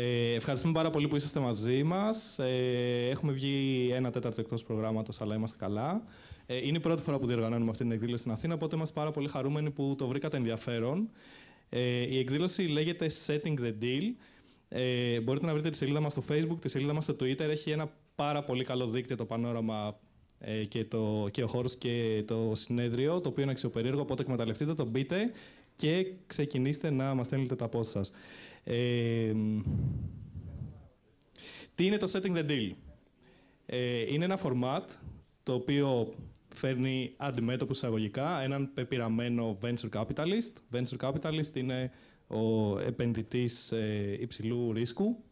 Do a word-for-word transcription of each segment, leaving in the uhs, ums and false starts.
Ε, ευχαριστούμε πάρα πολύ που είσαστε μαζί μας. Ε, έχουμε βγει ένα τέταρτο εκτός προγράμματος, αλλά είμαστε καλά. Ε, είναι η πρώτη φορά που διοργανώνουμε αυτή την εκδήλωση στην Αθήνα, οπότε είμαστε πάρα πολύ χαρούμενοι που το βρήκατε ενδιαφέρον. Ε, η εκδήλωση λέγεται Setting the Deal. Ε, μπορείτε να βρείτε τη σελίδα μας στο Facebook, τη σελίδα μας στο Twitter. Έχει ένα πάρα πολύ καλό δίκτυο, το πανόραμα ε, και, το, και ο χώρος και το συνέδριο, το οποίο είναι αξιοπερίεργο, οπότε εκμεταλλευτείτε το, μπείτε και ξεκινήστε να μας στέλνετε τα post σας. Ε, τι είναι το Setting the Deal? Ε, είναι ένα format το οποίο φέρνει αντιμέτωπους εισαγωγικά έναν πεπειραμένο venture capitalist. Venture capitalist είναι ο επενδυτής ε, υψηλού ρίσκου,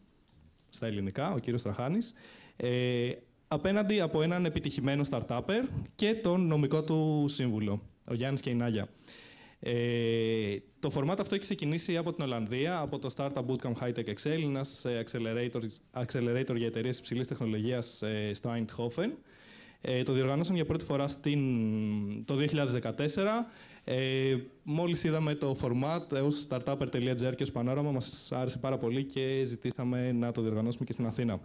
στα ελληνικά, ο κύριος Τραχάνης, ε, απέναντι από έναν επιτυχημένο startupper και τον νομικό του σύμβουλο, ο Γιάννης και η Νάγια. Ε, το format αυτό έχει ξεκινήσει από την Ολλανδία, από το Startup Bootcamp Hitech Excellence, ένας accelerator, accelerator για εταιρείες υψηλής τεχνολογίας ε, στο Eindhoven. Ε, το διοργανώσαμε για πρώτη φορά στην, το δύο χιλιάδες δεκατέσσερα. Ε, μόλις είδαμε το format ως startupper.gr και ως πανόραμα, μας άρεσε πάρα πολύ και ζητήσαμε να το διοργανώσουμε και στην Αθήνα.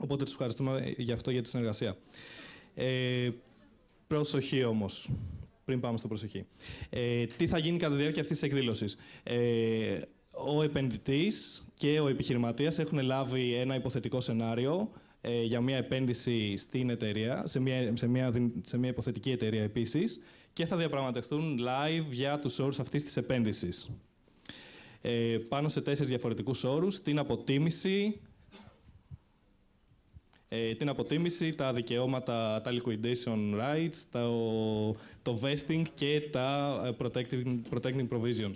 Οπότε τους ευχαριστούμε γι' αυτό, για τη συνεργασία. Ε, προσοχή όμως. Πριν πάμε στο προσοχή. Ε, τι θα γίνει κατά τη διάρκεια αυτής της εκδήλωσης? Ε, ο επενδυτής και ο επιχειρηματίας έχουν λάβει ένα υποθετικό σενάριο ε, για μια επένδυση στην εταιρεία, σε μια, σε μια, σε μια υποθετική εταιρεία επίσης, και θα διαπραγματευτούν live για τους όρους αυτής της επένδυσης. Ε, πάνω σε τέσσερις διαφορετικούς όρους, την αποτίμηση, Ε, την αποτίμηση, τα δικαιώματα, τα liquidation rights, το, το vesting και τα protecting, protecting provisions.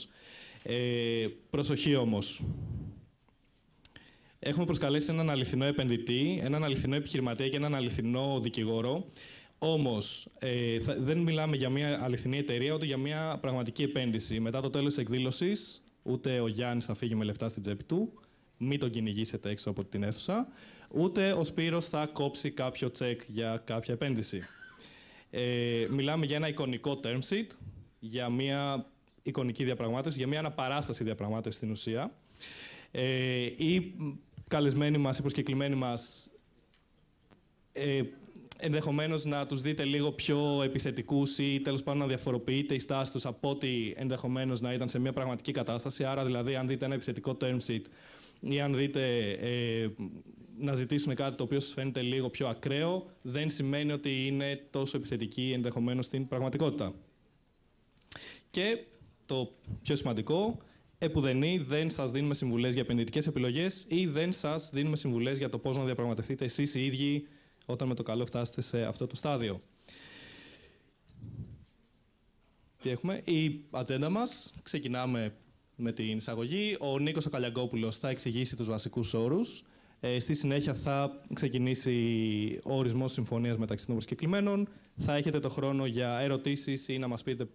Ε, προσοχή όμως. Έχουμε προσκαλέσει έναν αληθινό επενδυτή, έναν αληθινό επιχειρηματία και έναν αληθινό δικηγόρο. Όμως, ε, θα, δεν μιλάμε για μια αληθινή εταιρεία, ούτε για μια πραγματική επένδυση. Μετά το τέλος της εκδήλωσης, ούτε ο Γιάννης θα φύγει με λεφτά στην τσέπη του. Μην τον κυνηγήσετε έξω από την αίθουσα. Ούτε ο Σπύρος θα κόψει κάποιο τσεκ για κάποια επένδυση. Ε, μιλάμε για ένα εικονικό term sheet, για μια εικονική διαπραγμάτευση, για μια αναπαράσταση διαπραγμάτευση στην ουσία. Ε, οι καλεσμένοι μας, οι προσκεκλημένοι μας, ε, ενδεχομένως να τους δείτε λίγο πιο επιθετικούς ή τέλος πάντων να διαφοροποιείται η στάση τους από ό,τι ενδεχομένως να ήταν σε μια πραγματική κατάσταση. Άρα, δηλαδή, αν δείτε ένα επιθετικό term sheet, ή αν δείτε ε, να ζητήσουν κάτι το οποίο σας φαίνεται λίγο πιο ακραίο, δεν σημαίνει ότι είναι τόσο επιθετική ενδεχομένως στην πραγματικότητα. Και το πιο σημαντικό, επουδενή δεν σας δίνουμε συμβουλές για επενδυτικές επιλογές ή δεν σας δίνουμε συμβουλές για το πώς να διαπραγματευτείτε εσείς οι ίδιοι όταν με το καλό φτάσετε σε αυτό το στάδιο. Τι έχουμε? Η ατζέντα μας. Ξεκινάμε με την εισαγωγή. Ο Νίκος ο Καλλιαγκόπουλος θα εξηγήσει τους βασικούς όρους. Ε, στη συνέχεια θα ξεκινήσει ο ορισμός συμφωνίας μεταξύ των προσκεκλημένων. Θα έχετε το χρόνο για ερωτήσεις ή να μας πείτε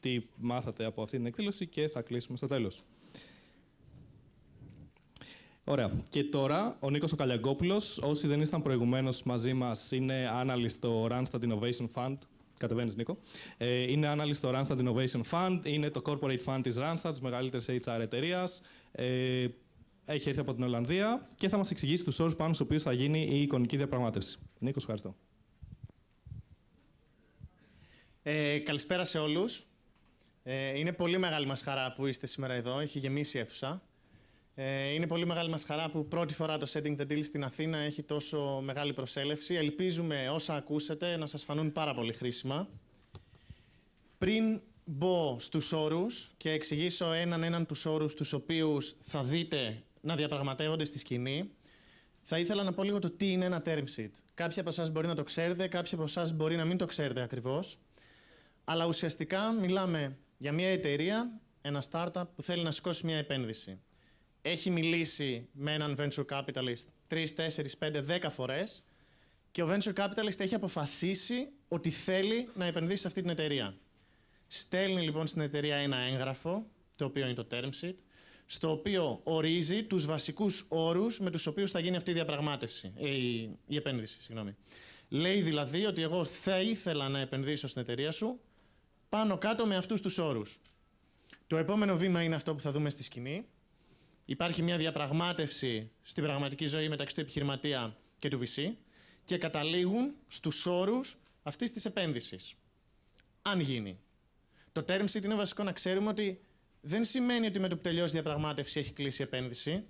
τι μάθατε από αυτή την εκδήλωση και θα κλείσουμε στο τέλος. Ωραία. Και τώρα ο Νίκος ο Καλλιαγκόπουλος. Όσοι δεν ήσταν προηγουμένως μαζί μας, είναι analyst στο Randstad Innovation Fund. Κατεβαίνεις, Νίκο. Ε, είναι analyst στο Randstad Innovation Fund. Είναι το corporate fund της Randstad, της μεγαλύτερης έιτς αρ εταιρείας. Ε, έχει έρθει από την Ολλανδία και θα μας εξηγήσει τους όρους πάνω στους οποίους θα γίνει η εικονική διαπραγμάτευση. Νίκο, ευχαριστώ. Ε, καλησπέρα σε όλους. Ε, είναι πολύ μεγάλη μας χαρά που είστε σήμερα εδώ. Έχει γεμίσει η αίθουσα. Ε, είναι πολύ μεγάλη μας χαρά που πρώτη φορά το Setting the Deal στην Αθήνα έχει τόσο μεγάλη προσέλευση. Ελπίζουμε όσα ακούσατε να σας φανούν πάρα πολύ χρήσιμα. Πριν μπω στους όρους και εξηγήσω έναν έναν τους όρους τους οποίους θα δείτε να διαπραγματεύονται στη σκηνή, θα ήθελα να πω λίγο το τι είναι ένα term sheet. Κάποιοι από εσάς μπορεί να το ξέρετε, κάποιοι από εσάς μπορεί να μην το ξέρετε ακριβώς. Αλλά ουσιαστικά μιλάμε για μια εταιρεία, ένα startup που θέλει να σηκώσει μια επένδυση. Έχει μιλήσει με έναν venture capitalist τρεις, τέσσερις, πέντε, δέκα φορές και ο venture capitalist έχει αποφασίσει ότι θέλει να επενδύσει σε αυτή την εταιρεία. Στέλνει λοιπόν στην εταιρεία ένα έγγραφο, το οποίο είναι το term sheet, στο οποίο ορίζει τους βασικούς όρους με τους οποίους θα γίνει αυτή η διαπραγμάτευση, η, η επένδυση. Συγγνώμη. Λέει δηλαδή ότι εγώ θα ήθελα να επενδύσω στην εταιρεία σου πάνω κάτω με αυτούς τους όρους. Το επόμενο βήμα είναι αυτό που θα δούμε στη σκηνή. Υπάρχει μια διαπραγμάτευση στην πραγματική ζωή μεταξύ του επιχειρηματία και του βι σι και καταλήγουν στους όρους αυτής της επένδυσης. Αν γίνει. Το term sheet είναι βασικό να ξέρουμε ότι δεν σημαίνει ότι με το που τελειώσει η διαπραγμάτευση έχει κλείσει η επένδυση.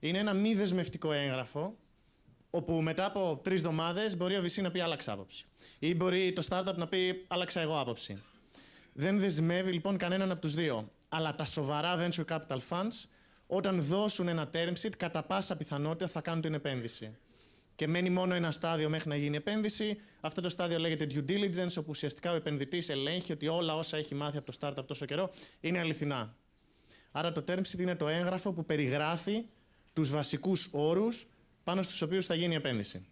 Είναι ένα μη δεσμευτικό έγγραφο, όπου μετά από τρεις εβδομάδες μπορεί ο βι σι να πει άλλαξα άποψη. Ή μπορεί το startup να πει άλλαξα εγώ άποψη. Δεν δεσμεύει λοιπόν κανέναν από τους δύο. Αλλά τα σοβαρά venture capital funds, όταν δώσουν ένα term sheet, κατά πάσα πιθανότητα θα κάνουν την επένδυση. Και μένει μόνο ένα στάδιο μέχρι να γίνει επένδυση. Αυτό το στάδιο λέγεται due diligence, όπου ουσιαστικά ο επενδυτής ελέγχει ότι όλα όσα έχει μάθει από το startup τόσο καιρό είναι αληθινά. Άρα το term sheet είναι το έγγραφο που περιγράφει τους βασικούς όρους πάνω στους οποίους θα γίνει η επένδυση.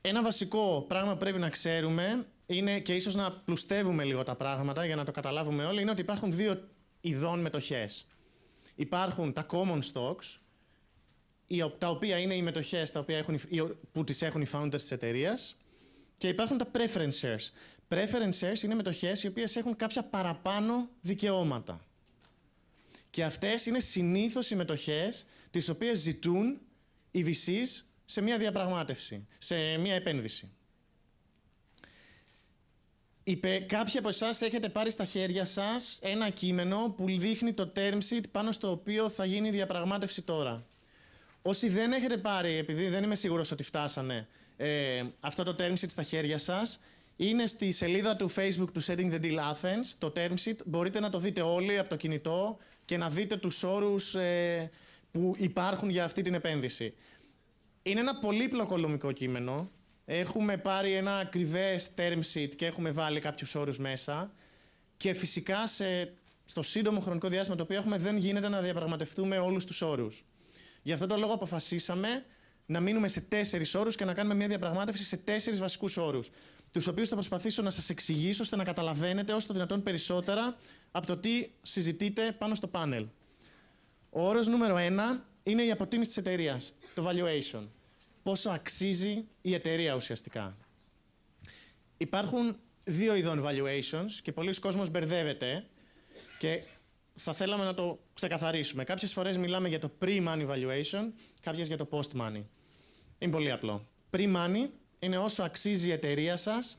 Ένα βασικό πράγμα που πρέπει να ξέρουμε είναι, και ίσως να πλουστεύουμε λίγο τα πράγματα για να το καταλάβουμε όλοι, είναι ότι υπάρχουν δύο ειδών μετοχές. Υπάρχουν τα common stocks, τα οποία είναι οι μετοχές τα οποία έχουν, που τις έχουν οι founders της εταιρείας, και υπάρχουν τα preference shares. Preference shares είναι μετοχές οι οποίες έχουν κάποια παραπάνω δικαιώματα. Και αυτές είναι συνήθως οι μετοχές τις οποίες ζητούν οι βι σις σε μια διαπραγμάτευση, σε μια επένδυση. Κάποιοι από εσάς έχετε πάρει στα χέρια σας ένα κείμενο που δείχνει το term sheet πάνω στο οποίο θα γίνει η διαπραγμάτευση τώρα. Όσοι δεν έχετε πάρει, επειδή δεν είμαι σίγουρος ότι φτάσανε ε, αυτό το term sheet στα χέρια σας, είναι στη σελίδα του Facebook του Setting the Deal Athens, το term sheet. Μπορείτε να το δείτε όλοι από το κινητό και να δείτε τους όρους ε, που υπάρχουν για αυτή την επένδυση. Είναι ένα πολύπλοκο νομικό κείμενο. Έχουμε πάρει ένα ακριβές term sheet και έχουμε βάλει κάποιους όρους μέσα. Και φυσικά σε, στο σύντομο χρονικό διάστημα το οποίο έχουμε δεν γίνεται να διαπραγματευτούμε όλους τους όρους. Γι' αυτό τον λόγο αποφασίσαμε να μείνουμε σε τέσσερις όρους και να κάνουμε μια διαπραγμάτευση σε τέσσερις βασικούς όρους, τους οποίους θα προσπαθήσω να σας εξηγήσω ώστε να καταλαβαίνετε όσο το δυνατόν περισσότερα από το τι συζητείτε πάνω στο πάνελ. Ο όρος νούμερο ένα είναι η αποτίμηση της εταιρείας, το valuation. Πόσο αξίζει η εταιρεία ουσιαστικά. Υπάρχουν δύο ειδών valuations και πολλοί κόσμος μπερδεύεται και θα θέλαμε να το ξεκαθαρίσουμε. Κάποιες φορές μιλάμε για το pre-money valuation, κάποιες για το post-money. Είναι πολύ απλό. Pre-money είναι όσο αξίζει η εταιρεία σας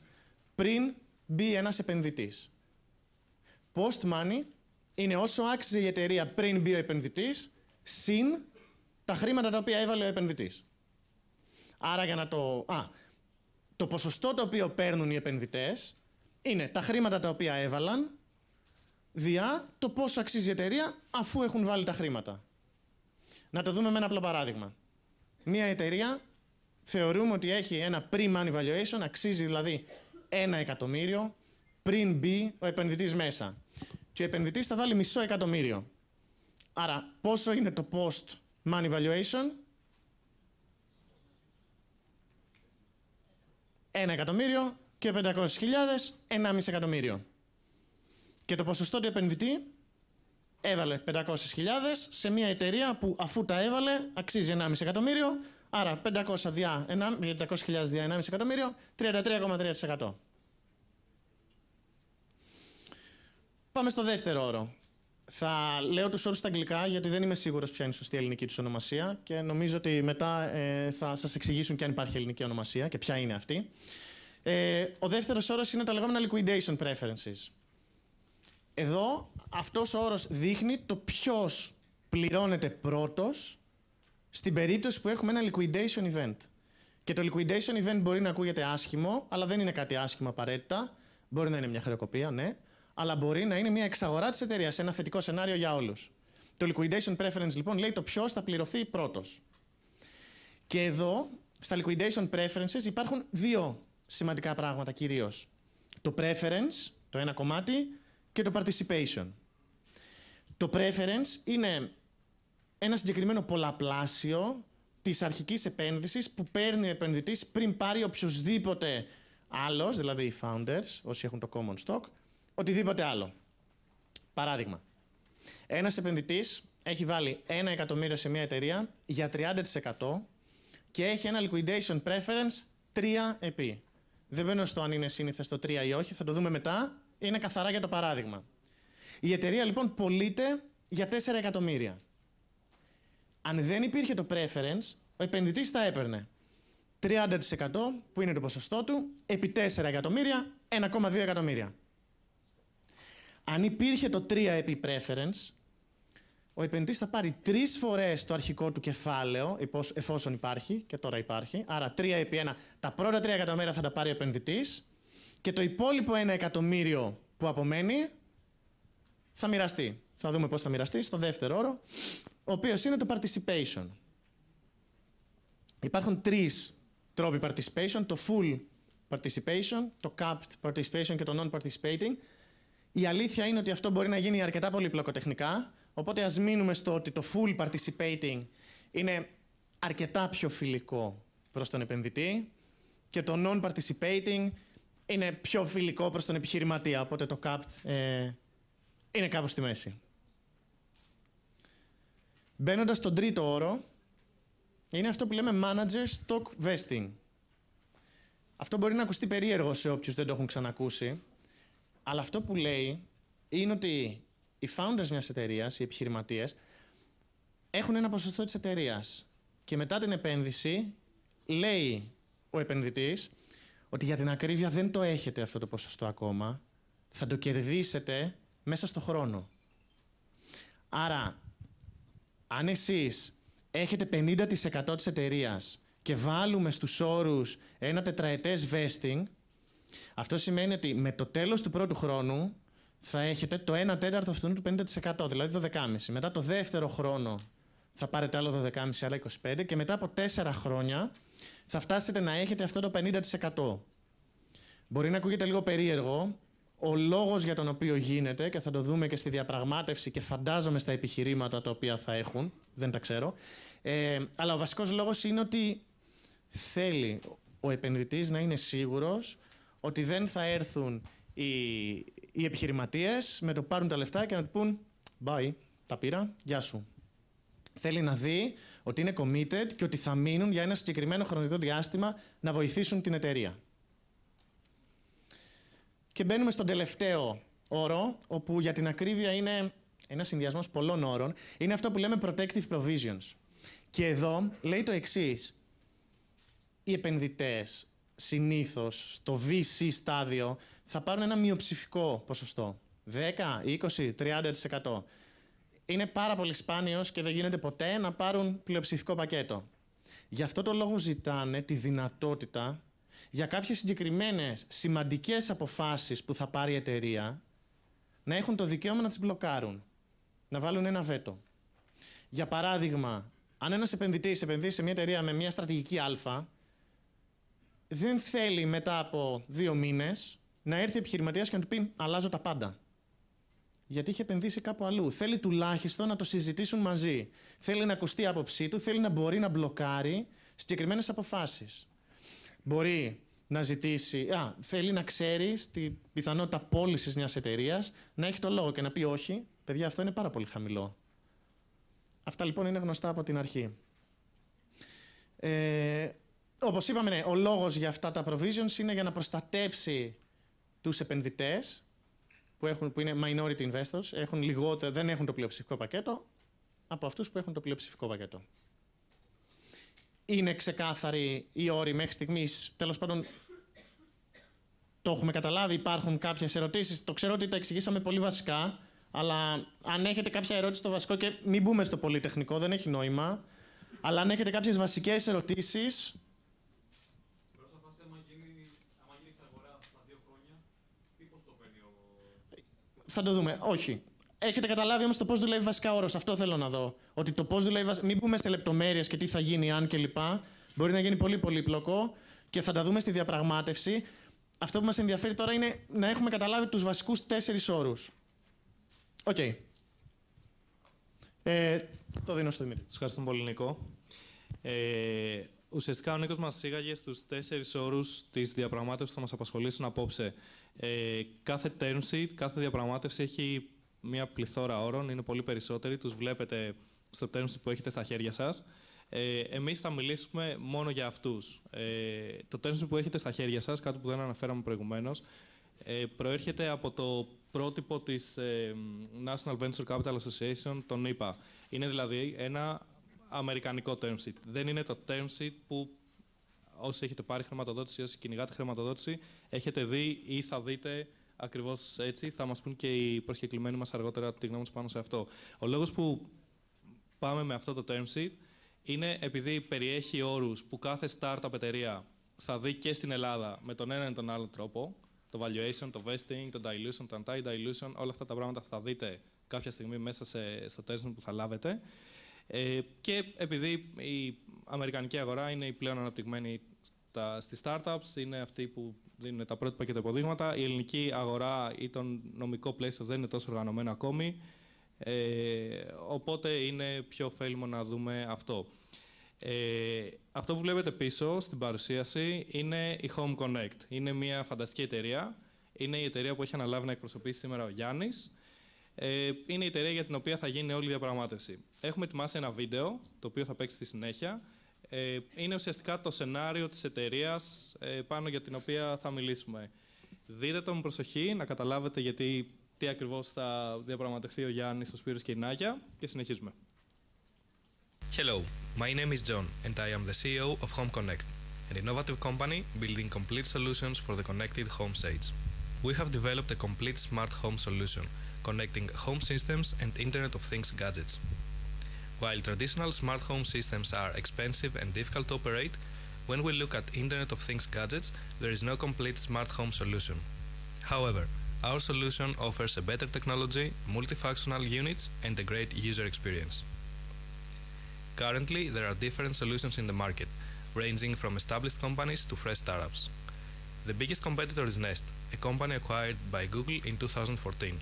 πριν μπει ένας επενδυτής. Post-money είναι όσο άξιζε η εταιρεία πριν μπει ο επενδυτής, συν τα χρήματα τα οποία έβαλε ο επενδυτής. Άρα για να το... Α, το ποσοστό το οποίο παίρνουν οι επενδυτές είναι τα χρήματα τα οποία έβαλαν διά το πόσο αξίζει η εταιρεία αφού έχουν βάλει τα χρήματα. Να το δούμε με ένα απλό παράδειγμα. Μία εταιρεία θεωρούμε ότι έχει ένα pre-money valuation, αξίζει δηλαδή ένα εκατομμύριο πριν μπει ο επενδυτής μέσα. Και ο επενδυτής θα βάλει μισό εκατομμύριο. Άρα πόσο είναι το post-money valuation? Ένα εκατομμύριο και πεντακόσιες χιλιάδες, ενάμιση εκατομμύριο. Και το ποσοστό του επενδυτή έβαλε πεντακόσιες χιλιάδες σε μια εταιρεία που αφού τα έβαλε αξίζει ενάμιση εκατομμύριο, άρα πεντακόσιες χιλιάδες διά ενάμιση εκατομμύριο, τριάντα τρία κόμμα τρία τοις εκατό. Πάμε στο δεύτερο όρο. Θα λέω τους όρους στα αγγλικά γιατί δεν είμαι σίγουρος ποια είναι η σωστή ελληνική τους ονομασία και νομίζω ότι μετά ε, θα σας εξηγήσουν και αν υπάρχει ελληνική ονομασία και ποια είναι αυτή. Ε, ο δεύτερος όρος είναι τα λεγόμενα liquidation preferences. Εδώ αυτός ο όρος δείχνει το ποιος πληρώνεται πρώτος στην περίπτωση που έχουμε ένα liquidation event. Και το liquidation event μπορεί να ακούγεται άσχημο, αλλά δεν είναι κάτι άσχημο απαραίτητα. Μπορεί να είναι μια χρεοκοπία, ναι, αλλά μπορεί να είναι μια εξαγορά της εταιρείας, ένα θετικό σενάριο για όλους. Το liquidation preference λοιπόν λέει το ποιος θα πληρωθεί πρώτος. Και εδώ, στα liquidation preferences υπάρχουν δύο σημαντικά πράγματα κυρίως. Το preference, το ένα κομμάτι, και το participation. Το preference είναι ένα συγκεκριμένο πολλαπλάσιο της αρχικής επένδυσης που παίρνει ο επενδυτής πριν πάρει οποιοσδήποτε άλλος, δηλαδή οι founders, όσοι έχουν το common stock, οτιδήποτε άλλο. Παράδειγμα, ένας επενδυτής έχει βάλει ένα εκατομμύριο σε μια εταιρεία για τριάντα τοις εκατό και έχει ένα liquidation preference τρία επί. Δεν μπαίνω στο αν είναι σύνηθες το τρία ή όχι, θα το δούμε μετά. Είναι καθαρά για το παράδειγμα. Η εταιρεία λοιπόν πωλείται για τέσσερα εκατομμύρια. Αν δεν υπήρχε το preference, ο επενδυτής θα έπαιρνε τριάντα τοις εκατό που είναι το ποσοστό του, επί τέσσερα εκατομμύρια, ένα κόμμα δύο εκατομμύρια. Αν υπήρχε το τρία επί preference, ο επενδυτής θα πάρει τρεις φορές το αρχικό του κεφάλαιο, εφόσον υπάρχει, και τώρα υπάρχει. Άρα τρία επί ένα, τα πρώτα τρία εκατομμύρια θα τα πάρει ο επενδυτής και το υπόλοιπο ένα εκατομμύριο που απομένει θα μοιραστεί. Θα δούμε πώς θα μοιραστεί στο δεύτερο όρο, ο οποίος είναι το participation. Υπάρχουν τρεις τρόποι participation, το full participation, το capped participation και το non-participating. Η αλήθεια είναι ότι αυτό μπορεί να γίνει αρκετά πολύπλοκο τεχνικά, οπότε ας μείνουμε στο ότι το full participating είναι αρκετά πιο φιλικό προς τον επενδυτή και το non-participating είναι πιο φιλικό προς τον επιχειρηματία, οπότε το capped ε, είναι κάπου στη μέση. Μπαίνοντας στον τρίτο όρο, είναι αυτό που λέμε manager stock vesting. Αυτό μπορεί να ακουστεί περίεργο σε όποιους δεν το έχουν ξανακούσει, αλλά αυτό που λέει είναι ότι οι founders μιας εταιρείας, οι επιχειρηματίες, έχουν ένα ποσοστό της εταιρείας. Και μετά την επένδυση, λέει ο επενδυτής ότι για την ακρίβεια δεν το έχετε αυτό το ποσοστό ακόμα, θα το κερδίσετε μέσα στο χρόνο. Άρα, αν εσείς έχετε πενήντα τοις εκατό της εταιρείας και βάλουμε στους όρους ένα τετραετές vesting, αυτό σημαίνει ότι με το τέλος του πρώτου χρόνου θα έχετε το ένα τέταρτο αυτού του πενήντα τοις εκατό, δηλαδή δώδεκα κόμμα πέντε. Μετά το δεύτερο χρόνο θα πάρετε άλλο δώδεκα κόμμα πέντε, άλλο είκοσι πέντε και μετά από τέσσερα χρόνια θα φτάσετε να έχετε αυτό το πενήντα τοις εκατό. Μπορεί να ακούγεται λίγο περίεργο. Ο λόγος για τον οποίο γίνεται, και θα το δούμε και στη διαπραγμάτευση και φαντάζομαι στα επιχειρήματα τα οποία θα έχουν, δεν τα ξέρω, ε, αλλά ο βασικός λόγος είναι ότι θέλει ο επενδυτής να είναι σίγουρος ότι δεν θα έρθουν οι, οι επιχειρηματίες με το πάρουν τα λεφτά και να του πούν «Bye, τα πήρα, γεια σου». Θέλει να δει ότι είναι committed και ότι θα μείνουν για ένα συγκεκριμένο χρονικό διάστημα να βοηθήσουν την εταιρεία. Και μπαίνουμε στον τελευταίο όρο, όπου για την ακρίβεια είναι ένας συνδυασμός πολλών όρων. Είναι αυτό που λέμε protective provisions. Και εδώ λέει το εξής. Οι επενδυτές συνήθως στο βι σι στάδιο θα πάρουν ένα μειοψηφικό ποσοστό. δέκα, είκοσι, τριάντα τοις εκατό. Είναι πάρα πολύ σπάνιος και δεν γίνεται ποτέ να πάρουν πλειοψηφικό πακέτο. Γι' αυτό το λόγο ζητάνε τη δυνατότητα για κάποιες συγκεκριμένες σημαντικές αποφάσεις που θα πάρει η εταιρεία να έχουν το δικαίωμα να τις μπλοκάρουν, να βάλουν ένα βέτο. Για παράδειγμα, αν ένας επενδυτής επενδύσει σε μια εταιρεία με μια στρατηγική Α, δεν θέλει μετά από δύο μήνες να έρθει επιχειρηματίας και να του πει «αλλάζω τα πάντα». Γιατί είχε επενδύσει κάπου αλλού. Θέλει τουλάχιστον να το συζητήσουν μαζί. Θέλει να ακουστεί η άποψή του, θέλει να μπορεί να μπλοκάρει συγκεκριμένες αποφάσεις. Μπορεί να ζητήσει, α, θέλει να ξέρει την πιθανότητα πώλησης μιας εταιρείας, να έχει το λόγο και να πει όχι, παιδιά, αυτό είναι πάρα πολύ χαμηλό. Αυτά λοιπόν είναι γνωστά από την αρχή. Ε, όπως είπαμε, ναι, ο λόγος για αυτά τα provisions είναι για να προστατέψει τους επενδυτές, που, έχουν, που είναι minority investors, έχουν λιγότερο, δεν έχουν το πλειοψηφικό πακέτο, από αυτούς που έχουν το πλειοψηφικό πακέτο. Είναι ξεκάθαροι οι όροι μέχρι στιγμής, τέλος πάντων το έχουμε καταλάβει, υπάρχουν κάποιες ερωτήσεις, το ξέρω ότι τα εξηγήσαμε πολύ βασικά, αλλά αν έχετε κάποια ερώτηση στο βασικό και μην μπούμε στο πολύ τεχνικό, δεν έχει νόημα, αλλά αν έχετε κάποιες βασικές ερωτήσεις... Στην πρώτη φάση, άμα γίνει αγορά στα δύο χρόνια, τι πώς το παίρνει ο... Θα το δούμε, όχι. Έχετε καταλάβει όμως το πώς δουλεύει βασικά όρος. Αυτό θέλω να δω. Ότι το πώς δουλεύει βασικά. Μην πούμε σε λεπτομέρειες και τι θα γίνει, αν κλπ. Μπορεί να γίνει πολύ πολύπλοκο και θα τα δούμε στη διαπραγμάτευση. Αυτό που μας ενδιαφέρει τώρα είναι να έχουμε καταλάβει τους βασικούς τέσσερις όρους. Οκ. Okay. Ε, το δίνω στο Δημήτρη. Σας ευχαριστώ πολύ, Νίκο. Ε, ουσιαστικά ο Νίκος μας εισήγαγε στους τέσσερις όρους της διαπραγμάτευσης που θα μας απασχολήσουν απόψε. Ε, κάθε term sheet, κάθε διαπραγμάτευση έχει μια πληθώρα όρων, είναι πολύ περισσότεροι, τους βλέπετε στο term sheet που έχετε στα χέρια σας. Ε, εμείς θα μιλήσουμε μόνο για αυτούς. Ε, το term sheet που έχετε στα χέρια σας, κάτι που δεν αναφέραμε προηγουμένως, ε, προέρχεται από το πρότυπο της ε, National Venture Capital Association, τον ι πι έι. Είναι δηλαδή ένα αμερικανικό term sheet. Δεν είναι το term sheet που όσοι έχετε πάρει χρηματοδότηση, όσοι κυνηγάτε χρηματοδότηση, έχετε δει ή θα δείτε ακριβώς έτσι. Θα μας πούν και οι προσκεκλημένοι μας αργότερα τη γνώμη τους πάνω σε αυτό. Ο λόγος που πάμε με αυτό το term sheet είναι επειδή περιέχει όρους που κάθε startup εταιρεία θα δει και στην Ελλάδα με τον έναν ή τον άλλο τρόπο. Το valuation, το vesting, το dilution, το anti-dilution, όλα αυτά τα πράγματα θα δείτε κάποια στιγμή μέσα σε, στο term sheet που θα λάβετε. Ε, και επειδή η αμερικανική αγορά είναι η πλέον αναπτυγμένη στα, στις startups, είναι αυτοί που δίνουν τα πρότυπα και τα υποδείγματα, η ελληνική αγορά ή το νομικό πλαίσιο δεν είναι τόσο οργανωμένο ακόμη, ε, οπότε είναι πιο ωφέλιμο να δούμε αυτό. Ε, αυτό που βλέπετε πίσω στην παρουσίαση είναι η Home Connect. Είναι μια φανταστική εταιρεία. Είναι η εταιρεία που έχει αναλάβει να εκπροσωπήσει σήμερα ο Γιάννης. Είναι η εταιρεία για την οποία θα γίνει όλη η διαπραγμάτευση. Έχουμε ετοιμάσει ένα βίντεο, το οποίο θα παίξει στη συνέχεια. Είναι ουσιαστικά το σενάριο της εταιρείας πάνω για την οποία θα μιλήσουμε. Δείτε το με προσοχή, να καταλάβετε γιατί, τι ακριβώς θα διαπραγματευτεί ο Γιάννης, ο Σπύρος και η Νάγια και συνεχίζουμε. Hello, my name is John and I am the σι ι ο of Home Connect, an innovative company building complete solutions for the connected home stage. We have developed a complete smart home solution, connecting home systems and Internet of Things gadgets. While traditional smart home systems are expensive and difficult to operate, when we look at Internet of Things gadgets, there is no complete smart home solution. However, our solution offers a better technology, multifunctional units, and a great user experience. Currently, there are different solutions in the market, ranging from established companies to fresh startups. The biggest competitor is Nest, a company acquired by Google in two thousand fourteen.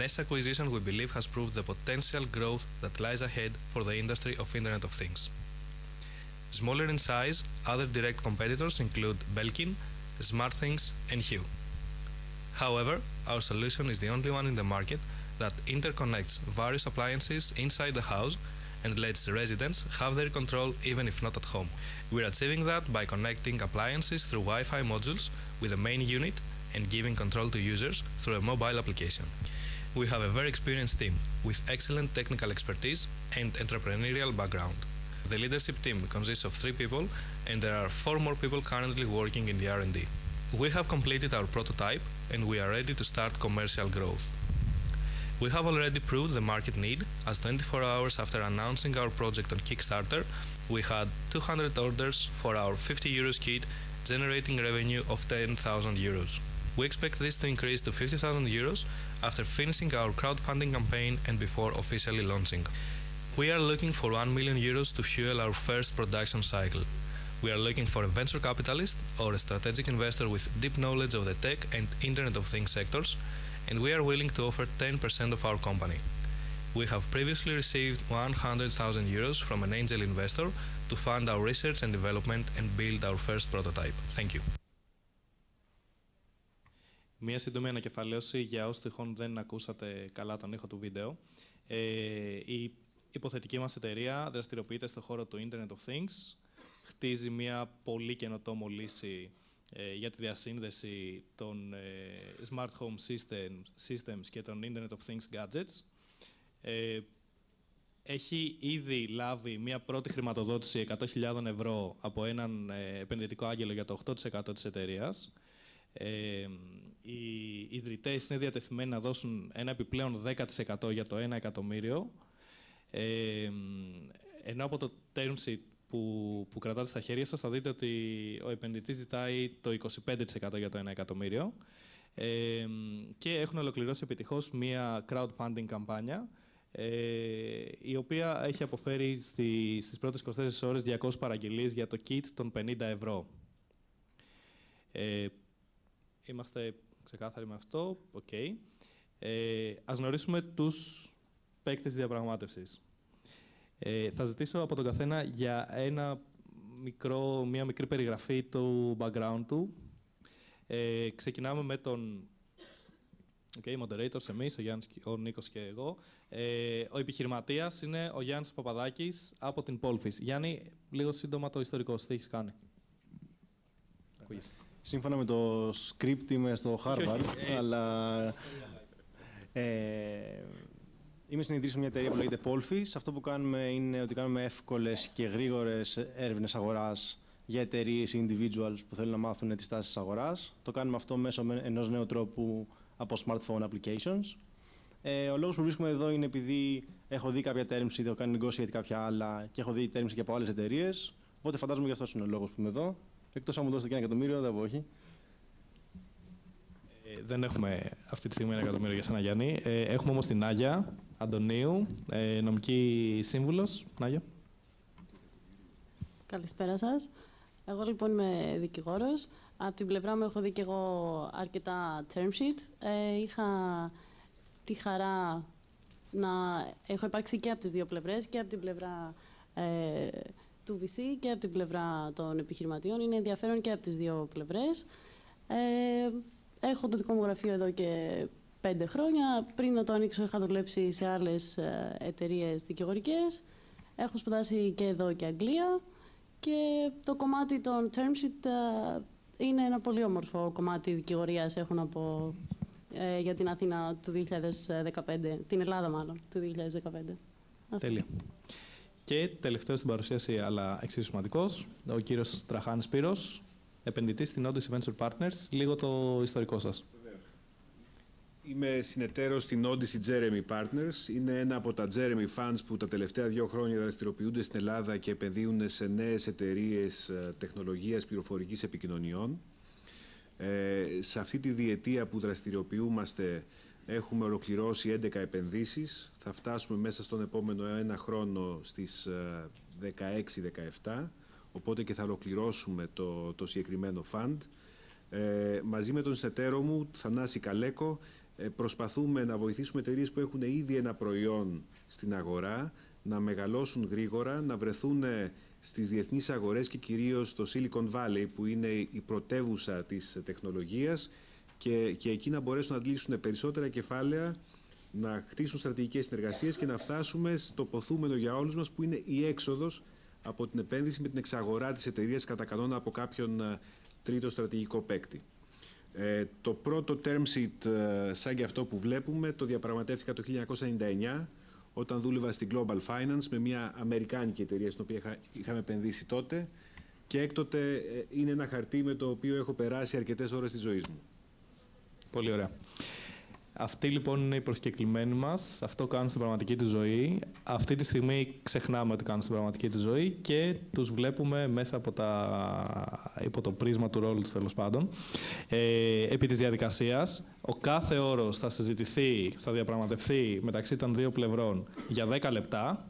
Nest's acquisition, we believe, has proved the potential growth that lies ahead for the industry of Internet of Things. Smaller in size, other direct competitors include Belkin, SmartThings, and Hue. However, our solution is the only one in the market that interconnects various appliances inside the house and lets residents have their control even if not at home. We're achieving that by connecting appliances through Wi-Fi modules with a main unit and giving control to users through a mobile application. We have a very experienced team with excellent technical expertise and entrepreneurial background. The leadership team consists of three people and there are four more people currently working in the R and D. We have completed our prototype and we are ready to start commercial growth. We have already proved the market need, as twenty-four hours after announcing our project on Kickstarter, we had two hundred orders for our fifty euros kit, generating revenue of ten thousand euros. We expect this to increase to fifty thousand euros after finishing our crowdfunding campaign and before officially launching. We are looking for one million euros to fuel our first production cycle. We are looking for a venture capitalist or a strategic investor with deep knowledge of the tech and Internet of Things sectors, and we are willing to offer ten percent of our company. We have previously received one hundred thousand euros from an angel investor to fund our research and development and build our first prototype. Thank you. Μία σύντομη ανακεφαλαίωση για όσους τυχόν δεν ακούσατε καλά τον ήχο του βίντεο. Ε, η υποθετική μας εταιρεία δραστηριοποιείται στον χώρο του Internet of Things, χτίζει μία πολύ καινοτόμο λύση για τη διασύνδεση των Smart Home Systems, systems και των Internet of Things Gadgets. Έχει ήδη λάβει μία πρώτη χρηματοδότηση εκατό χιλιάδες ευρώ από έναν επενδυτικό άγγελο για το οκτώ τοις εκατό της εταιρείας. Οι ιδρυτές είναι διατεθειμένοι να δώσουν ένα επιπλέον δέκα τοις εκατό για το ένα εκατομμύριο. Ενώ από το term sheet Που, που κρατάτε στα χέρια σας, θα δείτε ότι ο επενδυτής ζητάει το είκοσι πέντε τοις εκατό για το ένα εκατομμύριο ε, και έχουν ολοκληρώσει επιτυχώς μία crowdfunding καμπάνια ε, η οποία έχει αποφέρει στη, στις πρώτες είκοσι τέσσερις ώρες διακόσιες παραγγελίες για το kit των πενήντα ευρώ. Ε, είμαστε ξεκάθαροι με αυτό. Okay. Ε, ας γνωρίσουμε τους παίκτες της διαπραγμάτευσης. Ε, θα ζητήσω από τον καθένα για ένα μικρό, μια μικρή περιγραφή του background του. Ε, ξεκινάμε με τον okay, moderators, εμείς, ο Γιάννης, ο Νίκος και εγώ. Ε, ο επιχειρηματίας είναι ο Γιάννης Παπαδάκης από την Pollfish. Γιάννη, λίγο σύντομα το ιστορικό σου, τι έχεις κάνει. Σύμφωνα με το script είμαι στο Harvard, αλλά Ε, είμαι στην ιδρύση μια εταιρεία που λέγεται Pollfish. Αυτό που κάνουμε είναι ότι κάνουμε εύκολες και γρήγορες έρευνες αγοράς για εταιρείες ή individuals που θέλουν να μάθουν τις τάσεις αγοράς. Το κάνουμε αυτό μέσω ενός νέου τρόπου από smartphone applications. Ε, ο λόγος που βρίσκομαι εδώ είναι επειδή έχω δει κάποια terms, είτε έχω κάνει negotiate για κάποια άλλα και έχω δει terms και από άλλες εταιρείες. Οπότε φαντάζομαι γι' αυτό είναι ο λόγος που είμαι εδώ. Εκτός αν μου δώσετε και ένα εκατομμύριο, δεν όχι. Ε, δεν έχουμε αυτή τη στιγμή ένα εκατομμύριο για σένα, Γιάννη. Ε, έχουμε όμως την Nayia Αντωνίου, ε, νομική σύμβουλος. Nayia. Καλησπέρα σας. Εγώ λοιπόν είμαι δικηγόρος. Από την πλευρά μου έχω δει και εγώ αρκετά term sheet. Ε, είχα τη χαρά να έχω υπάρξει και από τις δύο πλευρές, και από την πλευρά ε, του βι σι και από την πλευρά των επιχειρηματιών. Είναι ενδιαφέρον και από τις δύο πλευρές. Ε, έχω το δικό μου γραφείο εδώ και πέντε χρόνια. Πριν να το ανοίξω είχα δουλέψει σε άλλες εταιρείες δικηγορικές. Έχω σπουδάσει και εδώ και Αγγλία. Και το κομμάτι των term sheet uh, είναι ένα πολύ όμορφο κομμάτι δικηγορίας, έχω να πω, ε, για την Αθήνα του δύο χιλιάδες δεκαπέντε, την Ελλάδα μάλλον, του δύο χιλιάδες δεκαπέντε. Τέλεια. Και τελευταίο στην παρουσίαση, αλλά εξίσου σημαντικός, ο κύριος Τραχάνης Σπύρος, επενδυτής στην Odyssey Venture Partners. Λίγο το ιστορικό σας. Είμαι συνεταίρος στην Odyssey Jeremy Partners. Είναι ένα από τα Jeremy Funds που τα τελευταία δύο χρόνια δραστηριοποιούνται στην Ελλάδα και επενδύουν σε νέες εταιρείες τεχνολογίας πληροφορικής επικοινωνιών. Ε, σε αυτή τη διετία που δραστηριοποιούμαστε έχουμε ολοκληρώσει έντεκα επενδύσεις. Θα φτάσουμε μέσα στον επόμενο ένα χρόνο στις δεκαέξι δεκαεπτά, οπότε και θα ολοκληρώσουμε το, το συγκεκριμένο fund. Ε, μαζί με τον συνεταίρο μου, Θανάση Καλέκο, προσπαθούμε να βοηθήσουμε εταιρείες που έχουν ήδη ένα προϊόν στην αγορά να μεγαλώσουν γρήγορα, να βρεθούν στις διεθνείς αγορές και κυρίως στο Silicon Valley, που είναι η πρωτεύουσα της τεχνολογίας, και, και εκεί να μπορέσουν να αντλήσουν περισσότερα κεφάλαια, να χτίσουν στρατηγικές συνεργασίες και να φτάσουμε στο ποθούμενο για όλους μας, που είναι η έξοδος από την επένδυση με την εξαγορά της εταιρείας κατά κανόνα από κάποιον τρίτο στρατηγικό παίκτη. Ε, το πρώτο term sheet, σαν και αυτό που βλέπουμε, το διαπραγματεύτηκα το χίλια εννιακόσια ενενήντα εννιά, όταν δούλευα στην Global Finance με μια αμερικάνικη εταιρεία στην οποία είχα, είχαμε επενδύσει τότε, και έκτοτε είναι ένα χαρτί με το οποίο έχω περάσει αρκετές ώρες της ζωής μου. Πολύ ωραία. Αυτοί λοιπόν είναι οι προσκεκλημένοι μας. Αυτό κάνουν στην πραγματική του ζωή. Αυτή τη στιγμή ξεχνάμε ότι κάνουν στην πραγματική του ζωή και τους βλέπουμε μέσα από τα... υπό το πρίσμα του ρόλου τους, τέλος πάντων. Ε, επί της διαδικασίας, ο κάθε όρος θα συζητηθεί, θα διαπραγματευτεί μεταξύ των δύο πλευρών για δέκα λεπτά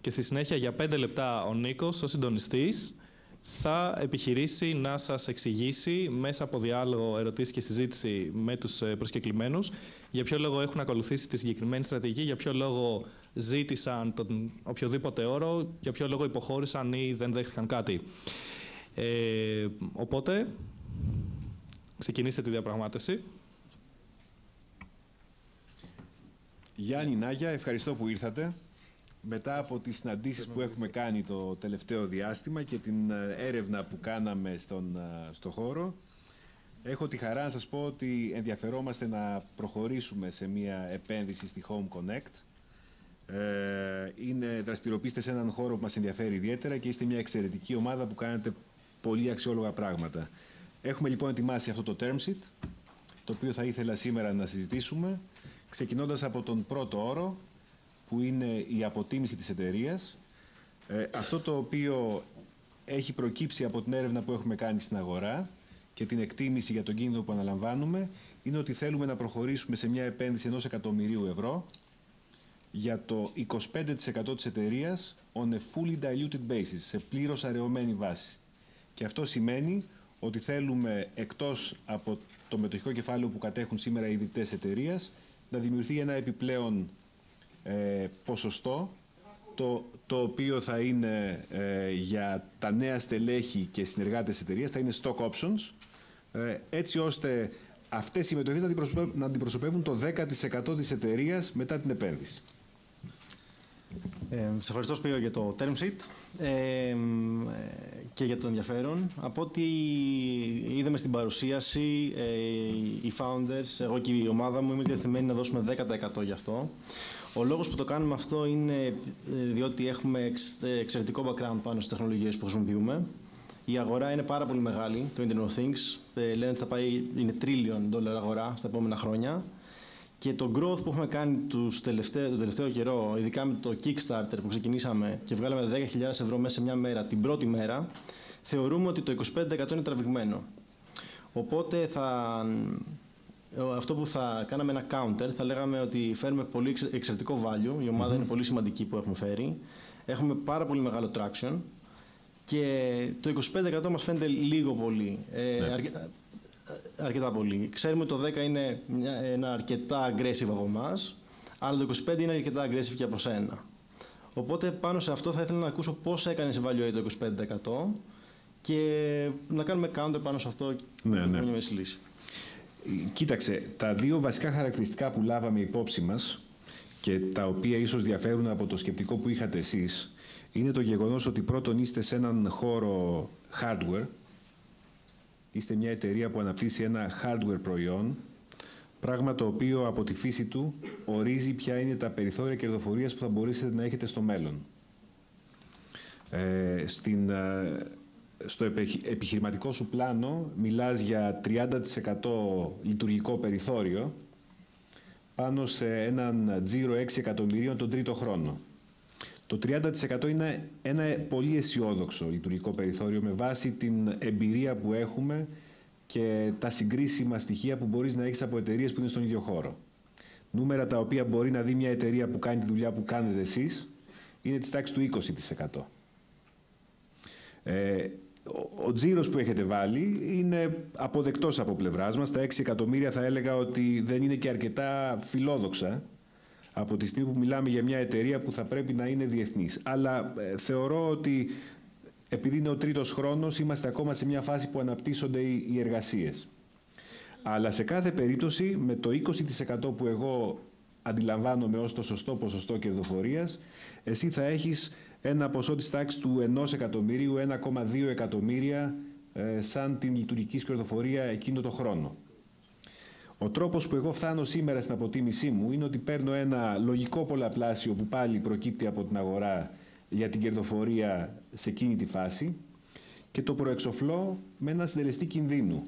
και στη συνέχεια για πέντε λεπτά ο Νίκος, ο συντονιστής, θα επιχειρήσει να σας εξηγήσει μέσα από διάλογο, ερωτήσεις και συζήτηση με τους προσκεκλημένους για ποιο λόγο έχουν ακολουθήσει τη συγκεκριμένη στρατηγική, για ποιο λόγο ζήτησαν τον οποιοδήποτε όρο, για ποιο λόγο υποχώρησαν ή δεν δέχτηκαν κάτι. Ε, οπότε, ξεκινήστε τη διαπραγμάτευση. Γιάννη, Nayia, ευχαριστώ που ήρθατε. Μετά από τις συναντήσεις που έχουμε κάνει το τελευταίο διάστημα και την έρευνα που κάναμε στον, στο χώρο, έχω τη χαρά να σας πω ότι ενδιαφερόμαστε να προχωρήσουμε σε μια επένδυση στη Home Connect. Είναι, δραστηριοποιείστε σε έναν χώρο που μας ενδιαφέρει ιδιαίτερα και είστε μια εξαιρετική ομάδα που κάνετε πολύ αξιόλογα πράγματα. Έχουμε λοιπόν ετοιμάσει αυτό το term sheet, το οποίο θα ήθελα σήμερα να συζητήσουμε, ξεκινώντας από τον πρώτο όρο, που είναι η αποτίμηση της εταιρείας. Ε, αυτό το οποίο έχει προκύψει από την έρευνα που έχουμε κάνει στην αγορά και την εκτίμηση για τον κίνδυνο που αναλαμβάνουμε, είναι ότι θέλουμε να προχωρήσουμε σε μια επένδυση ενός εκατομμυρίου ευρώ για το είκοσι πέντε τοις εκατό της εταιρείας on a fully diluted basis, σε πλήρως αραιωμένη βάση. Και αυτό σημαίνει ότι θέλουμε, εκτός από το μετοχικό κεφάλαιο που κατέχουν σήμερα οι ιδιοκτήτες εταιρείας, να δημιουργηθεί ένα επιπλέον Ε, ποσοστό, το, το οποίο θα είναι ε, για τα νέα στελέχη και συνεργάτες εταιρείας, θα είναι stock options, ε, έτσι ώστε αυτές οι μετοχές να αντιπροσωπεύουν, να αντιπροσωπεύουν το δέκα τοις εκατό της εταιρείας μετά την επένδυση. Ε, σε ευχαριστώ, Σπύρο, για το term sheet ε, και για το ενδιαφέρον. Από ό,τι είδαμε στην παρουσίαση, ε, οι founders, εγώ και η ομάδα μου, είμαι διατεθειμένοι να δώσουμε δέκα τοις εκατό γι' αυτό. Ο λόγος που το κάνουμε αυτό είναι διότι έχουμε εξαιρετικό background πάνω στις τεχνολογίες που χρησιμοποιούμε. Η αγορά είναι πάρα πολύ μεγάλη, το Internet of Things. Ε, λένε ότι θα πάει, είναι τρίλιον δολάρια αγορά στα επόμενα χρόνια. Και το growth που έχουμε κάνει τους τελευταί, το τελευταίο καιρό, ειδικά με το Kickstarter που ξεκινήσαμε και βγάλαμε δέκα χιλιάδες ευρώ μέσα σε μια μέρα, την πρώτη μέρα, θεωρούμε ότι το είκοσι πέντε τοις εκατό είναι τραβηγμένο. Οπότε θα, αυτό που θα κάναμε ένα counter, θα λέγαμε ότι φέρουμε πολύ εξαιρετικό value, η ομάδα mm-hmm. είναι πολύ σημαντική που έχουμε φέρει, έχουμε πάρα πολύ μεγάλο traction και το είκοσι πέντε τοις εκατό μας φαίνεται λίγο πολύ. Ε, ναι. αρκε... Αρκετά πολύ. Ξέρουμε ότι το δέκα είναι ένα αρκετά aggressive από εμάς, αλλά το είκοσι πέντε είναι αρκετά aggressive και από σένα. Οπότε πάνω σε αυτό θα ήθελα να ακούσω πώς έκανες value το είκοσι πέντε τοις εκατό και να κάνουμε counter πάνω σε αυτό ναι, και να ναι. μέση λύση. Κοίταξε, τα δύο βασικά χαρακτηριστικά που λάβαμε υπόψη μας και τα οποία ίσως διαφέρουν από το σκεπτικό που είχατε εσείς είναι το γεγονός ότι πρώτον είστε σε έναν χώρο hardware. Είστε μια εταιρεία που αναπτύσσει ένα hardware προϊόν, πράγμα το οποίο από τη φύση του ορίζει ποια είναι τα περιθώρια κερδοφορίας που θα μπορέσετε να έχετε στο μέλλον. Ε, στην, στο επιχειρηματικό σου πλάνο μιλάς για τριάντα τοις εκατό λειτουργικό περιθώριο πάνω σε έναν τζίρο έξι εκατομμυρίων τον τρίτο χρόνο. Το τριάντα τοις εκατό είναι ένα πολύ αισιόδοξο λειτουργικό περιθώριο με βάση την εμπειρία που έχουμε και τα συγκρίσιμα στοιχεία που μπορείς να έχεις από εταιρείες που είναι στον ίδιο χώρο. Νούμερα τα οποία μπορεί να δει μια εταιρεία που κάνει τη δουλειά που κάνετε εσείς είναι της τάξης του είκοσι τοις εκατό. Ε, ο τζίρος που έχετε βάλει είναι αποδεκτός από πλευράς μας. Τα έξι εκατομμύρια θα έλεγα ότι δεν είναι και αρκετά φιλόδοξα από τη στιγμή που μιλάμε για μια εταιρεία που θα πρέπει να είναι διεθνής. Αλλά ε, θεωρώ ότι επειδή είναι ο τρίτος χρόνος, είμαστε ακόμα σε μια φάση που αναπτύσσονται οι, οι εργασίες. Αλλά σε κάθε περίπτωση, με το είκοσι τοις εκατό που εγώ αντιλαμβάνομαι ως το σωστό ποσοστό κερδοφορίας, εσύ θα έχεις ένα ποσό της τάξης του ενός εκατομμυρίου, ένα κόμμα δύο εκατομμύρια, ε, σαν την λειτουργική κερδοφορία εκείνο το χρόνο. Ο τρόπος που εγώ φτάνω σήμερα στην αποτίμησή μου είναι ότι παίρνω ένα λογικό πολλαπλάσιο που πάλι προκύπτει από την αγορά για την κερδοφορία σε εκείνη τη φάση και το προεξοφλώ με ένα συντελεστή κινδύνου.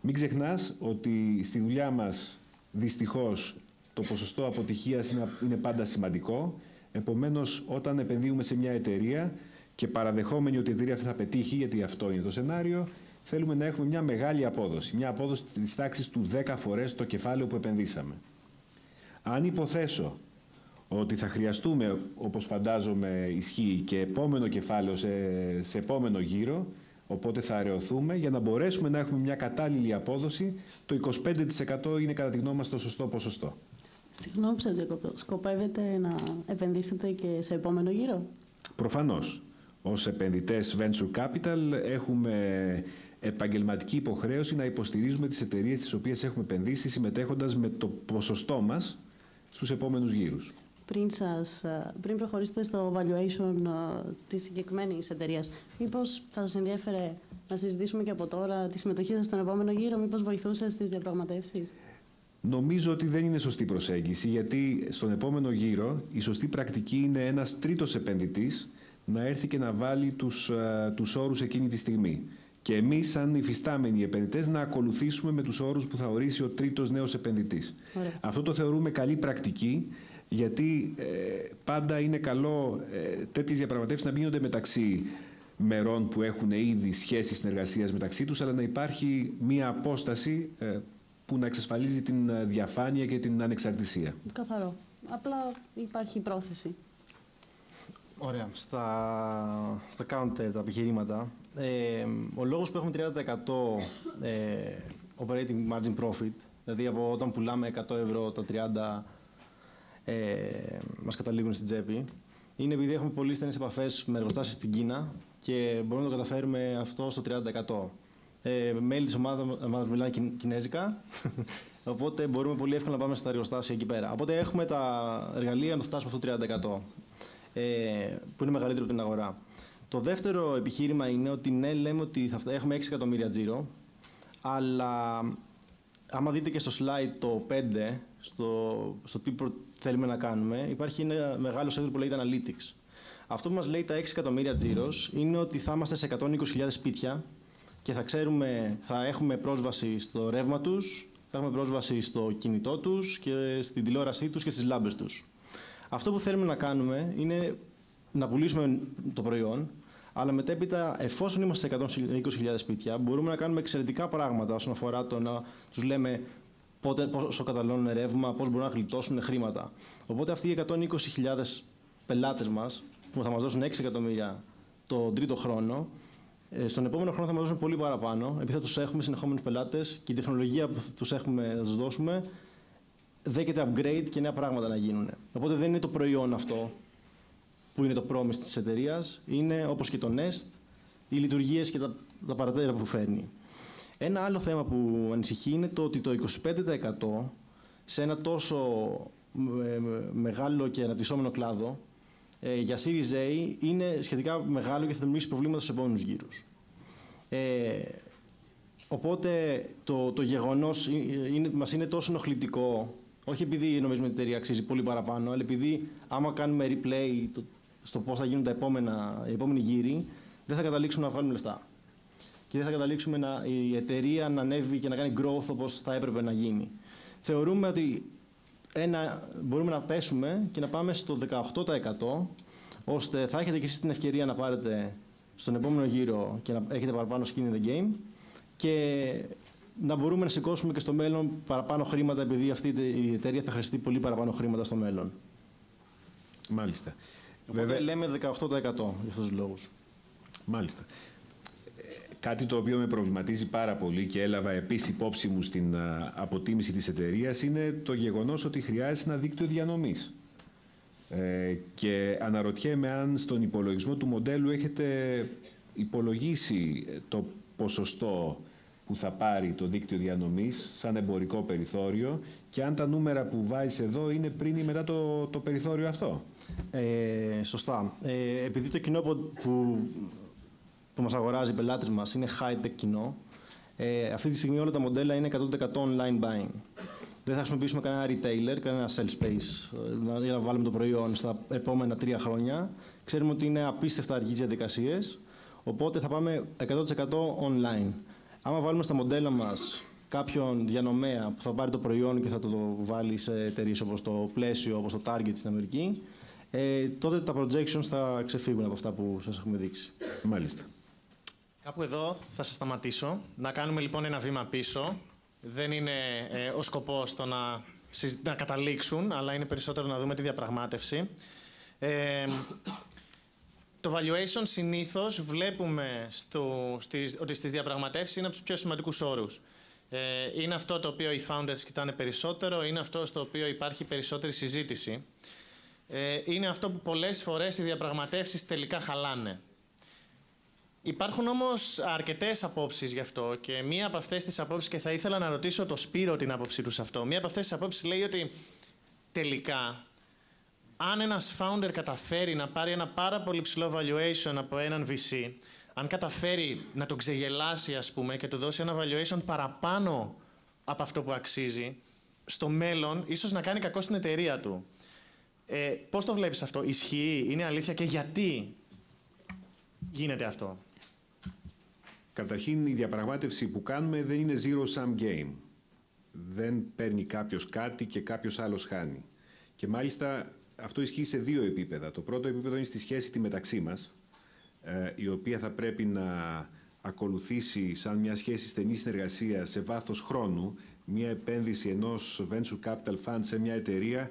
Μην ξεχνάς ότι στη δουλειά μας δυστυχώς το ποσοστό αποτυχίας είναι πάντα σημαντικό. Επομένως, όταν επενδύουμε σε μια εταιρεία και παραδεχόμενοι ότι η εταιρεία θα πετύχει, γιατί αυτό είναι το σενάριο, θέλουμε να έχουμε μια μεγάλη απόδοση, μια απόδοση της τάξης του δέκα φορές το κεφάλαιο που επενδύσαμε. Αν υποθέσω ότι θα χρειαστούμε, όπως φαντάζομαι ισχύει, και επόμενο κεφάλαιο σε, σε επόμενο γύρο, οπότε θα αραιωθούμε, για να μπορέσουμε να έχουμε μια κατάλληλη απόδοση, το είκοσι πέντε τοις εκατό είναι κατά τη γνώμη μας το σωστό ποσοστό. Συγγνώμη, σας διακόπτω. Σκοπεύετε να επενδύσετε και σε επόμενο γύρο? Προφανώς. Ως επενδυτές venture capital έχουμε επαγγελματική υποχρέωση να υποστηρίζουμε τις εταιρείες τις οποίες έχουμε επενδύσει συμμετέχοντας με το ποσοστό μας στους επόμενους γύρους. Πριν, σας, πριν προχωρήσετε στο valuation της συγκεκριμένης εταιρείας, μήπως θα σας ενδιέφερε να συζητήσουμε και από τώρα τη συμμετοχή σας στον επόμενο γύρο, μήπως βοηθούσε στις διαπραγματεύσεις? Νομίζω ότι δεν είναι σωστή προσέγγιση, γιατί στον επόμενο γύρο η σωστή πρακτική είναι ένας τρίτος επενδυτής να έρθει και να βάλει τους, τους όρους εκείνη τη στιγμή. Και εμείς, σαν υφιστάμενοι επενδυτές, να ακολουθήσουμε με τους όρους που θα ορίσει ο τρίτος νέος επενδυτής. Ωραία. Αυτό το θεωρούμε καλή πρακτική, γιατί ε, πάντα είναι καλό ε, τέτοιες διαπραγματεύσεις να μην γίνονται μεταξύ μερών που έχουν ήδη σχέσεις συνεργασίας μεταξύ τους, αλλά να υπάρχει μία απόσταση ε, που να εξασφαλίζει την διαφάνεια και την ανεξαρτησία. Καθαρό. Απλά υπάρχει πρόθεση. Ωραία. Στα, στα counter, τα επιχειρήματα, ε, ο λόγος που έχουμε τριάντα τοις εκατό ε, operating margin profit, δηλαδή από όταν πουλάμε εκατό ευρώ, τα τριάντα ε, μας καταλήγουν στην τσέπη, είναι επειδή έχουμε πολύ στενές επαφές με εργοστάσεις στην Κίνα και μπορούμε να το καταφέρουμε αυτό στο τριάντα τοις εκατό. Ε, μέλη της ομάδας μας μιλάνε κιν, κινέζικα, Οπότε μπορούμε πολύ εύκολα να πάμε στα εργοστάσια εκεί πέρα. Οπότε έχουμε τα εργαλεία να φτάσουμε στο τριάντα τοις εκατό, που είναι μεγαλύτερο από την αγορά. Το δεύτερο επιχείρημα είναι ότι ναι, λέμε ότι θα έχουμε έξι εκατομμύρια τζίρο, αλλά άμα δείτε και στο slide το πέντε, στο, στο τι θέλουμε να κάνουμε, υπάρχει ένα μεγάλο σέντρο που λέγεται Analytics. Αυτό που μας λέει τα έξι εκατομμύρια τζίρος είναι ότι θα είμαστε σε εκατόν είκοσι χιλιάδες σπίτια και θα, ξέρουμε, θα έχουμε πρόσβαση στο ρεύμα τους, θα έχουμε πρόσβαση στο κινητό τους και στην τηλεόρασή τους και στις λάμπες τους. Αυτό που θέλουμε να κάνουμε είναι να πουλήσουμε το προϊόν, αλλά μετέπειτα, εφόσον είμαστε σε εκατόν είκοσι χιλιάδες σπίτια, μπορούμε να κάνουμε εξαιρετικά πράγματα όσον αφορά το να τους λέμε πότε, πόσο καταναλώνουν ρεύμα, πώς μπορούν να γλιτώσουν χρήματα. Οπότε αυτοί οι εκατόν είκοσι χιλιάδες πελάτες μας, που θα μας δώσουν έξι εκατομμύρια τον τρίτο χρόνο, στον επόμενο χρόνο θα μας δώσουν πολύ παραπάνω, επειδή θα τους έχουμε συνεχόμενους πελάτες και η τεχνολογία που τους έχουμε να τους δώσουμε δέχεται upgrade και νέα πράγματα να γίνουν. Οπότε δεν είναι το προϊόν αυτό που είναι το promise της εταιρείας, είναι όπως και το Nest, οι λειτουργίες και τα, τα παρατέρα που φέρνει. Ένα άλλο θέμα που ανησυχεί είναι το ότι το είκοσι πέντε τοις εκατό σε ένα τόσο ε, μεγάλο και αναπτυσσόμενο κλάδο ε, για Series A είναι σχετικά μεγάλο και θα δημιουργήσει προβλήματα στους επόμενους γύρους. Ε, οπότε το, το γεγονός είναι, μας είναι τόσο ενοχλητικό, όχι επειδή νομίζουμε ότι η εταιρεία αξίζει πολύ παραπάνω, αλλά επειδή άμα κάνουμε replay το, στο πώς θα γίνουν τα επόμενα, οι επόμενοι γύροι, δεν θα καταλήξουμε να βγάλουμε λεφτά. Και δεν θα καταλήξουμε να, η εταιρεία να ανέβει και να κάνει growth όπως θα έπρεπε να γίνει. Θεωρούμε ότι ένα, μπορούμε να πέσουμε και να πάμε στο δεκαοκτώ τοις εκατό, ώστε θα έχετε και εσείς την ευκαιρία να πάρετε στον επόμενο γύρο και να έχετε παραπάνω skin in the game και να μπορούμε να σηκώσουμε και στο μέλλον παραπάνω χρήματα, επειδή αυτή η εταιρεία θα χρειαστεί πολύ παραπάνω χρήματα στο μέλλον. Μάλιστα. Οπότε βέβαια, λέμε δεκαοκτώ τοις εκατό για αυτούς τους λόγους. Μάλιστα. Κάτι το οποίο με προβληματίζει πάρα πολύ και έλαβα επίσης υπόψη μου στην αποτίμηση της εταιρείας είναι το γεγονός ότι χρειάζεται ένα δίκτυο διανομής. Ε, και αναρωτιέμαι αν στον υπολογισμό του μοντέλου έχετε υπολογίσει το ποσοστό που θα πάρει το δίκτυο διανομής σαν εμπορικό περιθώριο και αν τα νούμερα που βάζεις εδώ είναι πριν ή μετά το, το περιθώριο αυτό. Ε, σωστά. Ε, επειδή το κοινό που, που μας αγοράζει οι πελάτες μας είναι high-tech κοινό, ε, αυτή τη στιγμή όλα τα μοντέλα είναι εκατό τοις εκατό online buying. Δεν θα χρησιμοποιήσουμε κανένα retailer, κανένα sell space για να βάλουμε το προϊόν στα επόμενα τρία χρόνια. Ξέρουμε ότι είναι απίστευτα αργές διαδικασίες, οπότε θα πάμε εκατό τοις εκατό online. Άμα βάλουμε στα μοντέλα μας κάποιον διανομέα που θα πάρει το προϊόν και θα το βάλει σε εταιρείες όπως το πλαίσιο, όπως το Target στην Αμερική, ε, τότε τα projections θα ξεφύγουν από αυτά που σας έχουμε δείξει. Μάλιστα. Κάπου εδώ θα σας σταματήσω. Να κάνουμε λοιπόν ένα βήμα πίσω. Δεν είναι ε, ο σκοπός το να, να καταλήξουν, αλλά είναι περισσότερο να δούμε τη διαπραγμάτευση. Ε, Το valuation συνήθως βλέπουμε στο, στις, ότι στις διαπραγματεύσεις είναι από τους πιο σημαντικούς όρους. Ε, είναι αυτό το οποίο οι founders κοιτάνε περισσότερο, είναι αυτό στο οποίο υπάρχει περισσότερη συζήτηση. Ε, είναι αυτό που πολλές φορές οι διαπραγματεύσεις τελικά χαλάνε. Υπάρχουν όμως αρκετές απόψεις γι' αυτό και μία από αυτές τις απόψεις, και θα ήθελα να ρωτήσω το Σπύρο την άποψή του σε αυτό, μία από αυτές τις απόψεις λέει ότι τελικά, αν ένας founder καταφέρει να πάρει ένα πάρα πολύ ψηλό valuation από έναν βι σι, αν καταφέρει να τον ξεγελάσει, ας πούμε, και του δώσει ένα valuation παραπάνω από αυτό που αξίζει, στο μέλλον ίσως να κάνει κακό στην εταιρεία του. Ε, πώς το βλέπεις αυτό, ισχύει, είναι αλήθεια και γιατί γίνεται αυτό? Καταρχήν, η διαπραγμάτευση που κάνουμε δεν είναι zero-sum game. Δεν παίρνει κάποιος κάτι και κάποιος άλλος χάνει. Και μάλιστα, αυτό ισχύει σε δύο επίπεδα. Το πρώτο επίπεδο είναι στη σχέση τη μεταξύ μας, η οποία θα πρέπει να ακολουθήσει σαν μια σχέση στενής συνεργασίας σε βάθος χρόνου. Μια επένδυση ενός venture capital fund σε μια εταιρεία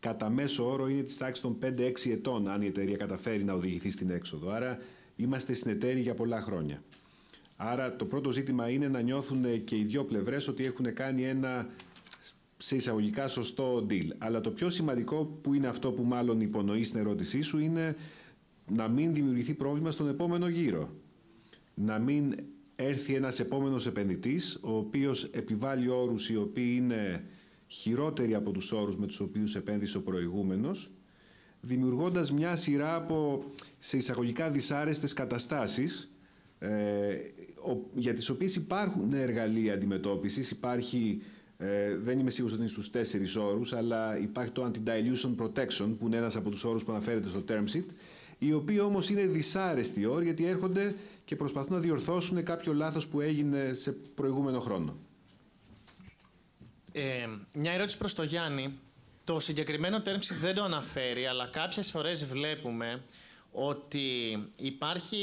κατά μέσο όρο είναι της τάξης των πέντε έξι ετών, αν η εταιρεία καταφέρει να οδηγηθεί στην έξοδο. Άρα είμαστε συνεταίροι για πολλά χρόνια. Άρα το πρώτο ζήτημα είναι να νιώθουν και οι δύο πλευρές ότι έχουν κάνει ένα σε εισαγωγικά σωστό deal. Αλλά το πιο σημαντικό, που είναι αυτό που μάλλον υπονοεί στην ερώτησή σου, είναι να μην δημιουργηθεί πρόβλημα στον επόμενο γύρο. Να μην έρθει ένας επόμενος επενδυτής, ο οποίος επιβάλλει όρους οι οποίοι είναι χειρότεροι από τους όρους με τους οποίους επένδυσε ο προηγούμενος, δημιουργώντας μια σειρά από σε εισαγωγικά δυσάρεστες καταστάσεις, ε, για τις οποίες υπάρχουν εργαλεία αντιμετώπισης. Υπάρχει, ε, δεν είμαι σίγουρος ότι είναι στους τέσσερις όρους, αλλά υπάρχει το anti-dilution protection, που είναι ένας από τους όρους που αναφέρεται στο term sheet, οι οποίοι όμως είναι δυσάρεστοι όροι, γιατί έρχονται και προσπαθούν να διορθώσουν κάποιο λάθος που έγινε σε προηγούμενο χρόνο. Ε, μια ερώτηση προς τον Γιάννη. Το συγκεκριμένο term sheet δεν το αναφέρει, αλλά κάποιες φορές βλέπουμε ότι υπάρχει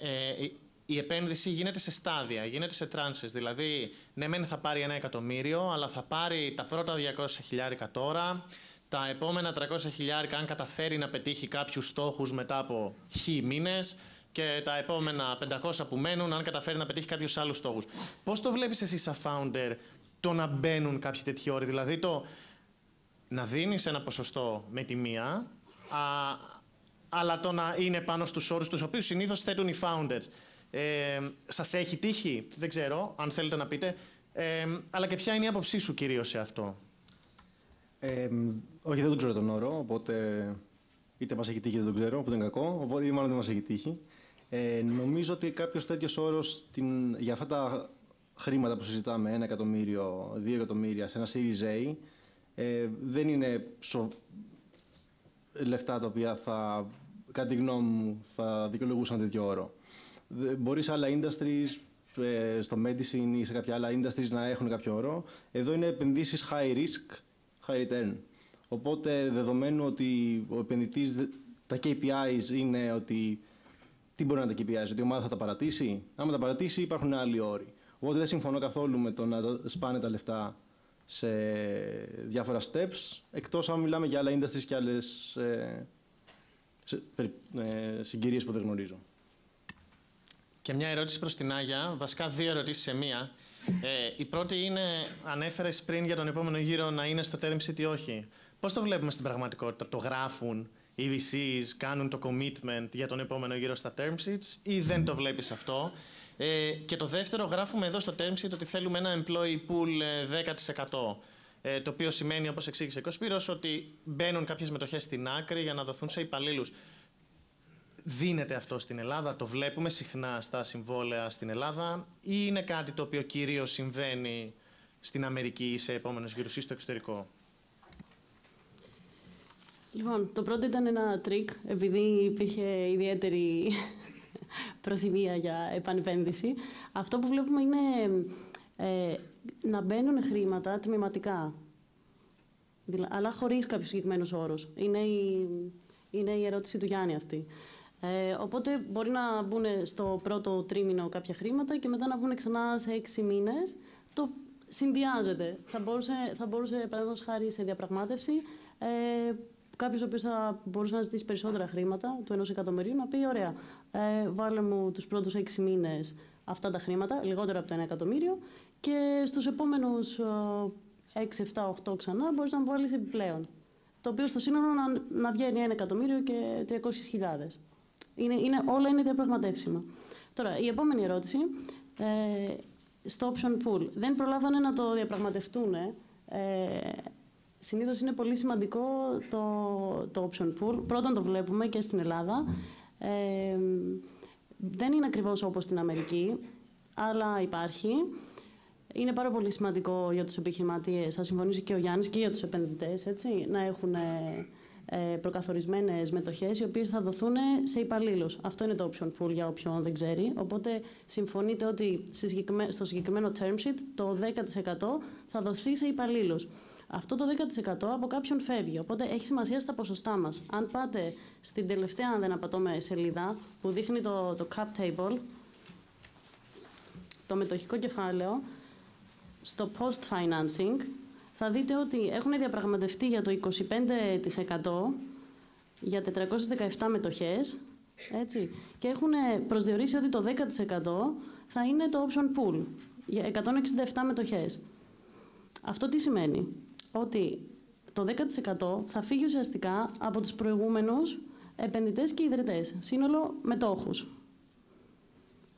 ε, η επένδυση γίνεται σε στάδια, γίνεται σε tranches. Δηλαδή, ναι, μεν θα πάρει ένα εκατομμύριο, αλλά θα πάρει τα πρώτα διακόσια χιλιάρικα τώρα, τα επόμενα τριακόσια χιλιάρικα αν καταφέρει να πετύχει κάποιους στόχους μετά από χ μήνες, και τα επόμενα πεντακόσια που μένουν αν καταφέρει να πετύχει κάποιους άλλους στόχους. Πώς το βλέπεις εσύ σαν founder το να μπαίνουν κάποιοι τέτοιοι όροι, δηλαδή το να δίνεις ένα ποσοστό με τη μία, α, αλλά το να είναι πάνω στους όρους τους οποίους συνήθως θέτουν οι founders. Ε, σας έχει τύχει, δεν ξέρω, αν θέλετε να πείτε, ε, αλλά και ποια είναι η άποψή σου κυρίως σε αυτό. Ε, όχι, δεν τον ξέρω τον όρο, οπότε είτε μας έχει τύχει, δεν τον ξέρω, οπότε είναι κακό, οπότε μάλλον δεν μας έχει τύχει. Ε, νομίζω ότι κάποιος τέτοιος όρος την, για αυτά τα χρήματα που συζητάμε, ένα εκατομμύριο, δύο εκατομμύρια, σε ένα Series A, Ε, δεν είναι σο... λεφτά τα οποία θα, κατά τη γνώμη μου, θα δικαιολογούσαν τέτοιο όρο. Μπορεί σε άλλα industries, ε, στο medicine ή σε κάποια άλλα industries να έχουν κάποιο όρο. Εδώ είναι επενδύσεις high risk, high return. Οπότε, δεδομένου ότι ο επενδυτής, τα κέι πι άις είναι ότι... Τι μπορεί να είναι τα κέι πι άις, ότι η ομάδα θα τα παρατήσει. Άμα τα παρατήσει, υπάρχουν άλλοι όροι. Οπότε δεν συμφωνώ καθόλου με το να σπάνε τα λεφτά σε διάφορα steps, εκτός αν μιλάμε για άλλα industries και άλλες ε, σε, ε, συγκυρίες που δεν γνωρίζω. Και μια ερώτηση προς την Νάγια, βασικά δύο ερωτήσεις σε μία. Ε, η πρώτη είναι, ανέφερες πριν για τον επόμενο γύρο να είναι στο term sheet ή όχι. Πώς το βλέπουμε στην πραγματικότητα, το γράφουν οι βι σις, κάνουν το commitment για τον επόμενο γύρο στα term sheets ή δεν το βλέπεις αυτό? Ε, και το δεύτερο, γράφουμε εδώ στο term sheet ότι θέλουμε ένα employee pool δέκα τοις εκατό. Ε, το οποίο σημαίνει, όπως εξήγησε ο Σπύρος, ότι μπαίνουν κάποιες μετοχές στην άκρη για να δοθούν σε υπαλλήλους. Δίνεται αυτό στην Ελλάδα, το βλέπουμε συχνά στα συμβόλαια στην Ελλάδα, ή είναι κάτι το οποίο κυρίως συμβαίνει στην Αμερική ή σε επόμενους γύρους ή στο εξωτερικό? Λοιπόν, το πρώτο ήταν ένα τρίκ, επειδή υπήρχε ιδιαίτερη προθυμία για επανεπένδυση. Αυτό που βλέπουμε είναι ε, να μπαίνουν χρήματα τμηματικά, αλλά χωρίς κάποιους συγκεκριμένους όρους. Είναι η, είναι η ερώτηση του Γιάννη αυτή. Ε, οπότε μπορεί να μπουν στο πρώτο τρίμηνο κάποια χρήματα και μετά να μπουν ξανά σε έξι μήνες. Το συνδυάζεται. Θα μπορούσε, θα μπορούσε παραδείγματος χάρη σε διαπραγμάτευση, ε, κάποιος ο οποίος θα μπορούσε να ζητήσει περισσότερα χρήματα, του ενός εκατομμυρίου, να πει: ωραία, ε, βάλε μου τους πρώτους έξι μήνες αυτά τα χρήματα, λιγότερα από το ένα εκατομμύριο, και στους επόμενους έξι, εφτά, οκτώ ξανά μπορείς να μου βάλεις επιπλέον. Το οποίο στο σύνολο να, να βγαίνει ένα εκατομμύριο και τριακόσιες χιλιάδες. Είναι, είναι, όλα είναι διαπραγματεύσιμα. Τώρα, η επόμενη ερώτηση. Ε, στο option pool. Δεν προλάβανε να το διαπραγματευτούν. Ε, ε, Συνήθως είναι πολύ σημαντικό το, το option pool. Πρώτον το βλέπουμε και στην Ελλάδα. Ε, δεν είναι ακριβώς όπως στην Αμερική, αλλά υπάρχει. Είναι πάρα πολύ σημαντικό για τους επιχειρηματίες, θα συμφωνήσει και ο Γιάννης, και για τους επενδυτές, έτσι, να έχουν ε, προκαθορισμένες μετοχές, οι οποίες θα δοθούν σε υπαλλήλους. Αυτό είναι το option pool για όποιον δεν ξέρει. Οπότε συμφωνείτε ότι στο συγκεκριμένο term sheet το δέκα τοις εκατό θα δοθεί σε υπαλλήλους. Αυτό το δέκα τοις εκατό από κάποιον φεύγει, οπότε έχει σημασία στα ποσοστά μας. Αν πάτε στην τελευταία, αν δεν απατώμε, σελίδα που δείχνει το, το cap table, το μετοχικό κεφάλαιο, στο post-financing, θα δείτε ότι έχουν διαπραγματευτεί για το είκοσι πέντε τοις εκατό για τετρακόσιες δεκαεπτά μετοχές, έτσι, και έχουν προσδιορίσει ότι το δέκα τοις εκατό θα είναι το option pool για εκατόν εξήντα επτά μετοχές. Αυτό τι σημαίνει? Ότι το δέκα τοις εκατό θα φύγει ουσιαστικά από τους προηγούμενους επενδυτές και ιδρυτές, σύνολο μετόχους.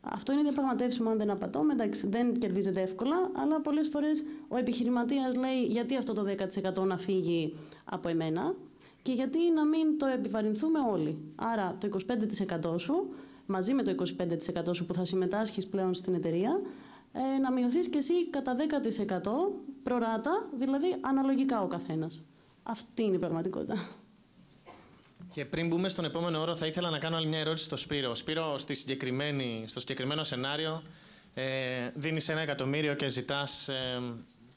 Αυτό είναι διαπραγματεύσιμο, αν δεν απατώμε. Δεν κερδίζεται εύκολα, αλλά πολλές φορές ο επιχειρηματίας λέει: γιατί αυτό το δέκα τοις εκατό να φύγει από εμένα και γιατί να μην το επιβαρυνθούμε όλοι. Άρα το είκοσι πέντε τοις εκατό σου, μαζί με το είκοσι πέντε τοις εκατό σου που θα συμμετάσχεις πλέον στην εταιρεία, ε, να μειωθείς και εσύ κατά δέκα τοις εκατό προράτα, δηλαδή αναλογικά ο καθένας. Αυτή είναι η πραγματικότητα. Και πριν μπούμε στον επόμενο όρο, θα ήθελα να κάνω άλλη μια ερώτηση στο Σπύρο. Σπύρο, στη συγκεκριμένη, στο συγκεκριμένο σενάριο, ε, δίνεις ένα εκατομμύριο και ζητάς ε,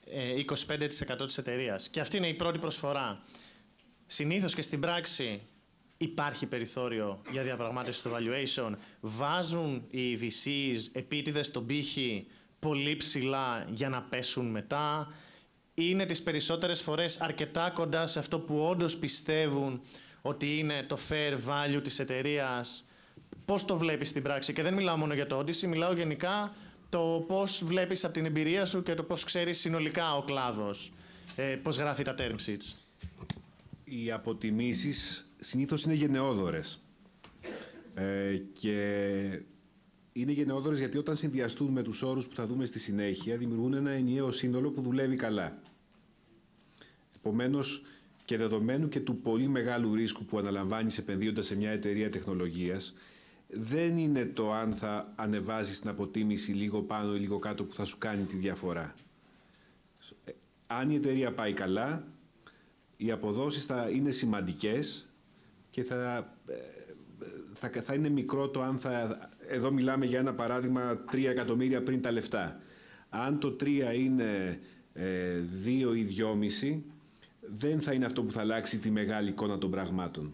ε, είκοσι πέντε τοις εκατό της εταιρείας. Και αυτή είναι η πρώτη προσφορά. Συνήθως και στην πράξη υπάρχει περιθώριο για διαπραγμάτευση του valuation. Βάζουν οι βι σις επίτηδες στον πύχη πολύ ψηλά για να πέσουν μετά. Είναι τις περισσότερες φορές αρκετά κοντά σε αυτό που όντως πιστεύουν ότι είναι το fair value της εταιρείας. Πώς το βλέπεις στην πράξη? Και δεν μιλάω μόνο για το Odyssey, μιλάω γενικά το πώς βλέπεις από την εμπειρία σου και το πώς ξέρεις συνολικά ο κλάδος, ε, πώς γράφει τα term sheets. Οι αποτιμήσεις συνήθως είναι γενναιόδορες. Ε, και είναι γενναιόδορες γιατί όταν συνδυαστούν με τους όρους που θα δούμε στη συνέχεια, δημιουργούν ένα ενιαίο σύνολο που δουλεύει καλά. Επομένως, και δεδομένου και του πολύ μεγάλου ρίσκου που αναλαμβάνεις επενδύοντας σε μια εταιρεία τεχνολογίας, δεν είναι το αν θα ανεβάζεις την αποτίμηση λίγο πάνω ή λίγο κάτω που θα σου κάνει τη διαφορά. Αν η εταιρεία πάει καλά, οι αποδόσεις θα είναι σημαντικές και θα, θα, θα είναι μικρό το αν θα... Εδώ μιλάμε για ένα παράδειγμα τρία εκατομμύρια πριν τα λεφτά. Αν το τρία είναι δύο ή δυόμισι, δεν θα είναι αυτό που θα αλλάξει τη μεγάλη εικόνα των πραγμάτων.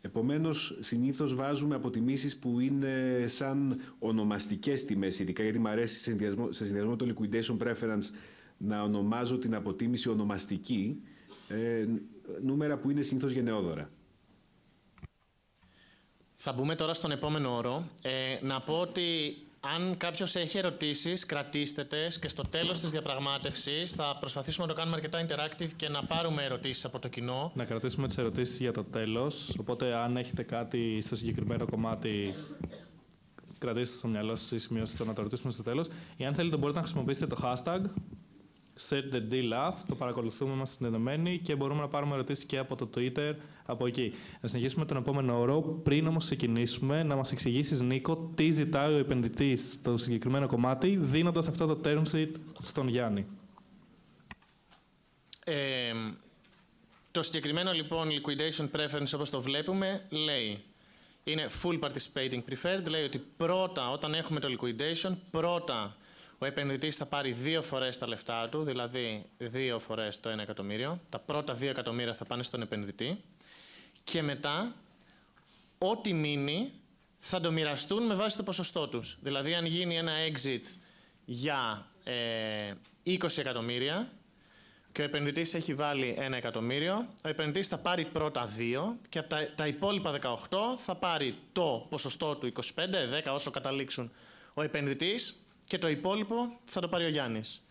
Επομένως, συνήθως βάζουμε αποτιμήσεις που είναι σαν ονομαστικές τιμές, ειδικά γιατί μου αρέσει σε συνδυασμό, σε συνδυασμό το liquidation preference να ονομάζω την αποτίμηση ονομαστική, ε, νούμερα που είναι συνήθως γενναιόδωρα. Θα μπούμε τώρα στον επόμενο όρο. Ε, να πω ότι αν κάποιος έχει ερωτήσεις, κρατήστε τες και στο τέλος της διαπραγμάτευσης θα προσπαθήσουμε να το κάνουμε αρκετά interactive και να πάρουμε ερωτήσεις από το κοινό. Να κρατήσουμε τις ερωτήσεις για το τέλος, οπότε αν έχετε κάτι στο συγκεκριμένο κομμάτι, κρατήστε στο μυαλό σας ή σημειώστε το να το ρωτήσουμε στο τέλος. Ή αν θέλετε μπορείτε να χρησιμοποιήσετε το hashtag Set the Deal Up, το παρακολουθούμε, είμαστε συνδεδεμένοι και μπορούμε να πάρουμε ερωτήσεις και από το Twitter, από εκεί. Να συνεχίσουμε τον επόμενο όρο. Πριν όμως ξεκινήσουμε, να μας εξηγήσεις, Νίκο, τι ζητάει ο επενδυτής στο συγκεκριμένο κομμάτι, δίνοντας αυτό το term sheet στον Γιάννη. Ε, το συγκεκριμένο, λοιπόν, liquidation preference, όπως το βλέπουμε, λέει... Είναι full participating preferred, λέει ότι πρώτα, όταν έχουμε το liquidation, πρώτα... Ο επενδυτής θα πάρει δύο φορές τα λεφτά του, δηλαδή δύο φορές το ένα εκατομμύριο. Τα πρώτα δύο εκατομμύρια θα πάνε στον επενδυτή. Και μετά, ό,τι μείνει θα το μοιραστούν με βάση το ποσοστό τους. Δηλαδή, αν γίνει ένα exit για ε, είκοσι εκατομμύρια και ο επενδυτής έχει βάλει ένα εκατομμύριο, ο επενδυτής θα πάρει πρώτα δύο και από τα, τα υπόλοιπα δεκαοκτώ θα πάρει το ποσοστό του είκοσι πέντε, δέκα, όσο καταλήξουν ο επενδυτής. Και το υπόλοιπο θα το πάρει ο Γιάννης.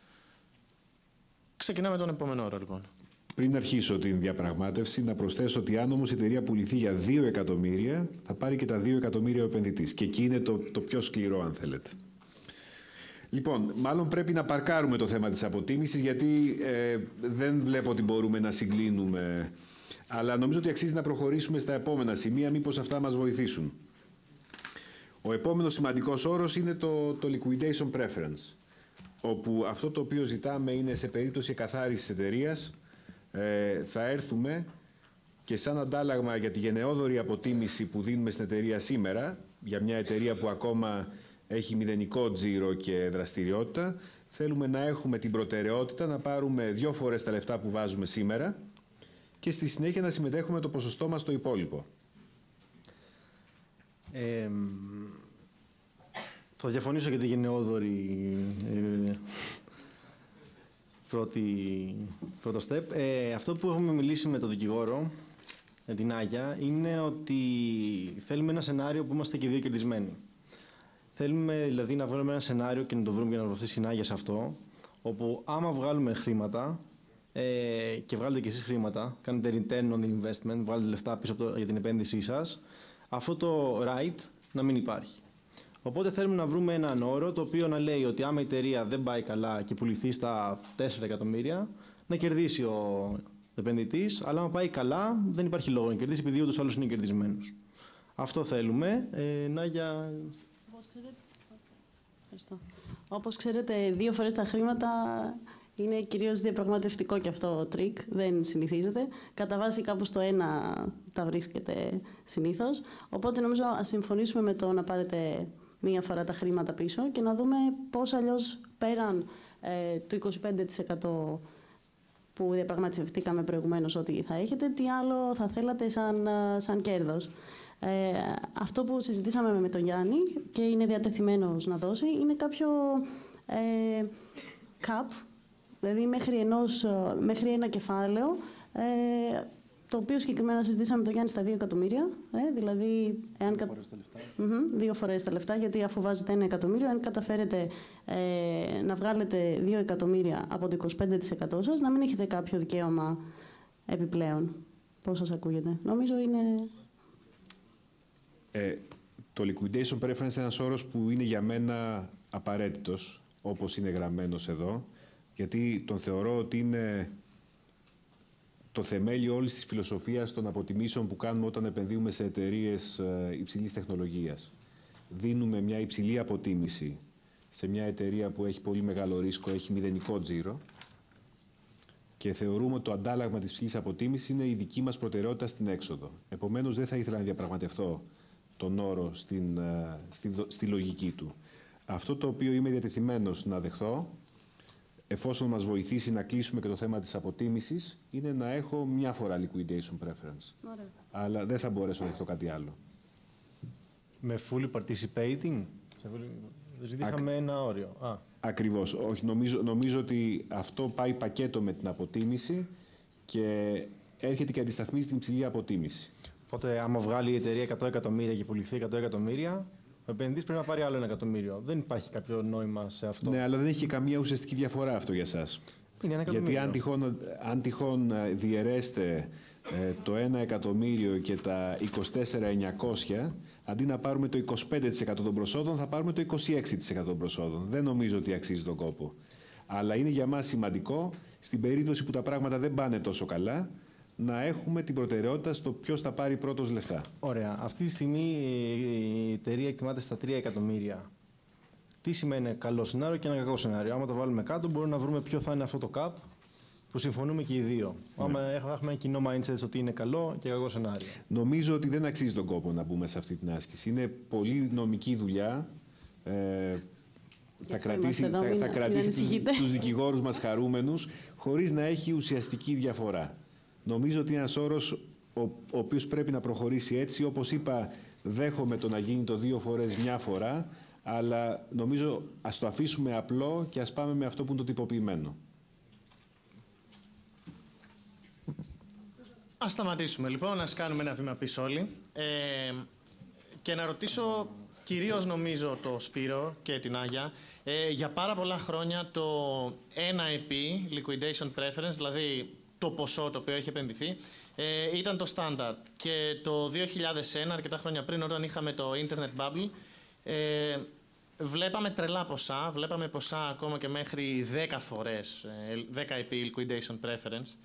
Ξεκινάμε τον επόμενο όρο, λοιπόν. Πριν αρχίσω την διαπραγμάτευση, να προσθέσω ότι αν όμως η εταιρεία πουληθεί για δύο εκατομμύρια, θα πάρει και τα δύο εκατομμύρια ο επενδυτής. Και εκεί είναι το, το πιο σκληρό, αν θέλετε. Λοιπόν, μάλλον πρέπει να παρκάρουμε το θέμα της αποτίμησης, γιατί ε, δεν βλέπω ότι μπορούμε να συγκλίνουμε. Αλλά νομίζω ότι αξίζει να προχωρήσουμε στα επόμενα σημεία, μήπως αυτά μας βοηθήσουν. Ο επόμενος σημαντικός όρος είναι το, το liquidation preference, όπου αυτό το οποίο ζητάμε είναι σε περίπτωση εκαθάρισης εταιρείας, ε, θα έρθουμε και σαν αντάλλαγμα για τη γενναιόδορη αποτίμηση που δίνουμε στην εταιρεία σήμερα, για μια εταιρεία που ακόμα έχει μηδενικό τζίρο και δραστηριότητα, θέλουμε να έχουμε την προτεραιότητα να πάρουμε δύο φορές τα λεφτά που βάζουμε σήμερα και στη συνέχεια να συμμετέχουμε το ποσοστό μας στο υπόλοιπο. Ε, θα διαφωνήσω για τη γενναιόδορη ε, πρώτη, πρώτο step. Ε, αυτό που έχουμε μιλήσει με τον δικηγόρο, την Νάγια, είναι ότι θέλουμε ένα σενάριο που είμαστε και δύο κερδισμένοι. Θέλουμε δηλαδή να βγάλουμε ένα σενάριο και να το βρούμε για να βοηθήσει η Νάγια σε αυτό, όπου άμα βγάλουμε χρήματα ε, και βγάλετε κι εσείς χρήματα, κάνετε return on investment, βγάλετε λεφτά πίσω από το, για την επένδυσή σας, αυτό το right να μην υπάρχει. Οπότε θέλουμε να βρούμε έναν όρο το οποίο να λέει ότι άμα η εταιρεία δεν πάει καλά και πουληθεί στα τέσσερα εκατομμύρια, να κερδίσει ο επενδυτής, αλλά άμα πάει καλά δεν υπάρχει λόγο να κερδίσει, επειδή ούτως άλλως είναι κερδισμένος. Αυτό θέλουμε. Ε, Νάγια. Όπως ξέρετε, δύο φορές τα χρήματα είναι κυρίως διαπραγματευτικό και αυτό τρίκ, δεν συνηθίζεται. Κατά βάση κάπου στο ένα τα βρίσκεται συνήθως. Οπότε νομίζω ας συμφωνήσουμε με το να πάρετε μία φορά τα χρήματα πίσω και να δούμε πώς αλλιώς πέραν ε, του είκοσι πέντε τοις εκατό που διαπραγματευτήκαμε προηγουμένως ότι θα έχετε, τι άλλο θα θέλατε σαν, σαν κέρδος. Ε, αυτό που συζητήσαμε με τον Γιάννη και είναι διατεθειμένος να δώσει είναι κάποιο ε, cap, δηλαδή μέχρι, ενός, μέχρι ένα κεφάλαιο, ε, το οποίο συγκεκριμένα συζητήσαμε με τον Γιάννη στα δύο εκατομμύρια. Ε, δηλαδή, εάν δύο, κα... φορές τα λεφτά. Mm-hmm, δύο φορές τα λεφτά, γιατί αφού βάζετε ένα εκατομμύριο, αν καταφέρετε ε, να βγάλετε δύο εκατομμύρια από το είκοσι πέντε τοις εκατό σας, να μην έχετε κάποιο δικαίωμα επιπλέον. Πώς σας ακούγεται? Νομίζω είναι... Ε, το liquidation preference είναι ένας όρος που είναι για μένα απαραίτητος, όπως είναι γραμμένος εδώ, γιατί τον θεωρώ ότι είναι το θεμέλιο όλης της φιλοσοφίας των αποτιμήσεων που κάνουμε όταν επενδύουμε σε εταιρείες υψηλής τεχνολογίας. Δίνουμε μια υψηλή αποτίμηση σε μια εταιρεία που έχει πολύ μεγάλο ρίσκο, έχει μηδενικό τζίρο, και θεωρούμε ότι το αντάλλαγμα της υψηλής αποτίμησης είναι η δική μας προτεραιότητα στην έξοδο. Επομένως, δεν θα ήθελα να διαπραγματευτώ τον όρο στην, στη, στη λογική του. Αυτό το οποίο είμαι διατεθειμένος να δεχθώ, εφόσον μας βοηθήσει να κλείσουμε και το θέμα της αποτίμησης, είναι να έχω μια φορά liquidation preference. Ωραία. Αλλά δεν θα μπορέσω να δεχτώ κάτι άλλο. Με fully participating. Ζητήσαμε Ακ... ένα όριο. Α. Ακριβώς. Όχι, νομίζω, νομίζω ότι αυτό πάει πακέτο με την αποτίμηση και έρχεται και αντισταθμίζει την υψηλή αποτίμηση. Οπότε, άμα βγάλει η εταιρεία εκατό εκατομμύρια και πουληθεί εκατό εκατομμύρια, ο επενδυτής πρέπει να πάρει άλλο ένα εκατομμύριο. Δεν υπάρχει κάποιο νόημα σε αυτό. Ναι, αλλά δεν έχει καμία ουσιαστική διαφορά αυτό για σας. Είναι ένα εκατομμύριο. Γιατί αν τυχόν, αν τυχόν διαιρέσετε ε, το ένα εκατομμύριο και τα είκοσι τέσσερα χιλιάδες εννιακόσια, αντί να πάρουμε το είκοσι πέντε τοις εκατό των προσόδων, θα πάρουμε το είκοσι έξι τοις εκατό των προσόδων. Δεν νομίζω ότι αξίζει τον κόπο. Αλλά είναι για μας σημαντικό, στην περίπτωση που τα πράγματα δεν πάνε τόσο καλά, να έχουμε την προτεραιότητα στο ποιος θα πάρει πρώτος λεφτά. Ωραία. Αυτή τη στιγμή η εταιρεία εκτιμάται στα τρία εκατομμύρια. Τι σημαίνει καλό σενάριο και ένα κακό σενάριο? Άμα το βάλουμε κάτω, μπορούμε να βρούμε ποιο θα είναι αυτό το cap που συμφωνούμε και οι δύο. Ναι. Άμα έχουμε ένα κοινό mindset ότι είναι καλό και κακό σενάριο. Νομίζω ότι δεν αξίζει τον κόπο να μπούμε σε αυτή την άσκηση. Είναι πολύ νομική δουλειά. Ε, θα κρατήσει, εδώ, θα, μην θα μην κρατήσει τους, τους δικηγόρους μας χαρούμενους, χωρίς να έχει ουσιαστική διαφορά. Νομίζω ότι είναι ένας όρος ο, ο οποίος πρέπει να προχωρήσει έτσι. Όπως είπα, δέχομαι το να γίνει το δύο φορές μια φορά, αλλά νομίζω ας το αφήσουμε απλό και ας πάμε με αυτό που είναι το τυποποιημένο. Ας σταματήσουμε λοιπόν, ας κάνουμε ένα βήμα πίσω όλοι. Ε, και να ρωτήσω κυρίως νομίζω το Σπύρο και την Άγια. Ε, για πάρα πολλά χρόνια το εν άι πι, Liquidation Preference, δηλαδή το ποσό το οποίο έχει επενδυθεί, ε, ήταν το στάνταρτ. Και το δύο χιλιάδες ένα, αρκετά χρόνια πριν, όταν είχαμε το Internet Bubble, ε, βλέπαμε τρελά ποσά, βλέπαμε ποσά ακόμα και μέχρι δέκα φορές, ε, δέκα ι πι Liquidation Preference.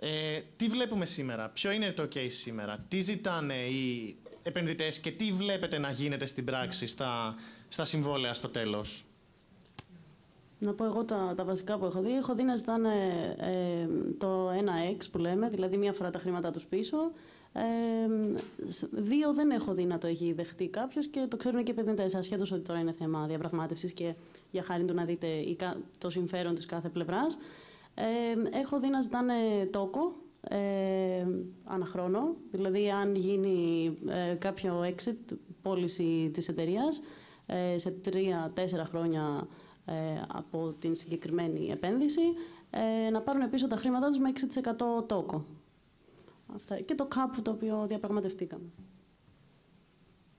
Ε, τι βλέπουμε σήμερα, ποιο είναι το case σήμερα, τι ζητάνε οι επενδυτές και τι βλέπετε να γίνεται στην πράξη στα, στα συμβόλαια στο τέλος? Να πω εγώ τα, τα βασικά που έχω δει. Έχω δει να ζητάνε ε, το ένα εξ που λέμε, δηλαδή μία φορά τα χρήματά τους πίσω. Ε, δύο δεν έχω δει να το έχει δεχτεί κάποιος και το ξέρουν και οι επενδυτές, ασχέτως ότι τώρα είναι θέμα διαπραγμάτευσης και για χάρη του να δείτε το συμφέρον της κάθε πλευράς. Ε, έχω δει να ζητάνε τόκο ε, ανά χρόνο, δηλαδή αν γίνει ε, κάποιο exit, πώληση της εταιρείας ε, σε τρία τέσσερα χρόνια ε, από την συγκεκριμένη επένδυση, ε, να πάρουν πίσω τα χρήματά τους με έξι τοις εκατό τόκο. Αυτά. Και το κάπου το οποίο διαπραγματευτήκαμε.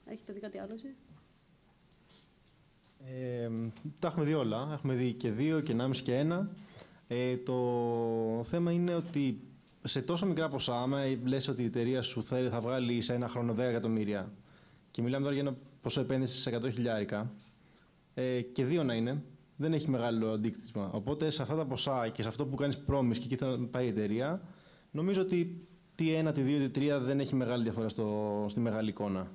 Έχετε δει κάτι άλλο εσείς? Ε, τα έχουμε δει όλα. Έχουμε δει και δύο και ενάμιση και ένα. Ε, το θέμα είναι ότι σε τόσο μικρά ποσά, άμα λες ότι η εταιρεία σου θα βγάλει σε ένα χρόνο δέκα εκατομμύρια και μιλάμε τώρα για ένα ποσό επένδυσης εκατό χιλιάρικα ε, και δύο να είναι, δεν έχει μεγάλο αντίκτυπο. Οπότε σε αυτά τα ποσά και σε αυτό που κάνεις promise και εκεί θα πάει η εταιρεία, νομίζω ότι τι ένα, τι δύο, τι τρία δεν έχει μεγάλη διαφορά στο, στη μεγάλη εικόνα.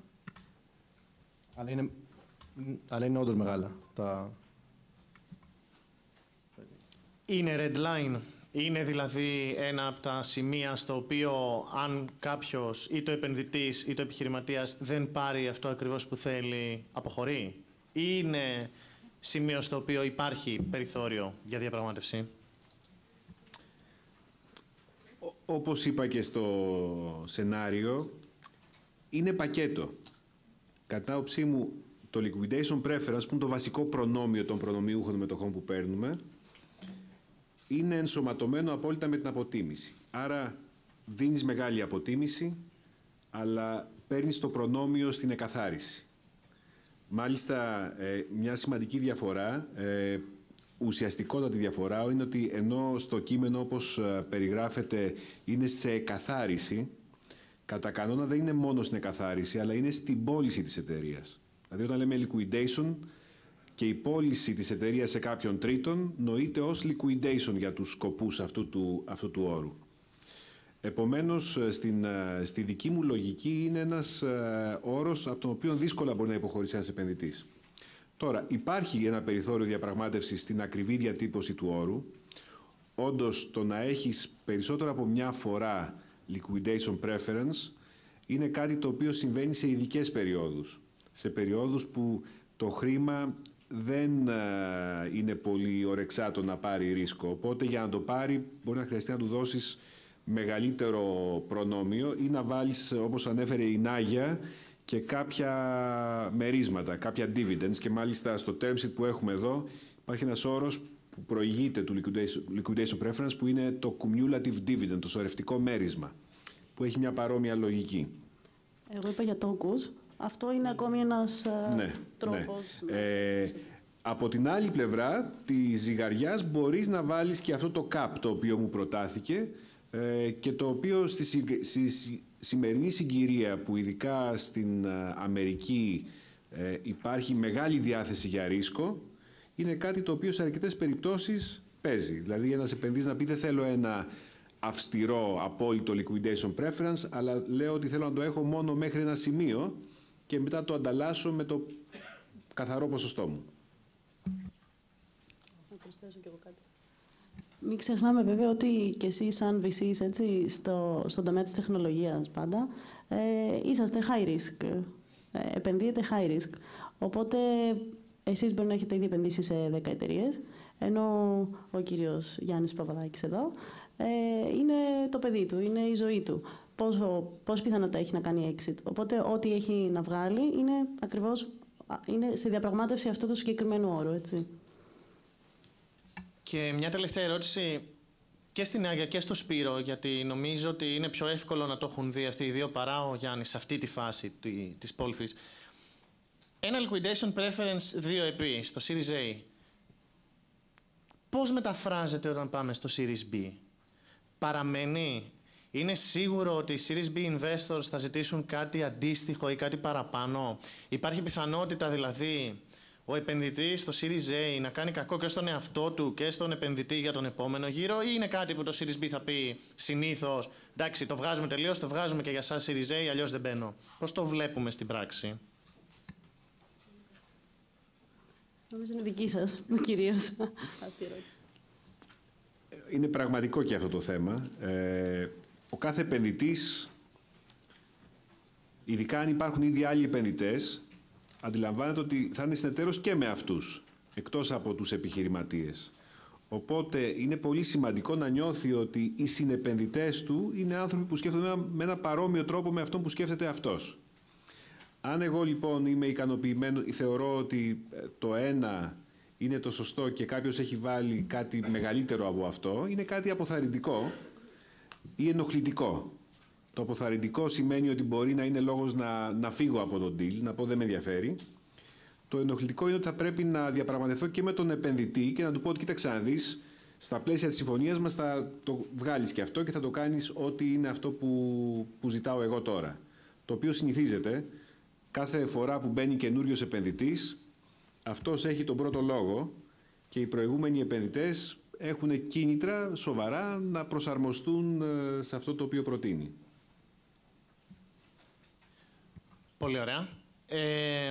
Αλλά είναι, αλλά είναι όντως μεγάλα. Τα... Είναι red line. Είναι δηλαδή ένα από τα σημεία στο οποίο αν κάποιος, είτε ο επενδυτής είτε ο επιχειρηματίας, δεν πάρει αυτό ακριβώς που θέλει, αποχωρεί. Ή είναι σημείο στο οποίο υπάρχει περιθώριο για διαπραγμάτευση. Όπως είπα και στο σενάριο, είναι πακέτο. Κατά όψη μου, το liquidation preference, που είναι το βασικό προνόμιο των προνομιούχων μετοχών που παίρνουμε, είναι ενσωματωμένο απόλυτα με την αποτίμηση. Άρα δίνεις μεγάλη αποτίμηση, αλλά παίρνεις το προνόμιο στην εκαθάριση. Μάλιστα, μια σημαντική διαφορά, ουσιαστικότατη διαφορά, είναι ότι ενώ στο κείμενο όπως περιγράφεται είναι σε εκαθάριση, κατά κανόνα δεν είναι μόνο στην εκαθάριση, αλλά είναι στην πώληση της εταιρείας. Δηλαδή όταν λέμε liquidation, και η πώληση της εταιρείας σε κάποιον τρίτον νοείται ως liquidation για τους σκοπούς αυτού του, αυτού του όρου. Επομένως, στην, στη δική μου λογική είναι ένας ε, όρος από τον οποίο δύσκολα μπορεί να υποχωρήσει ένας επενδυτής. Τώρα, υπάρχει ένα περιθώριο διαπραγμάτευσης στην ακριβή διατύπωση του όρου. Όντως, το να έχεις περισσότερο από μια φορά liquidation preference είναι κάτι το οποίο συμβαίνει σε ειδικές περιόδους. Σε περιόδους που το χρήμα δεν ε, είναι πολύ ορεξάτο να πάρει ρίσκο. Οπότε, για να το πάρει, μπορεί να χρειαστεί να του δώσεις μεγαλύτερο προνόμιο ή να βάλεις, όπως ανέφερε η Νάγια, και κάποια μερίσματα, κάποια dividends, και μάλιστα στο term sheet που έχουμε εδώ υπάρχει ένας όρος που προηγείται του liquidation preference που είναι το cumulative dividend, το σωρευτικό μέρισμα, που έχει μια παρόμοια λογική. Εγώ είπα για τόκους, αυτό είναι ακόμη ένας ναι, τρόπος. Ναι. Ε, Από την άλλη πλευρά της ζυγαριάς μπορείς να βάλεις και αυτό το cap το οποίο μου προτάθηκε και το οποίο στη σημερινή συγκυρία που ειδικά στην Αμερική υπάρχει μεγάλη διάθεση για ρίσκο, είναι κάτι το οποίο σε αρκετές περιπτώσεις παίζει. Δηλαδή ένας επενδύς να πει δεν θέλω ένα αυστηρό απόλυτο liquidation preference, αλλά λέω ότι θέλω να το έχω μόνο μέχρι ένα σημείο και μετά το ανταλλάσσω με το καθαρό ποσοστό μου. Να προσθέσω κι εγώ κάτι. Μην ξεχνάμε βέβαια ότι και εσείς σαν βι σις, έτσι, στο, στον τομέα της τεχνολογίας πάντα, ε, είσαστε high risk, ε, επενδύετε high risk. Οπότε εσείς μπορεί να έχετε ήδη επενδύσει σε δέκα εταιρείες, ενώ ο κύριος Γιάννης Παπαδάκης εδώ ε, είναι το παιδί του, είναι η ζωή του. Πόσο, πόσο πιθανότητα έχει να κάνει exit. Οπότε ό,τι έχει να βγάλει είναι ακριβώς είναι σε διαπραγμάτευση αυτού του συγκεκριμένου όρου, έτσι. Και μια τελευταία ερώτηση και στην Νάγια και στο Σπύρο, γιατί νομίζω ότι είναι πιο εύκολο να το έχουν δει αυτοί οι δύο παρά ο Γιάννης σε αυτή τη φάση της Pollfish. Ένα liquidation preference δύο επί στο Series A. Πώς μεταφράζεται όταν πάμε στο Series B? Παραμένει. Είναι σίγουρο ότι οι Series B investors θα ζητήσουν κάτι αντίστοιχο ή κάτι παραπάνω? Υπάρχει πιθανότητα δηλαδή ο επενδυτής στο Series A να κάνει κακό και στον εαυτό του και στον επενδυτή για τον επόμενο γύρο, ή είναι κάτι που το Series B θα πει συνήθως εντάξει, το βγάζουμε τελείως, το βγάζουμε και για σας Series A, αλλιώς δεν μπαίνω? Πώς το βλέπουμε στην πράξη? Νομίζω είναι δική σας, ο κυρίως. Είναι πραγματικό και αυτό το θέμα. Ε, ο κάθε επενδυτής, ειδικά αν υπάρχουν ήδη άλλοι επενδυτές, αντιλαμβάνεται ότι θα είναι συνεταίρος και με αυτούς, εκτός από τους επιχειρηματίες. Οπότε είναι πολύ σημαντικό να νιώθει ότι οι συνεπενδυτές του είναι άνθρωποι που σκέφτονται με ένα παρόμοιο τρόπο με αυτόν που σκέφτεται αυτός. Αν εγώ λοιπόν είμαι ικανοποιημένο, θεωρώ ότι το ένα είναι το σωστό και κάποιος έχει βάλει κάτι μεγαλύτερο από αυτό, είναι κάτι αποθαρρυντικό ή ενοχλητικό. Το αποθαρρυντικό σημαίνει ότι μπορεί να είναι λόγος να, να φύγω από τον deal, να πω δεν με ενδιαφέρει. Το ενοχλητικό είναι ότι θα πρέπει να διαπραγματευτώ και με τον επενδυτή και να του πω ότι κοίταξε να δεις, στα πλαίσια της συμφωνίας μας θα το βγάλεις και αυτό και θα το κάνεις ό,τι είναι αυτό που, που ζητάω εγώ τώρα. Το οποίο συνηθίζεται κάθε φορά που μπαίνει καινούριος επενδυτής, αυτός έχει τον πρώτο λόγο και οι προηγούμενοι επενδυτές έχουν κίνητρα σοβαρά να προσαρμοστούν σε αυτό το οποίο προτείνει. Πολύ ωραία. Ε,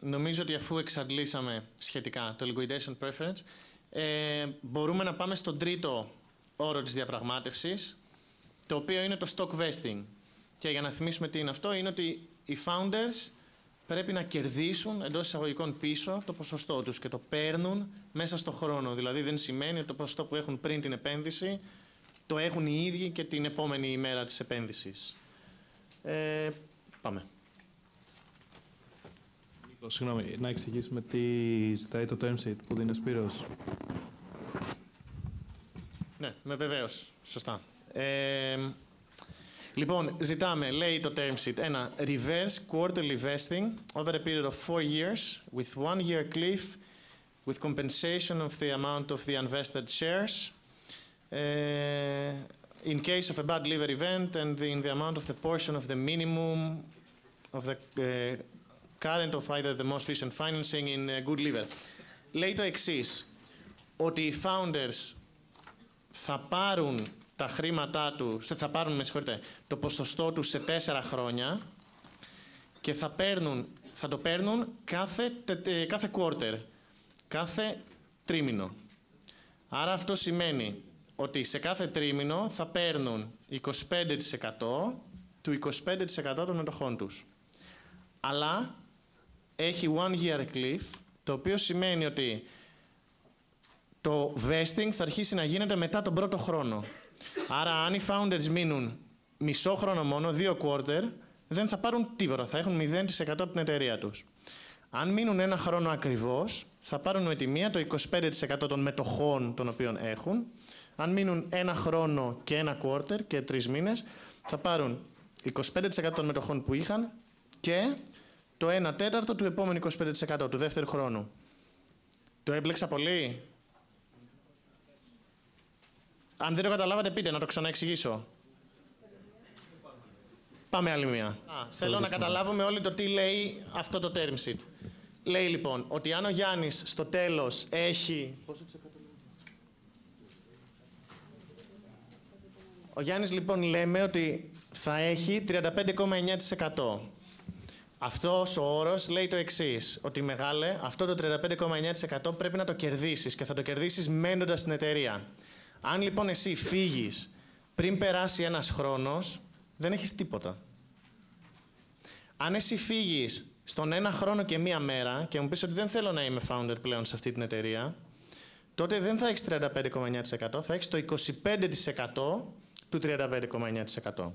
νομίζω ότι αφού εξαντλήσαμε σχετικά το liquidation preference, ε, μπορούμε να πάμε στον τρίτο όρο της διαπραγμάτευσης, το οποίο είναι το stock vesting. Και για να θυμίσουμε τι είναι αυτό, είναι ότι οι founders πρέπει να κερδίσουν εντός εισαγωγικών πίσω το ποσοστό τους και το παίρνουν μέσα στον χρόνο. Δηλαδή δεν σημαίνει ότι το ποσοστό που έχουν πριν την επένδυση το έχουν οι ίδιοι και την επόμενη ημέρα της επένδυσης. Ε, πάμε. Νίκο, συγγνώμη, να εξηγήσουμε τι ζητάει το term sheet που δίνει ο Σπύρος. Ναι, με βεβαίως. Σωστά. Ε, Λοιπόν, ζητάμε, λέει το term sheet, ένα reverse quarterly vesting over a period of four years with one year cliff with compensation of the amount of the invested shares uh, in case of a bad liver event and in the amount of the portion of the minimum of the uh, current of either the most recent financing in uh, good liver. Λέει το εξής, ότι οι founders θα πάρουν τα χρήματά του, θα πάρουν, με συγχωρείτε, το ποσοστό του σε τέσσερα χρόνια και θα, παίρνουν, θα το παίρνουν κάθε, κάθε quarter, κάθε τρίμηνο. Άρα αυτό σημαίνει ότι σε κάθε τρίμηνο θα παίρνουν είκοσι πέντε τοις εκατό του είκοσι πέντε τοις εκατό των μετοχών τους. Αλλά έχει one year cliff, το οποίο σημαίνει ότι το vesting θα αρχίσει να γίνεται μετά τον πρώτο χρόνο. Άρα, αν οι founders μείνουν μισό χρόνο μόνο, δύο quarter, δεν θα πάρουν τίποτα, θα έχουν μηδέν τοις εκατό από την εταιρεία τους. Αν μείνουν ένα χρόνο ακριβώς, θα πάρουν με τη μία το είκοσι πέντε τοις εκατό των μετοχών των οποίων έχουν. Αν μείνουν ένα χρόνο και ένα quarter και τρεις μήνες, θα πάρουν είκοσι πέντε τοις εκατό των μετοχών που είχαν και το ένα τέταρτο του επόμενου είκοσι πέντε τοις εκατό του δεύτερου χρόνου. Το έμπλεξα πολύ. Αν δεν το καταλάβατε, πείτε, να το ξαναεξηγήσω. Πάμε άλλη μία. Α, θέλω να καταλάβουμε όλοι το τι λέει αυτό το term sheet. Λέει λοιπόν ότι αν ο Γιάννης στο τέλος έχει... Ο Γιάννης λοιπόν λέμε ότι θα έχει τριάντα πέντε κόμμα εννιά τοις εκατό. Αυτός ο όρος λέει το εξής, ότι μεγάλε, αυτό το τριάντα πέντε κόμμα εννιά τοις εκατό πρέπει να το κερδίσεις και θα το κερδίσεις μένοντας στην εταιρεία. Αν λοιπόν εσύ φύγεις πριν περάσει ένας χρόνος, δεν έχεις τίποτα. Αν εσύ φύγεις στον ένα χρόνο και μία μέρα και μου πεις ότι δεν θέλω να είμαι founder πλέον σε αυτή την εταιρεία, τότε δεν θα έχεις τριάντα πέντε κόμμα εννιά τοις εκατό, θα έχεις το είκοσι πέντε τοις εκατό του τριάντα πέντε κόμμα εννιά τοις εκατό.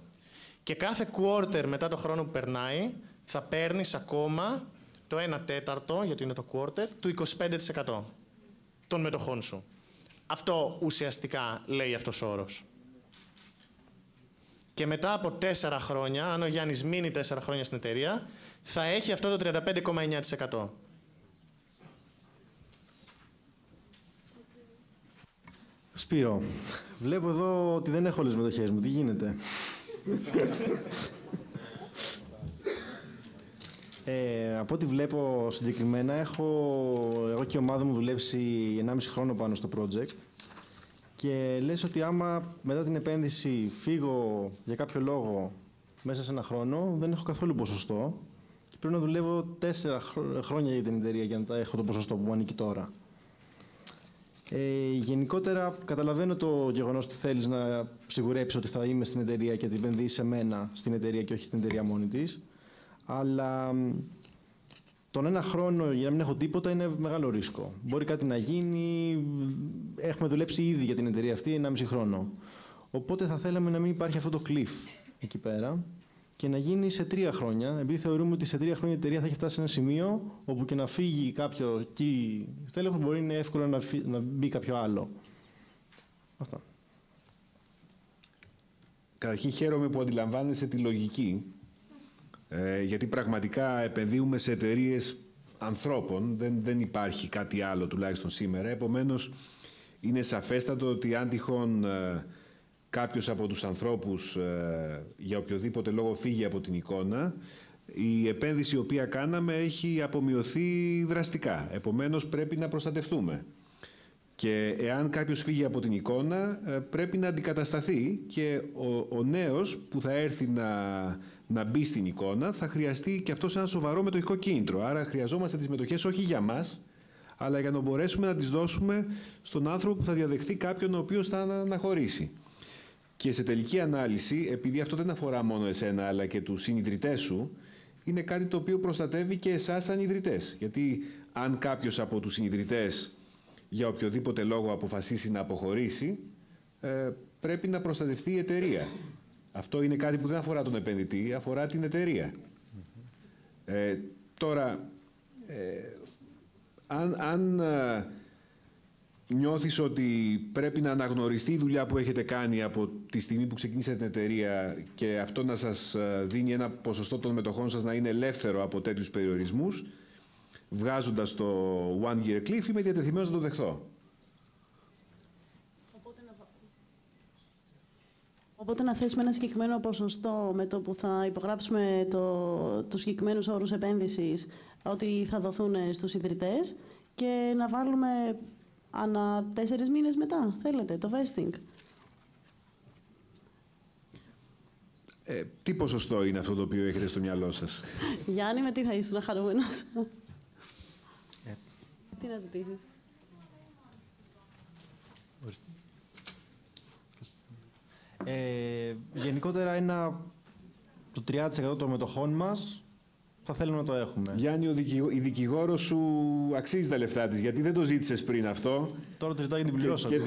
Και κάθε quarter μετά το χρόνο που περνάει, θα παίρνεις ακόμα το ένα τέταρτο, γιατί είναι το quarter, του είκοσι πέντε τοις εκατό των μετοχών σου. Αυτό ουσιαστικά λέει αυτός ο όρος. Και μετά από τέσσερα χρόνια, αν ο Γιάννης μείνει τέσσερα χρόνια στην εταιρεία, θα έχει αυτό το τριάντα πέντε κόμμα εννιά τοις εκατό. Σπύρο, βλέπω εδώ ότι δεν έχω όλες τις μετοχές μου. Τι γίνεται? Ε, από ό,τι βλέπω συγκεκριμένα, έχω, εγώ και η ομάδα μου δουλέψει ενάμιση χρόνο πάνω στο project και λες ότι άμα μετά την επένδυση φύγω για κάποιο λόγο μέσα σε ένα χρόνο, δεν έχω καθόλου ποσοστό και πρέπει να δουλεύω τέσσερα χρόνια για την εταιρεία για να έχω το ποσοστό που μου ανήκει τώρα. Ε, γενικότερα, καταλαβαίνω το γεγονός ότι θέλεις να σιγουρέψεις ότι θα είμαι στην εταιρεία και ότι επενδύεις εμένα στην εταιρεία και όχι την εταιρεία μόνη της. Αλλά τον ένα χρόνο για να μην έχω τίποτα είναι μεγάλο ρίσκο. Μπορεί κάτι να γίνει. Έχουμε δουλέψει ήδη για την εταιρεία αυτή ενάμιση χρόνο. Οπότε θα θέλαμε να μην υπάρχει αυτό το cliff εκεί πέρα και να γίνει σε τρία χρόνια. Επειδή θεωρούμε ότι σε τρία χρόνια η εταιρεία θα έχει φτάσει σε ένα σημείο όπου και να φύγει κάποιο εκεί στέλεχο μπορεί να είναι εύκολο να, φύ... να μπει κάποιο άλλο. Αυτά. Καταρχήν χαίρομαι που αντιλαμβάνεσαι τη λογική. Ε, γιατί πραγματικά επενδύουμε σε εταιρείες ανθρώπων, δεν, δεν υπάρχει κάτι άλλο τουλάχιστον σήμερα. Επομένως, είναι σαφέστατο ότι αν τυχόν ε, κάποιος από τους ανθρώπους ε, για οποιοδήποτε λόγο φύγει από την εικόνα, η επένδυση η οποία κάναμε έχει απομειωθεί δραστικά. Επομένως πρέπει να προστατευτούμε. Και εάν κάποιος φύγει από την εικόνα, πρέπει να αντικατασταθεί και ο, ο νέος που θα έρθει να, να μπει στην εικόνα θα χρειαστεί και αυτός ένα σοβαρό μετοχικό κίνητρο. Άρα χρειαζόμαστε τις μετοχές όχι για μας, αλλά για να μπορέσουμε να τις δώσουμε στον άνθρωπο που θα διαδεχθεί κάποιον ο οποίος θα αναχωρήσει. Και σε τελική ανάλυση, επειδή αυτό δεν αφορά μόνο εσένα αλλά και τους συνιδρυτές σου, είναι κάτι το οποίο προστατεύει και εσάς σαν ιδρυτές. Γιατί αν κάποιος από τους συνιδρυτές για οποιοδήποτε λόγο αποφασίσει να αποχωρήσει, πρέπει να προστατευτεί η εταιρεία. Αυτό είναι κάτι που δεν αφορά τον επενδυτή, αφορά την εταιρεία. Mm-hmm. ε, τώρα, ε, αν, αν νιώθεις ότι πρέπει να αναγνωριστεί η δουλειά που έχετε κάνει από τη στιγμή που ξεκινήσατε την εταιρεία και αυτό να σας δίνει ένα ποσοστό των μετοχών σας να είναι ελεύθερο από τέτοιους περιορισμούς, βγάζοντας το one year cliff, είμαι διατεθειμένος να το δεχθώ. Οπότε να, Οπότε, να θέσουμε ένα συγκεκριμένο ποσοστό με το που θα υπογράψουμε το... τους συγκεκριμένους όρους επένδυσης ότι θα δοθούν στους ιδρυτές και να βάλουμε ανά τέσσερις μήνες μετά, θέλετε, το vesting. Ε, τι ποσοστό είναι αυτό το οποίο έχετε στο μυαλό σας? Γιάννη, με τι θα ήσουν χαρούμενος? Ε. Τι να ζητήσεις? Ε, γενικότερα ένα, το τριάντα τοις εκατό των μετοχών μας θα θέλουμε να το έχουμε. Γιάννη, ο δικηγό, η δικηγόρος σου αξίζει τα λεφτά της, γιατί δεν το ζήτησες πριν αυτό. Τώρα το ζητάω για την πληρώσα. Και,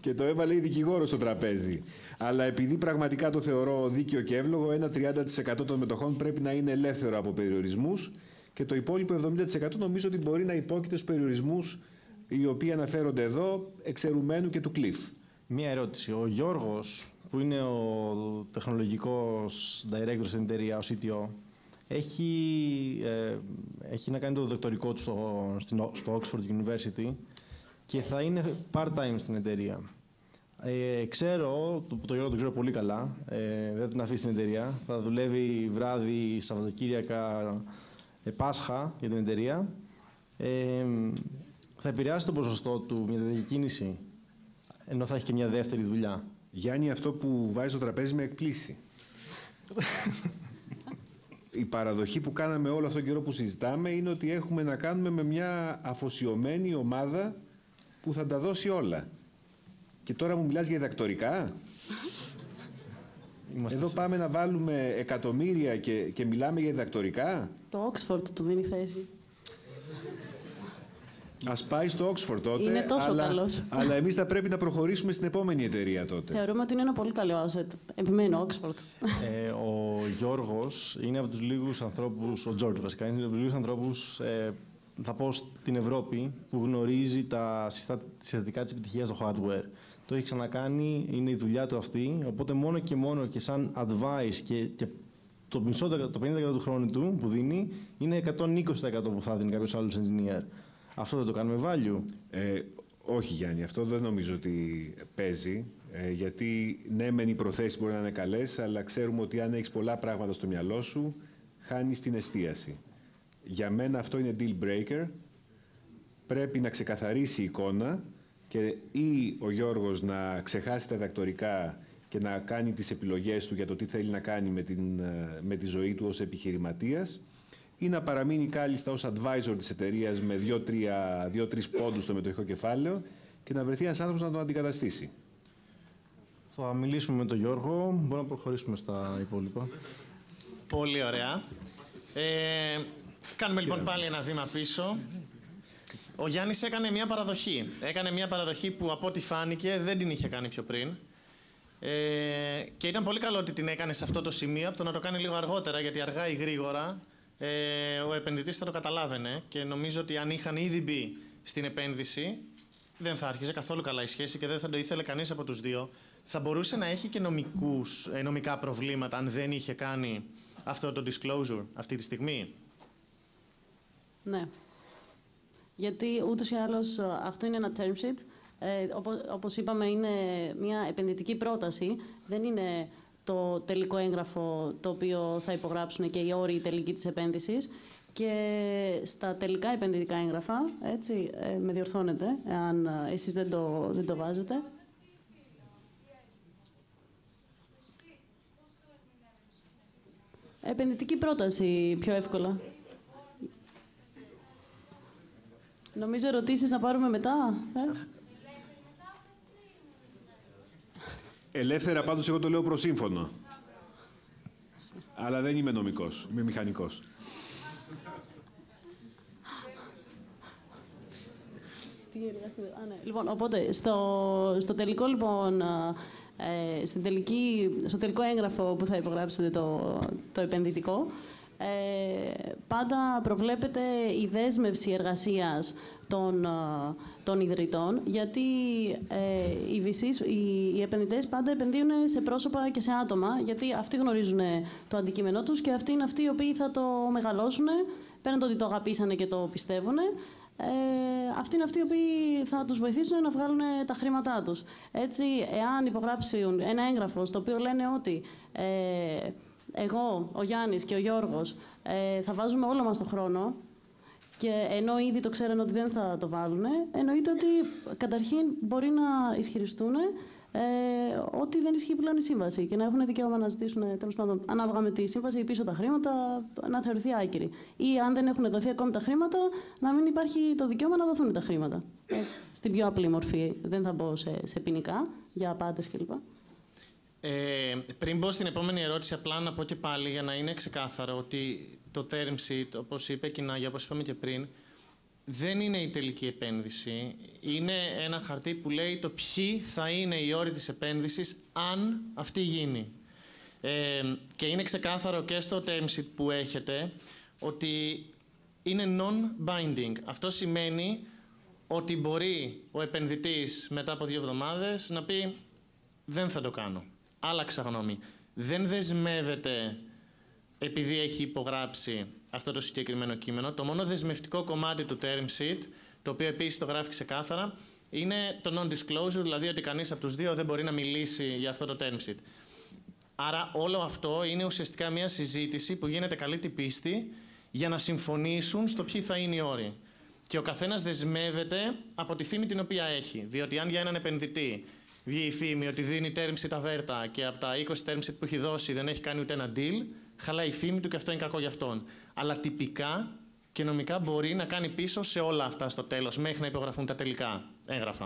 και το έβαλε η δικηγόρος στο τραπέζι. Αλλά επειδή πραγματικά το θεωρώ δίκαιο και εύλογο, ένα τριάντα τοις εκατό των μετοχών πρέπει να είναι ελεύθερο από περιορισμούς και το υπόλοιπο εβδομήντα τοις εκατό νομίζω ότι μπορεί να υπόκειται στους περιορισμούς οι οποίοι αναφέρονται εδώ, εξαιρουμένου και του κλειφ. Μία ερώτηση. Ο Γιώργος, που είναι ο τεχνολογικός director στην εταιρεία, ο σι τι ο, έχει, ε, έχει να κάνει το δοκτορικό του στο, στο Oxford University και θα είναι part-time στην εταιρεία. Ε, ξέρω, το, το Γιώργο το ξέρω πολύ καλά, ε, δεν την αφήσει την εταιρεία, θα δουλεύει βράδυ, Σαββατοκύριακα, ε, Πάσχα για την εταιρεία. Ε, θα επηρεάσει το ποσοστό του μια τέτοια κίνηση, ενώ θα έχει και μια δεύτερη δουλειά. Γιάννη, αυτό που βάζει στο τραπέζι με εκπλήσει. Η παραδοχή που κάναμε όλο αυτόν τον καιρό που συζητάμε είναι ότι έχουμε να κάνουμε με μια αφοσιωμένη ομάδα που θα τα δώσει όλα. Και τώρα μου μιλάς για διδακτορικά. Είμαστε... Εδώ πάμε να βάλουμε εκατομμύρια και, και μιλάμε για διδακτορικά. Το Oxford του δίνει θέση. Ας πάει στο Oxford τότε, είναι τόσο αλλά, καλός. Αλλά εμείς θα πρέπει να προχωρήσουμε στην επόμενη εταιρεία τότε. Θεωρούμε ότι είναι ένα πολύ καλό asset. Επιμένω, Oxford. Ε, ο Γιώργος είναι από τους λίγους ανθρώπους, ο George βασικά, είναι από τους λίγους ανθρώπους, ε, θα πω στην Ευρώπη, που γνωρίζει τα συστατικά της επιτυχίας στο hardware. Το έχει ξανακάνει, είναι η δουλειά του αυτή, οπότε μόνο και μόνο και σαν advice και, και το, μισό, το πενήντα τοις εκατό του χρόνου του που δίνει, είναι εκατόν είκοσι τοις εκατό που θα δίνει κάποιος άλλος engineer. Αυτό δεν το κάνουμε value? Ε, όχι, Γιάννη, αυτό δεν νομίζω ότι παίζει. Ε, γιατί ναι, μεν οι προθέσεις μπορεί να είναι καλές, αλλά ξέρουμε ότι αν έχεις πολλά πράγματα στο μυαλό σου, χάνεις την εστίαση. Για μένα αυτό είναι deal breaker. Πρέπει να ξεκαθαρίσει η εικόνα και ή ο Γιώργος να ξεχάσει τα διδακτορικά και να κάνει τις επιλογές του για το τι θέλει να κάνει με, την, με τη ζωή του ως επιχειρηματίας, ή να παραμείνει κάλλιστα ως advisor της εταιρείας με δύο τρεις πόντους στο μετοχικό κεφάλαιο και να βρεθεί ένας άνθρωπος να τον αντικαταστήσει. Θα μιλήσουμε με τον Γιώργο. Μπορούμε να προχωρήσουμε στα υπόλοιπα. Πολύ ωραία. Ε, κάνουμε λοιπόν πάλι ένα βήμα πίσω. Ο Γιάννης έκανε μια παραδοχή. Έκανε μια παραδοχή που από ό,τι φάνηκε δεν την είχε κάνει πιο πριν. Ε, και ήταν πολύ καλό ότι την έκανε σε αυτό το σημείο, από το να το κάνει λίγο αργότερα, γιατί αργά ή γρήγορα Ε, ο επενδυτής θα το καταλάβαινε και νομίζω ότι αν είχαν ήδη μπει στην επένδυση δεν θα άρχιζε καθόλου καλά η σχέση και δεν θα το ήθελε κανείς από τους δύο. Θα μπορούσε να έχει και νομικούς, ε, νομικά προβλήματα αν δεν είχε κάνει αυτό το disclosure αυτή τη στιγμή. Ναι. Γιατί ούτως ή άλλως αυτό είναι ένα term sheet. Ε, όπως είπαμε, είναι μια επενδυτική πρόταση. Δεν είναι το τελικό έγγραφο το οποίο θα υπογράψουν και οι όροι τελικοί της επένδυσης. Και στα τελικά επενδυτικά έγγραφα, έτσι, ε, με διορθώνετε, αν εσείς δεν το, δεν το βάζετε. Επενδυτική πρόταση, πιο εύκολα. Νομίζω ερωτήσεις να πάρουμε μετά. Ε? Ελεύθερα, πάντως, εγώ το λέω προσύμφωνο. Αλλά δεν είμαι νομικός, είμαι μηχανικός. Λοιπόν, οπότε, στο, στο τελικό, λοιπόν, ε, στην τελική, στο τελικό έγγραφο που θα υπογράψετε το, το επενδυτικό, ε, πάντα προβλέπεται η δέσμευση εργασίας των, των ιδρυτών, γιατί ε, οι, βι σις, οι, οι επενδυτές πάντα επενδύουν σε πρόσωπα και σε άτομα, γιατί αυτοί γνωρίζουν το αντικείμενό τους και αυτοί είναι αυτοί οι οποίοι θα το μεγαλώσουν, πέραν το ότι το αγαπήσανε και το πιστεύουν. Ε, αυτοί είναι αυτοί οι οποίοι θα τους βοηθήσουν να βγάλουν τα χρήματά τους. Έτσι, εάν υπογράψουν ένα έγγραφο στο οποίο λένε ότι ε, εγώ, ο Γιάννης και ο Γιώργος ε, θα βάζουμε όλο μας το χρόνο, και ενώ ήδη το ξέρουν ότι δεν θα το βάλουν, εννοείται ότι καταρχήν μπορεί να ισχυριστούν ε, ότι δεν ισχύει πλέον η σύμβαση και να έχουν δικαίωμα να ζητήσουν, τέλος πάντων, ανάλογα με τη σύμβαση, πίσω τα χρήματα, να θεωρηθεί άκυρη. Ή αν δεν έχουν δοθεί ακόμη τα χρήματα, να μην υπάρχει το δικαίωμα να δοθούν τα χρήματα. Έτσι. Στην πιο απλή μορφή, δεν θα μπω σε, σε ποινικά, για απάτες κλπ. Ε, πριν μπω στην επόμενη ερώτηση, απλά να πω και πάλι για να είναι ξεκάθαρο ότι το term sheet, όπως είπε και η Νάγια, όπως είπαμε και πριν, δεν είναι η τελική επένδυση. Είναι ένα χαρτί που λέει το ποιοι θα είναι οι όροι της επένδυσης αν αυτή γίνει. Ε, και είναι ξεκάθαρο και στο term sheet που έχετε ότι είναι non-binding. Αυτό σημαίνει ότι μπορεί ο επενδυτής μετά από δύο εβδομάδες να πει «Δεν θα το κάνω». Άλλαξα γνώμη. Δεν δεσμεύεται επειδή έχει υπογράψει αυτό το συγκεκριμένο κείμενο. Το μόνο δεσμευτικό κομμάτι του term sheet, το οποίο επίσης το γράφει ξεκάθαρα, είναι το non-disclosure, δηλαδή ότι κανείς από τους δύο δεν μπορεί να μιλήσει για αυτό το term sheet. Άρα όλο αυτό είναι ουσιαστικά μια συζήτηση που γίνεται καλή την πίστη για να συμφωνήσουν στο ποιοι θα είναι οι όροι. Και ο καθένας δεσμεύεται από τη φήμη την οποία έχει. Διότι αν για έναν επενδυτή βγει η φήμη ότι δίνει term sheet αβέρτα και από τα είκοσι term sheet που έχει δώσει δεν έχει κάνει ούτε ένα deal, χαλάει η φήμη του και αυτό είναι κακό για αυτόν. Αλλά τυπικά και νομικά μπορεί να κάνει πίσω σε όλα αυτά στο τέλος, μέχρι να υπογραφούν τα τελικά έγγραφα.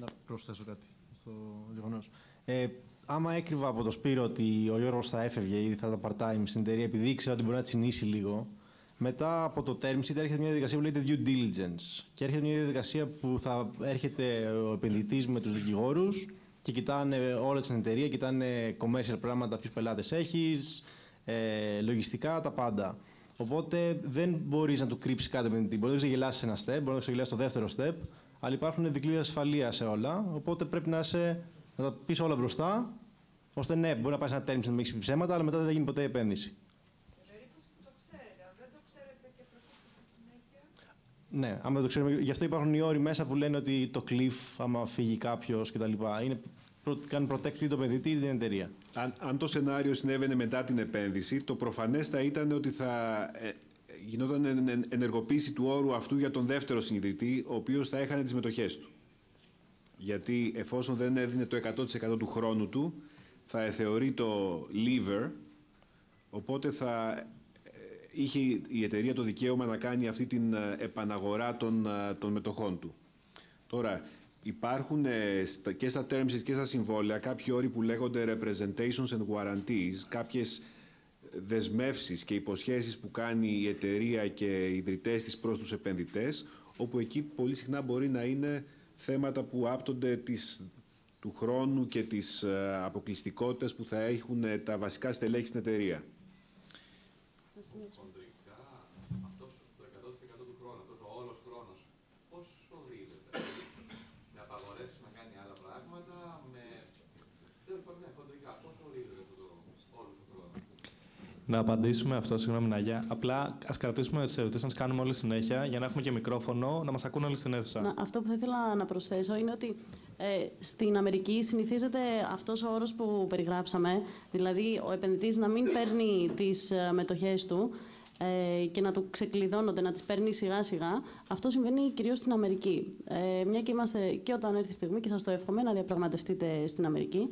Να προσθέσω κάτι στο γεγονός. Ε, άμα έκρυβα από τον Σπύρο ότι ο Γιώργος θα έφευγε ή θα τα part-time στην εταιρεία, επειδή ήξερα ότι μπορεί να τσινήσει λίγο, μετά από το term sheet έρχεται μια διαδικασία που λέγεται due diligence. Και έρχεται μια διαδικασία που θα έρχεται ο επενδυτής με τους δικηγόρους και κοιτάνε όλα την εταιρεία, κοιτάνε commercial πράγματα, ποιους πελάτες έχεις, ε, λογιστικά, τα πάντα. Οπότε δεν μπορείς να του κρύψεις κάτι επενδυτή. Μπορεί να ξεγελάσεις ένα step, μπορεί να ξεγελάσεις το δεύτερο step, αλλά υπάρχουν δικλείδες ασφαλείας σε όλα. Οπότε πρέπει να, σε, να τα πεις όλα μπροστά, ώστε ναι, μπορεί να πάει σε ένα term sheet να μην έχεις ψέματα, αλλά μετά δεν θα γίνει ποτέ η επένδυση. Ναι, άμα το ξέρουμε. Γι' αυτό υπάρχουν οι όροι μέσα που λένε ότι το cliff, άμα φύγει κάποιος κτλ. Είναι, κάνει protect το επενδυτή ή την εταιρεία. Αν, αν το σενάριο συνέβαινε μετά την επένδυση, το προφανές θα ήταν ότι θα ε, γινόταν ενεργοποίηση του όρου αυτού για τον δεύτερο συνειδητή, ο οποίος θα έχανε τις μετοχές του. Γιατί εφόσον δεν έδινε το εκατό τοις εκατό του χρόνου του, θα εθεωρεί το lever, οπότε θα είχε η εταιρεία το δικαίωμα να κάνει αυτή την επαναγορά των, των μετοχών του. Τώρα, υπάρχουν και στα term sheets και στα συμβόλαια κάποιοι όροι που λέγονται representations and guarantees, κάποιες δεσμεύσεις και υποσχέσεις που κάνει η εταιρεία και οι ιδρυτές της προς τους επενδυτές, όπου εκεί πολύ συχνά μπορεί να είναι θέματα που άπτονται της, του χρόνου και της αποκλειστικότητας που θα έχουν τα βασικά στελέχη στην εταιρεία. Οντοϊκά, αυτός το εκατό τοις εκατό του χρόνου, αυτός ο όλος χρόνος, πόσο βρίζεται. Με απαγορεύσεις να κάνει άλλα πράγματα, με... Δεν μπορεί να οντοϊκά, πόσο βρίζεται αυτό το όλος ο χρόνος. Να απαντήσουμε αυτό, συγγνώμη Ναγιά. Απλά ας κρατήσουμε τις ερωτήσεις, να τις κάνουμε όλες συνέχεια, για να έχουμε και μικρόφωνο, να μας ακούν όλοι στην αίθουσα. Να, αυτό που θα ήθελα να προσθέσω είναι ότι ε, στην Αμερική συνηθίζεται αυτός ο όρος που περιγράψαμε, δηλαδή ο επενδυτής να μην παίρνει τις μετοχές του ε, και να του ξεκλειδώνονται, να τις παίρνει σιγά σιγά. Αυτό συμβαίνει κυρίως στην Αμερική. Ε, μια και είμαστε και όταν έρθει η στιγμή, και σας το εύχομαι, να διαπραγματευτείτε στην Αμερική.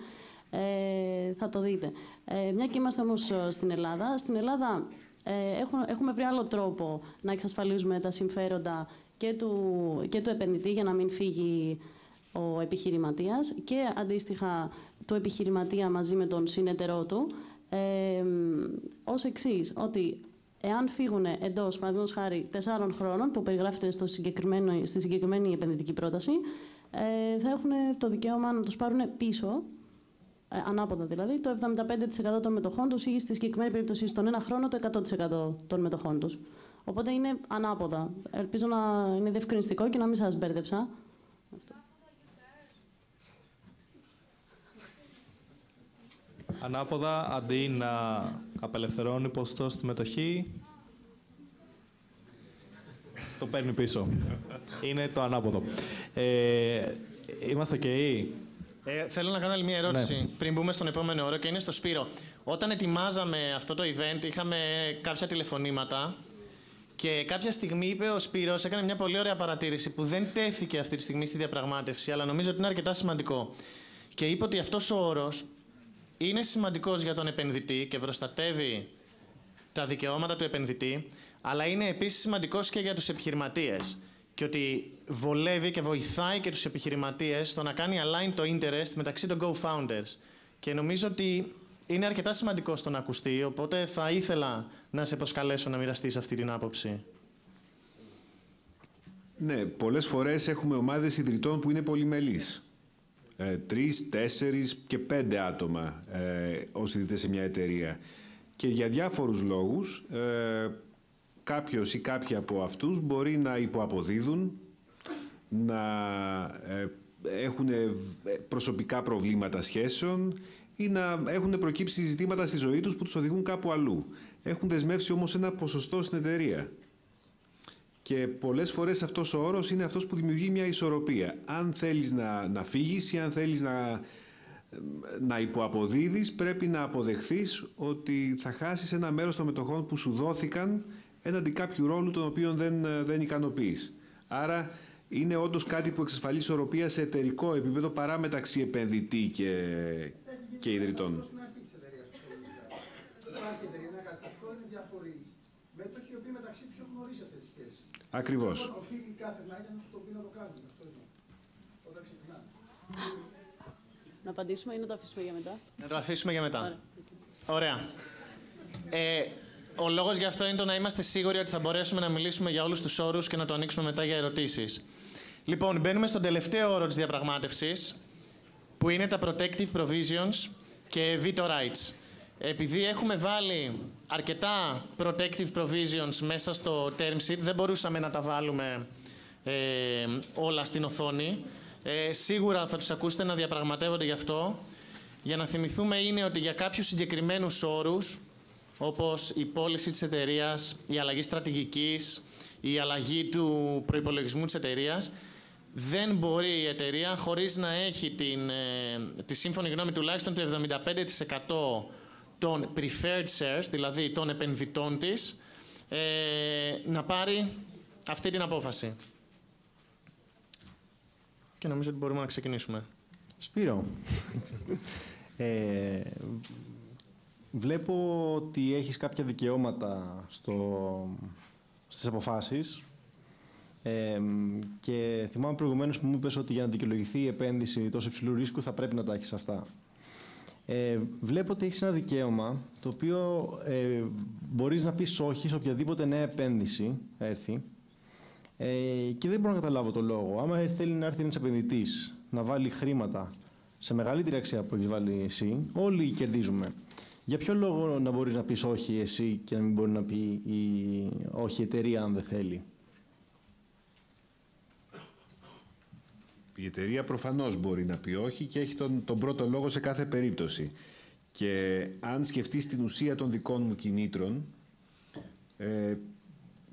Ε, θα το δείτε. Ε, μια και είμαστε όμως στην Ελλάδα. Στην Ελλάδα ε, έχουμε, έχουμε βρει άλλο τρόπο να εξασφαλίζουμε τα συμφέροντα και του, και του επενδυτή για να μην φύγει ο επιχειρηματίας και αντίστοιχα του επιχειρηματία μαζί με τον συνεταιρό του ε, ως εξής, ότι εάν φύγουν εντός, παραδείγματος χάρη, τεσσάρων χρόνων που περιγράφεται στο συγκεκριμένο, στη συγκεκριμένη επενδυτική πρόταση, ε, θα έχουν το δικαίωμα να τους πάρουν πίσω ανάποδα δηλαδή, το εβδομήντα πέντε τοις εκατό των μετοχών τους ή στη συγκεκριμένη περίπτωση στον ένα χρόνο το εκατό τοις εκατό των μετοχών τους. Οπότε είναι ανάποδα. Ελπίζω να είναι διευκρινιστικό και να μην σας μπέρδεψα. Ανάποδα αντί να απελευθερώνει ποσοστό στη μετοχή, το παίρνει πίσω. Είναι το ανάποδο. Ε, είμαστε ok. Ε, θέλω να κάνω άλλη μια ερώτηση, ναι, πριν μπούμε στον επόμενο όρο, και είναι στο Σπύρο. Όταν ετοιμάζαμε αυτό το event, είχαμε κάποια τηλεφωνήματα και κάποια στιγμή είπε ο Σπύρος, έκανε μια πολύ ωραία παρατήρηση που δεν τέθηκε αυτή τη στιγμή στη διαπραγμάτευση, αλλά νομίζω ότι είναι αρκετά σημαντικό. Και είπε ότι αυτός ο όρος είναι σημαντικός για τον επενδυτή και προστατεύει τα δικαιώματα του επενδυτή, αλλά είναι επίσης σημαντικός και για τους επιχειρηματίες. Και ότι βολεύει και βοηθάει και τους επιχειρηματίες στο να κάνει align το interest μεταξύ των co-founders. Και νομίζω ότι είναι αρκετά σημαντικό στο να ακουστεί, οπότε θα ήθελα να σε προσκαλέσω να μοιραστείς αυτή την άποψη. Ναι, πολλές φορές έχουμε ομάδες ιδρυτών που είναι πολυμελείς. Ε, τρεις, τέσσερις και πέντε άτομα ε, ως ιδρυτές σε μια εταιρεία. Και για διάφορους λόγους... Ε, κάποιος ή κάποιοι από αυτούς μπορεί να υποαποδίδουν, να έχουν προσωπικά προβλήματα σχέσεων ή να έχουν προκύψει ζητήματα στη ζωή τους που τους οδηγούν κάπου αλλού. Έχουν δεσμεύσει όμως ένα ποσοστό στην εταιρεία. Και πολλές φορές αυτός ο όρος είναι αυτός που δημιουργεί μια ισορροπία. Αν θέλεις να, να φύγεις ή αν θέλεις να, να υποαποδίδεις, πρέπει να αποδεχθείς ότι θα χάσεις ένα μέρος των μετοχών που σου δόθηκαν έναντι κάποιου ρόλου τον οποίο δεν, δεν ικανοποιείς. Άρα είναι όντως κάτι που εξασφαλίζει ισορροπία σε εταιρικό επίπεδο παρά μεταξύ επενδυτή και, και ιδρυτών. Υπάρχει εταιρεία, ένα καταστατικό, είναι διαφοροί μέτοχοι οι οποίοι μεταξύ τους έχουν ορίσει αυτές τις σχέσεις. Ακριβώς. Οφείλει κάθε λάγια να τους το πει να το κάνουν. Αυτό είναι. Όταν ξεκινάμε. Να απαντήσουμε ή να το αφήσουμε για μετά. Να το αφήσουμε για μετά. Άρα. Ωραία. Ε, Ο λόγος γι' αυτό είναι το να είμαστε σίγουροι ότι θα μπορέσουμε να μιλήσουμε για όλους τους όρους και να το ανοίξουμε μετά για ερωτήσεις. Λοιπόν, μπαίνουμε στον τελευταίο όρο της διαπραγμάτευσης, που είναι τα protective provisions και veto rights. Επειδή έχουμε βάλει αρκετά protective provisions μέσα στο term sheet, δεν μπορούσαμε να τα βάλουμε ε, όλα στην οθόνη. Ε, σίγουρα θα τους ακούσετε να διαπραγματεύονται γι' αυτό. Για να θυμηθούμε είναι ότι για κάποιους συγκεκριμένους όρους, όπως η πώληση της εταιρείας, η αλλαγή στρατηγικής, η αλλαγή του προϋπολογισμού της εταιρείας, δεν μπορεί η εταιρεία χωρίς να έχει την, ε, τη σύμφωνη γνώμη τουλάχιστον του εβδομήντα πέντε τοις εκατό των preferred shares, δηλαδή των επενδυτών της, ε, να πάρει αυτή την απόφαση. Και νομίζω ότι μπορούμε να ξεκινήσουμε. Σπύρο. ε... Βλέπω ότι έχεις κάποια δικαιώματα στο, στις αποφάσεις ε, και θυμάμαι προηγουμένως που μου είπες ότι για να δικαιολογηθεί η επένδυση τόσο υψηλού ρίσκου θα πρέπει να τα έχεις αυτά. Ε, βλέπω ότι έχεις ένα δικαίωμα το οποίο ε, μπορείς να πεις όχι σε οποιαδήποτε νέα επένδυση έρθει ε, και δεν μπορώ να καταλάβω το λόγο. Άμα θέλει να έρθει ένας επενδυτής να βάλει χρήματα σε μεγαλύτερη αξία που έχεις βάλει εσύ, όλοι κερδίζουμε. Για ποιο λόγο να μπορείς να πεις όχι εσύ και να μην μπορεί να πει η... όχι η εταιρεία αν δεν θέλει? Η εταιρεία προφανώς μπορεί να πει όχι και έχει τον, τον πρώτο λόγο σε κάθε περίπτωση. Και αν σκεφτείς την ουσία των δικών μου κινήτρων, ε,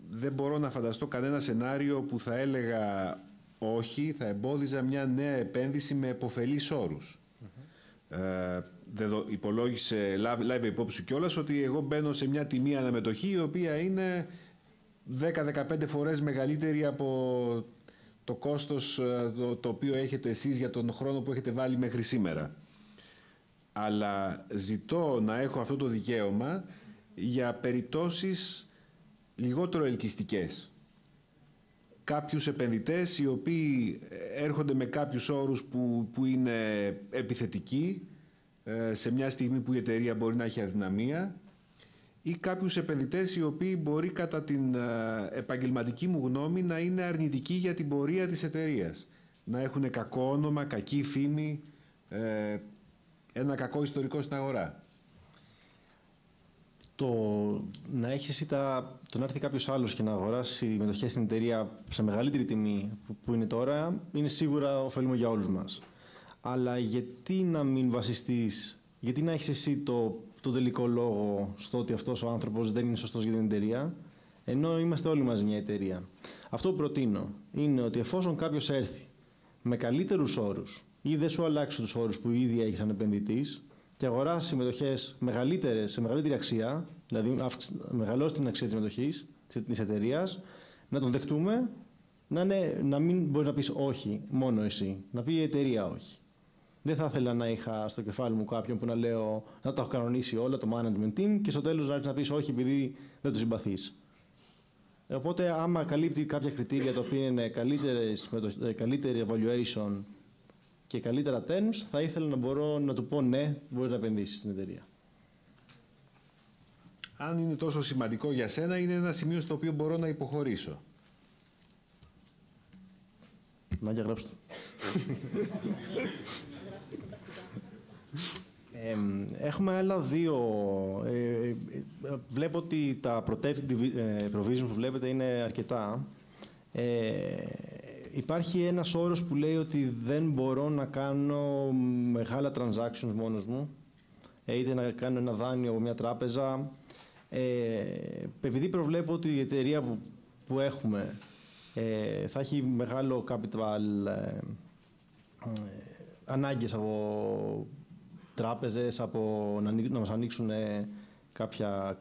δεν μπορώ να φανταστώ κανένα σενάριο που θα έλεγα όχι, θα εμπόδιζα μια νέα επένδυση με επωφελείς όρους. Mm-hmm. ε, δεδο, υπολόγισε, λάβε, λάβε υπόψη κιόλας ότι εγώ μπαίνω σε μια τιμή αναμετοχή η οποία είναι δέκα με δεκαπέντε φορές μεγαλύτερη από το κόστος το, το οποίο έχετε εσείς για τον χρόνο που έχετε βάλει μέχρι σήμερα. Αλλά ζητώ να έχω αυτό το δικαίωμα για περιπτώσεις λιγότερο ελκυστικές. Κάποιους επενδυτές οι οποίοι έρχονται με κάποιους όρους που, που είναι επιθετικοί σε μια στιγμή που η εταιρεία μπορεί να έχει αδυναμία, ή κάποιους επενδυτές οι οποίοι μπορεί κατά την επαγγελματική μου γνώμη να είναι αρνητικοί για την πορεία της εταιρείας. Να έχουν κακό όνομα, κακή φήμη, ένα κακό ιστορικό στην αγορά. Το να έχεις εσύ τα, το να έρθει κάποιος άλλος και να αγοράσει μετοχές στην εταιρεία σε μεγαλύτερη τιμή που, που είναι τώρα, είναι σίγουρα ωφελούμε για όλους μας. Αλλά γιατί να μην βασιστείς, γιατί να έχεις εσύ το, το τελικό λόγο στο ότι αυτός ο άνθρωπος δεν είναι σωστός για την εταιρεία, ενώ είμαστε όλοι μαζί μια εταιρεία. Αυτό που προτείνω είναι ότι εφόσον κάποιος έρθει με καλύτερους όρους ή δεν σου αλλάξει τους όρους που ήδη έχεις σαν επενδυτής και αγοράσει συμμετοχές μεγαλύτερες, σε μεγαλύτερη αξία, δηλαδή μεγαλώσει την αξία της συμμετοχής της εταιρείας, να τον δεχτούμε, να, ναι, να μην μπορείς να πεις όχι μόνο εσύ, να πει η εταιρεία όχι. Δεν θα ήθελα να είχα στο κεφάλι μου κάποιον που να λέω να τα έχω κανονίσει όλα, το management team, και στο τέλος να έρθει να πεις όχι επειδή δεν το συμπαθείς. Οπότε, άμα καλύπτει κάποια κριτήρια τα οποία είναι καλύτερη evaluation και καλύτερα terms, θα ήθελα να μπορώ να του πω ναι, μπορείς να επενδύσεις στην εταιρεία. Αν είναι τόσο σημαντικό για σένα, είναι ένα σημείο στο οποίο μπορώ να υποχωρήσω. Να διαγράψτε. Ε, έχουμε άλλα δύο. Ε, βλέπω ότι τα protected provisions που βλέπετε είναι αρκετά. Ε, υπάρχει ένας όρος που λέει ότι δεν μπορώ να κάνω μεγάλα transactions μόνος μου, ε, είτε να κάνω ένα δάνειο από μια τράπεζα. Ε, επειδή προβλέπω ότι η εταιρεία που, που έχουμε ε, θα έχει μεγάλο capital ε, ε, ανάγκες από τράπεζες, από να, να μας ανοίξουν ε, κάποια,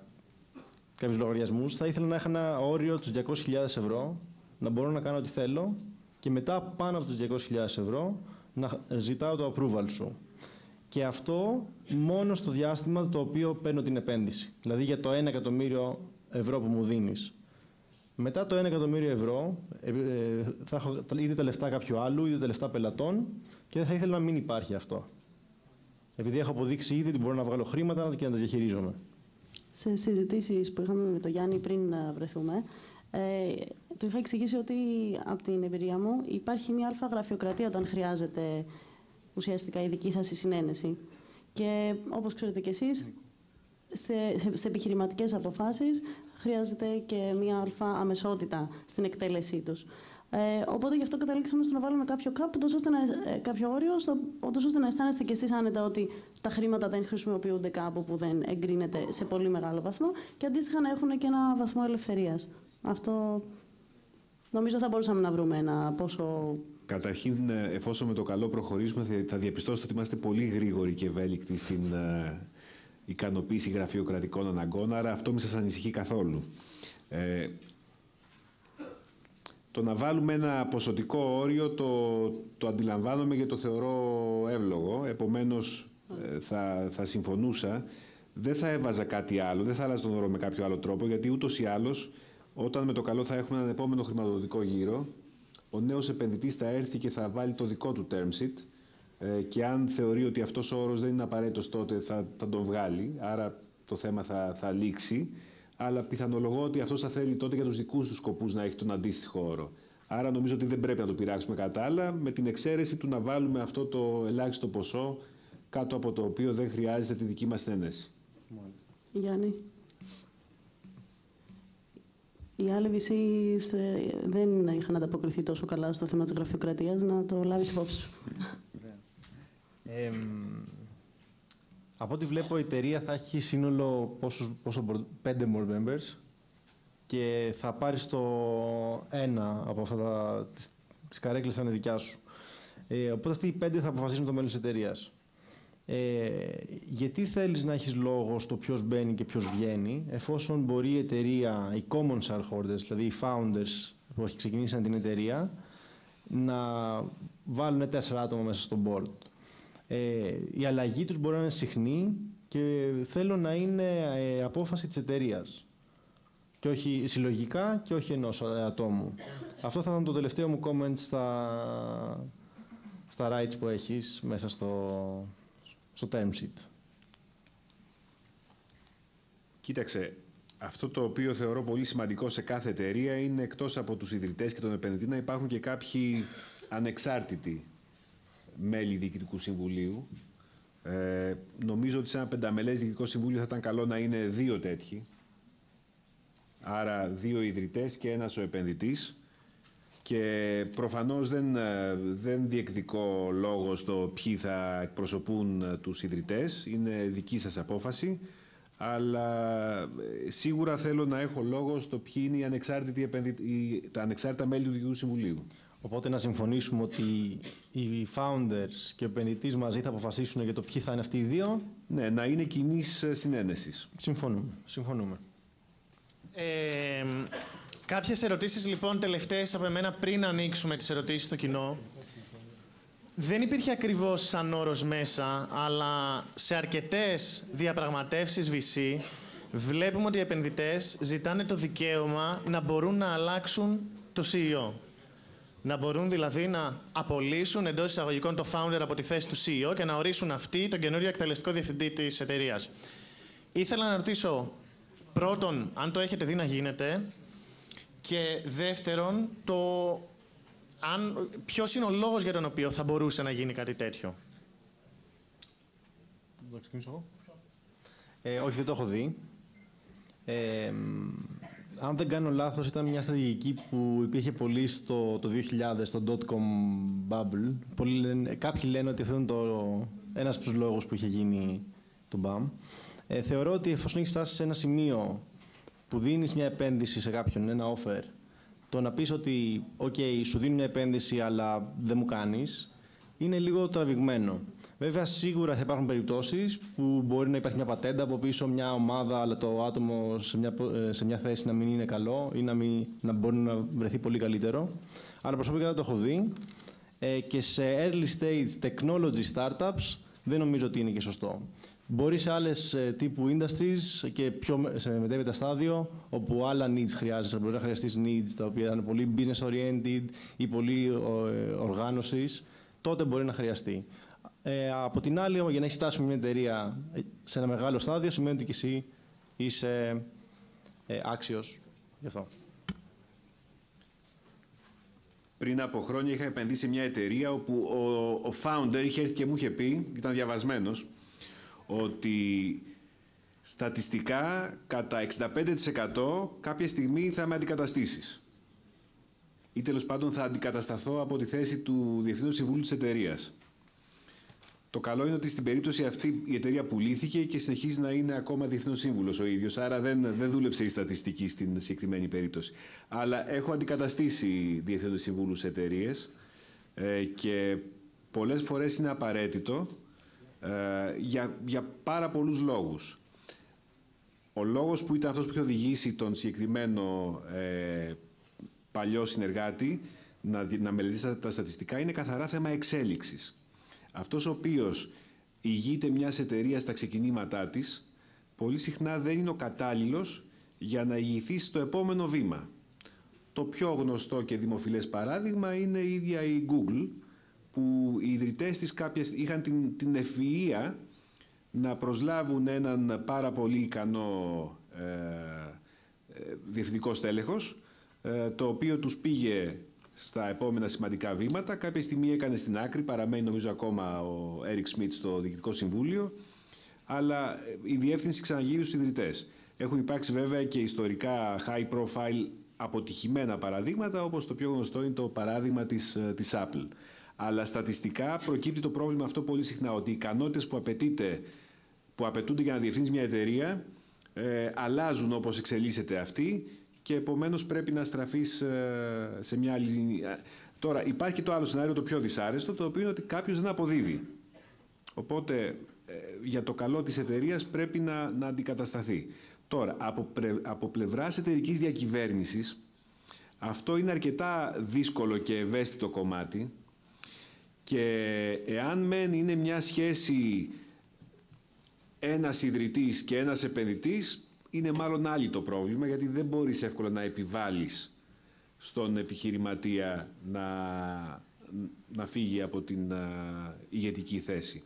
κάποιους λογαριασμούς, θα ήθελα να έχω ένα όριο τους διακόσιες χιλιάδες ευρώ, να μπορώ να κάνω ό,τι θέλω και μετά πάνω από τους διακόσιες χιλιάδες ευρώ να ζητάω το approval σου. Και αυτό μόνο στο διάστημα το οποίο παίρνω την επένδυση. Δηλαδή για το ένα εκατομμύριο ευρώ που μου δίνεις. Μετά το ένα εκατομμύριο ευρώ θα έχω είτε τα λεφτά κάποιου άλλου είτε τα λεφτά πελατών και δεν θα ήθελα να μην υπάρχει αυτό. Επειδή έχω αποδείξει ήδη ότι μπορώ να βγάλω χρήματα και να τα διαχειρίζομαι. Σε συζητήσεις που είχαμε με τον Γιάννη πριν βρεθούμε, Ε, το είχα εξηγήσει ότι από την εμπειρία μου υπάρχει μια αλφα γραφειοκρατία όταν χρειάζεται ουσιαστικά η δική σας η συνένεση. Και όπως ξέρετε κι εσείς, σε, σε επιχειρηματικές αποφάσεις χρειάζεται και μια αλφα αμεσότητα στην εκτέλεσή τους. Ε, οπότε γι' αυτό καταλήξαμε στο να βάλουμε κάποιο, κάπου, ώστε να, κάποιο όριο, ώστε να αισθάνεστε κι εσείς άνετα ότι τα χρήματα δεν χρησιμοποιούνται κάπου που δεν εγκρίνεται σε πολύ μεγάλο βαθμό και αντίστοιχα να έχουν και ένα βαθμό ελευθερίας. Αυτό νομίζω θα μπορούσαμε να βρούμε ένα πόσο... Καταρχήν, εφόσον με το καλό προχωρήσουμε, θα διαπιστώσετε ότι είμαστε πολύ γρήγοροι και ευέλικτοι στην uh, ικανοποίηση γραφειοκρατικών αναγκών, άρα αυτό μην σας ανησυχεί καθόλου. Ε, το να βάλουμε ένα ποσοτικό όριο το, το αντιλαμβάνομαι και το θεωρώ εύλογο, επομένως ε, θα, θα συμφωνούσα. Δεν θα έβαζα κάτι άλλο, δεν θα άλλαζα τον όρο με κάποιο άλλο τρόπο, γιατί ούτως ή άλλως, όταν με το καλό θα έχουμε έναν επόμενο χρηματοδοτικό γύρο, ο νέος επενδυτής θα έρθει και θα βάλει το δικό του term sheet ε, και αν θεωρεί ότι αυτός ο όρος δεν είναι απαραίτητος, τότε θα, θα τον βγάλει, άρα το θέμα θα, θα λήξει, αλλά πιθανολογώ ότι αυτός θα θέλει τότε για τους δικούς του σκοπούς να έχει τον αντίστοιχο όρο. Άρα νομίζω ότι δεν πρέπει να το πειράξουμε κατά άλλα, με την εξαίρεση του να βάλουμε αυτό το ελάχιστο ποσό κάτω από το οποίο δεν χρειάζεται τη δική μας συνένεση. Γιάννη. Οι άλλοι βι σις δεν είχαν ανταποκριθεί τόσο καλά στο θέμα της γραφειοκρατίας, να το λάβεις υπόψη σου. Ε, Από ό,τι βλέπω, η εταιρεία θα έχει σύνολο πόσους, πόσο, πέντε board members και θα πάρεις το ένα από αυτά τα, τις, τις καρέκλες σαν δικιά σου. Ε, οπότε αυτοί οι πέντε θα αποφασίσουν το μέλλον της εταιρείας. Ε, γιατί θέλεις να έχεις λόγο στο ποιος μπαίνει και ποιος βγαίνει, εφόσον μπορεί η εταιρεία, οι common shareholders, δηλαδή οι founders που ξεκινήσαν την εταιρεία, να βάλουν τέσσερα άτομα μέσα στο board. Ε, η αλλαγή τους μπορεί να είναι συχνή και θέλω να είναι ε, απόφαση της εταιρείας. Και όχι συλλογικά και όχι ενός ατόμου. Αυτό θα ήταν το τελευταίο μου comment στα, στα rights που έχεις μέσα στο, στο term sheet. Κοίταξε, αυτό το οποίο θεωρώ πολύ σημαντικό σε κάθε εταιρεία είναι εκτός από τους ιδρυτές και τον επενδυτή να υπάρχουν και κάποιοι ανεξάρτητοι μέλη Διοικητικού Συμβουλίου. Ε, νομίζω ότι σε ένα πενταμελές Διοικητικό Συμβούλιο θα ήταν καλό να είναι δύο τέτοιοι. Άρα δύο ιδρυτές και ένας ο επενδυτής. Και προφανώς δεν, δεν διεκδικώ λόγο στο ποιοι θα εκπροσωπούν τους ιδρυτές. Είναι δική σας απόφαση. Αλλά σίγουρα θέλω να έχω λόγο στο ποιοι είναι οι ανεξάρτητοι επενδυτοί, τα ανεξάρτητα μέλη του Διοικητικού Συμβουλίου. Οπότε να συμφωνήσουμε ότι οι founders και ο επενδυτής μαζί θα αποφασίσουν για το ποιοι θα είναι αυτοί οι δύο. Ναι, να είναι κοινής συνένεσης. Συμφωνούμε. Συμφωνούμε. Ε, κάποιες ερωτήσεις λοιπόν τελευταίες από εμένα πριν ανοίξουμε τις ερωτήσεις στο κοινό. Δεν υπήρχε ακριβώς σαν όρος μέσα, αλλά σε αρκετές διαπραγματεύσεις βι σι βλέπουμε ότι οι επενδυτές ζητάνε το δικαίωμα να μπορούν να αλλάξουν το σι ι ο. Να μπορούν δηλαδή να απολύσουν εντός εισαγωγικών το founder από τη θέση του σι ι ο και να ορίσουν αυτοί τον καινούριο εκτελεστικό διευθυντή της εταιρείας. Ήθελα να ρωτήσω πρώτον, αν το έχετε δει να γίνεται και δεύτερον, το αν, ποιος είναι ο λόγος για τον οποίο θα μπορούσε να γίνει κάτι τέτοιο. Θα ξεκινήσω εγώ. Ε, όχι, δεν το έχω δει. Ε, αν δεν κάνω λάθος, ήταν μια στρατηγική που υπήρχε πολύ στο το δύο χιλιάδες, στο dot-com bubble. Πολλοί λένε, κάποιοι λένε ότι αυτό είναι το, ένας από τους λόγους που είχε γίνει το μπαμ. Ε, θεωρώ ότι εφόσον έχεις φτάσει σε ένα σημείο που δίνεις μια επένδυση σε κάποιον, ένα offer, το να πεις ότι okay, σου δίνω μια επένδυση αλλά δεν μου κάνεις, είναι λίγο τραβηγμένο. Βέβαια, σίγουρα θα υπάρχουν περιπτώσεις που μπορεί να υπάρχει μια πατέντα από πίσω, μια ομάδα, αλλά το άτομο σε μια, σε μια θέση να μην είναι καλό ή να, μην, να μπορεί να βρεθεί πολύ καλύτερο. Αλλά προσωπικά δεν το έχω δει. Ε, και σε early stage technology startups δεν νομίζω ότι είναι και σωστό. Μπορεί σε άλλες τύπου industries και πιο σε μετέπειτα στάδιο, όπου άλλα needs χρειάζεσαι. Μπορεί να χρειαστείς needs τα οποία είναι πολύ business oriented ή πολύ οργάνωσης, τότε μπορεί να χρειαστεί. Ε, από την άλλη, για να έχεις φτάσει με μια εταιρεία σε ένα μεγάλο στάδιο, σημαίνει ότι και εσύ είσαι ε, άξιος γι' αυτό. Πριν από χρόνια είχα επενδύσει σε μια εταιρεία όπου ο, ο founder είχε έρθει και μου είχε πει, ήταν διαβασμένος, ότι στατιστικά κατά εξήντα πέντε τοις εκατό κάποια στιγμή θα με αντικαταστήσεις. Ή τέλος πάντων θα αντικατασταθώ από τη θέση του Διευθύνου Συμβούλου της εταιρείας. Το καλό είναι ότι στην περίπτωση αυτή η εταιρεία πουλήθηκε και συνεχίζει να είναι ακόμα διευθύνος σύμβουλος ο ίδιος. Άρα δεν, δεν δούλεψε η στατιστική στην συγκεκριμένη περίπτωση. Αλλά έχω αντικαταστήσει διευθύνους συμβούλους σε εταιρείες ε, και πολλές φορές είναι απαραίτητο ε, για, για πάρα πολλούς λόγους. Ο λόγος που ήταν αυτός που είχε οδηγήσει τον συγκεκριμένο ε, παλιό συνεργάτη να, να μελετήσει τα, τα στατιστικά είναι καθαρά θέμα εξέλιξης. Αυτός ο οποίος ηγείται μιας εταιρείας στα ξεκινήματά της, πολύ συχνά δεν είναι ο κατάλληλος για να ηγηθεί στο επόμενο βήμα. Το πιο γνωστό και δημοφιλές παράδειγμα είναι η ίδια η Google, που οι ιδρυτές της κάποιες είχαν την, την ευφυΐα να προσλάβουν έναν πάρα πολύ ικανό ε, ε, διευθυντικό στέλεχος, ε, το οποίο τους πήγε στα επόμενα σημαντικά βήματα. Κάποια στιγμή έκανε στην άκρη, παραμένει νομίζω ακόμα ο Έρικ Σμιτ στο Διοικητικό Συμβούλιο, αλλά η διεύθυνση ξαναγύρισε στους ιδρυτές. Έχουν υπάρξει βέβαια και ιστορικά high profile αποτυχημένα παραδείγματα, όπως το πιο γνωστό είναι το παράδειγμα της, της Apple. Αλλά στατιστικά προκύπτει το πρόβλημα αυτό πολύ συχνά, ότι οι ικανότητες που, που απαιτούνται για να διευθύνει μια εταιρεία ε, αλλάζουν όπως εξελίσσεται αυτή και επομένως πρέπει να στραφείς ε, σε μια άλλη... Τώρα υπάρχει και το άλλο σενάριο, το πιο δυσάρεστο, το οποίο είναι ότι κάποιος δεν αποδίδει. Οπότε ε, για το καλό της εταιρείας πρέπει να, να αντικατασταθεί. Τώρα, από, πρε, από πλευράς εταιρικής διακυβέρνησης, αυτό είναι αρκετά δύσκολο και ευαίσθητο κομμάτι και εάν μεν είναι μια σχέση ένας ιδρυτής και ένας επενδυτής, είναι μάλλον άλλη το πρόβλημα, γιατί δεν μπορείς εύκολα να επιβάλλεις στον επιχειρηματία να, να φύγει από την α, ηγετική θέση.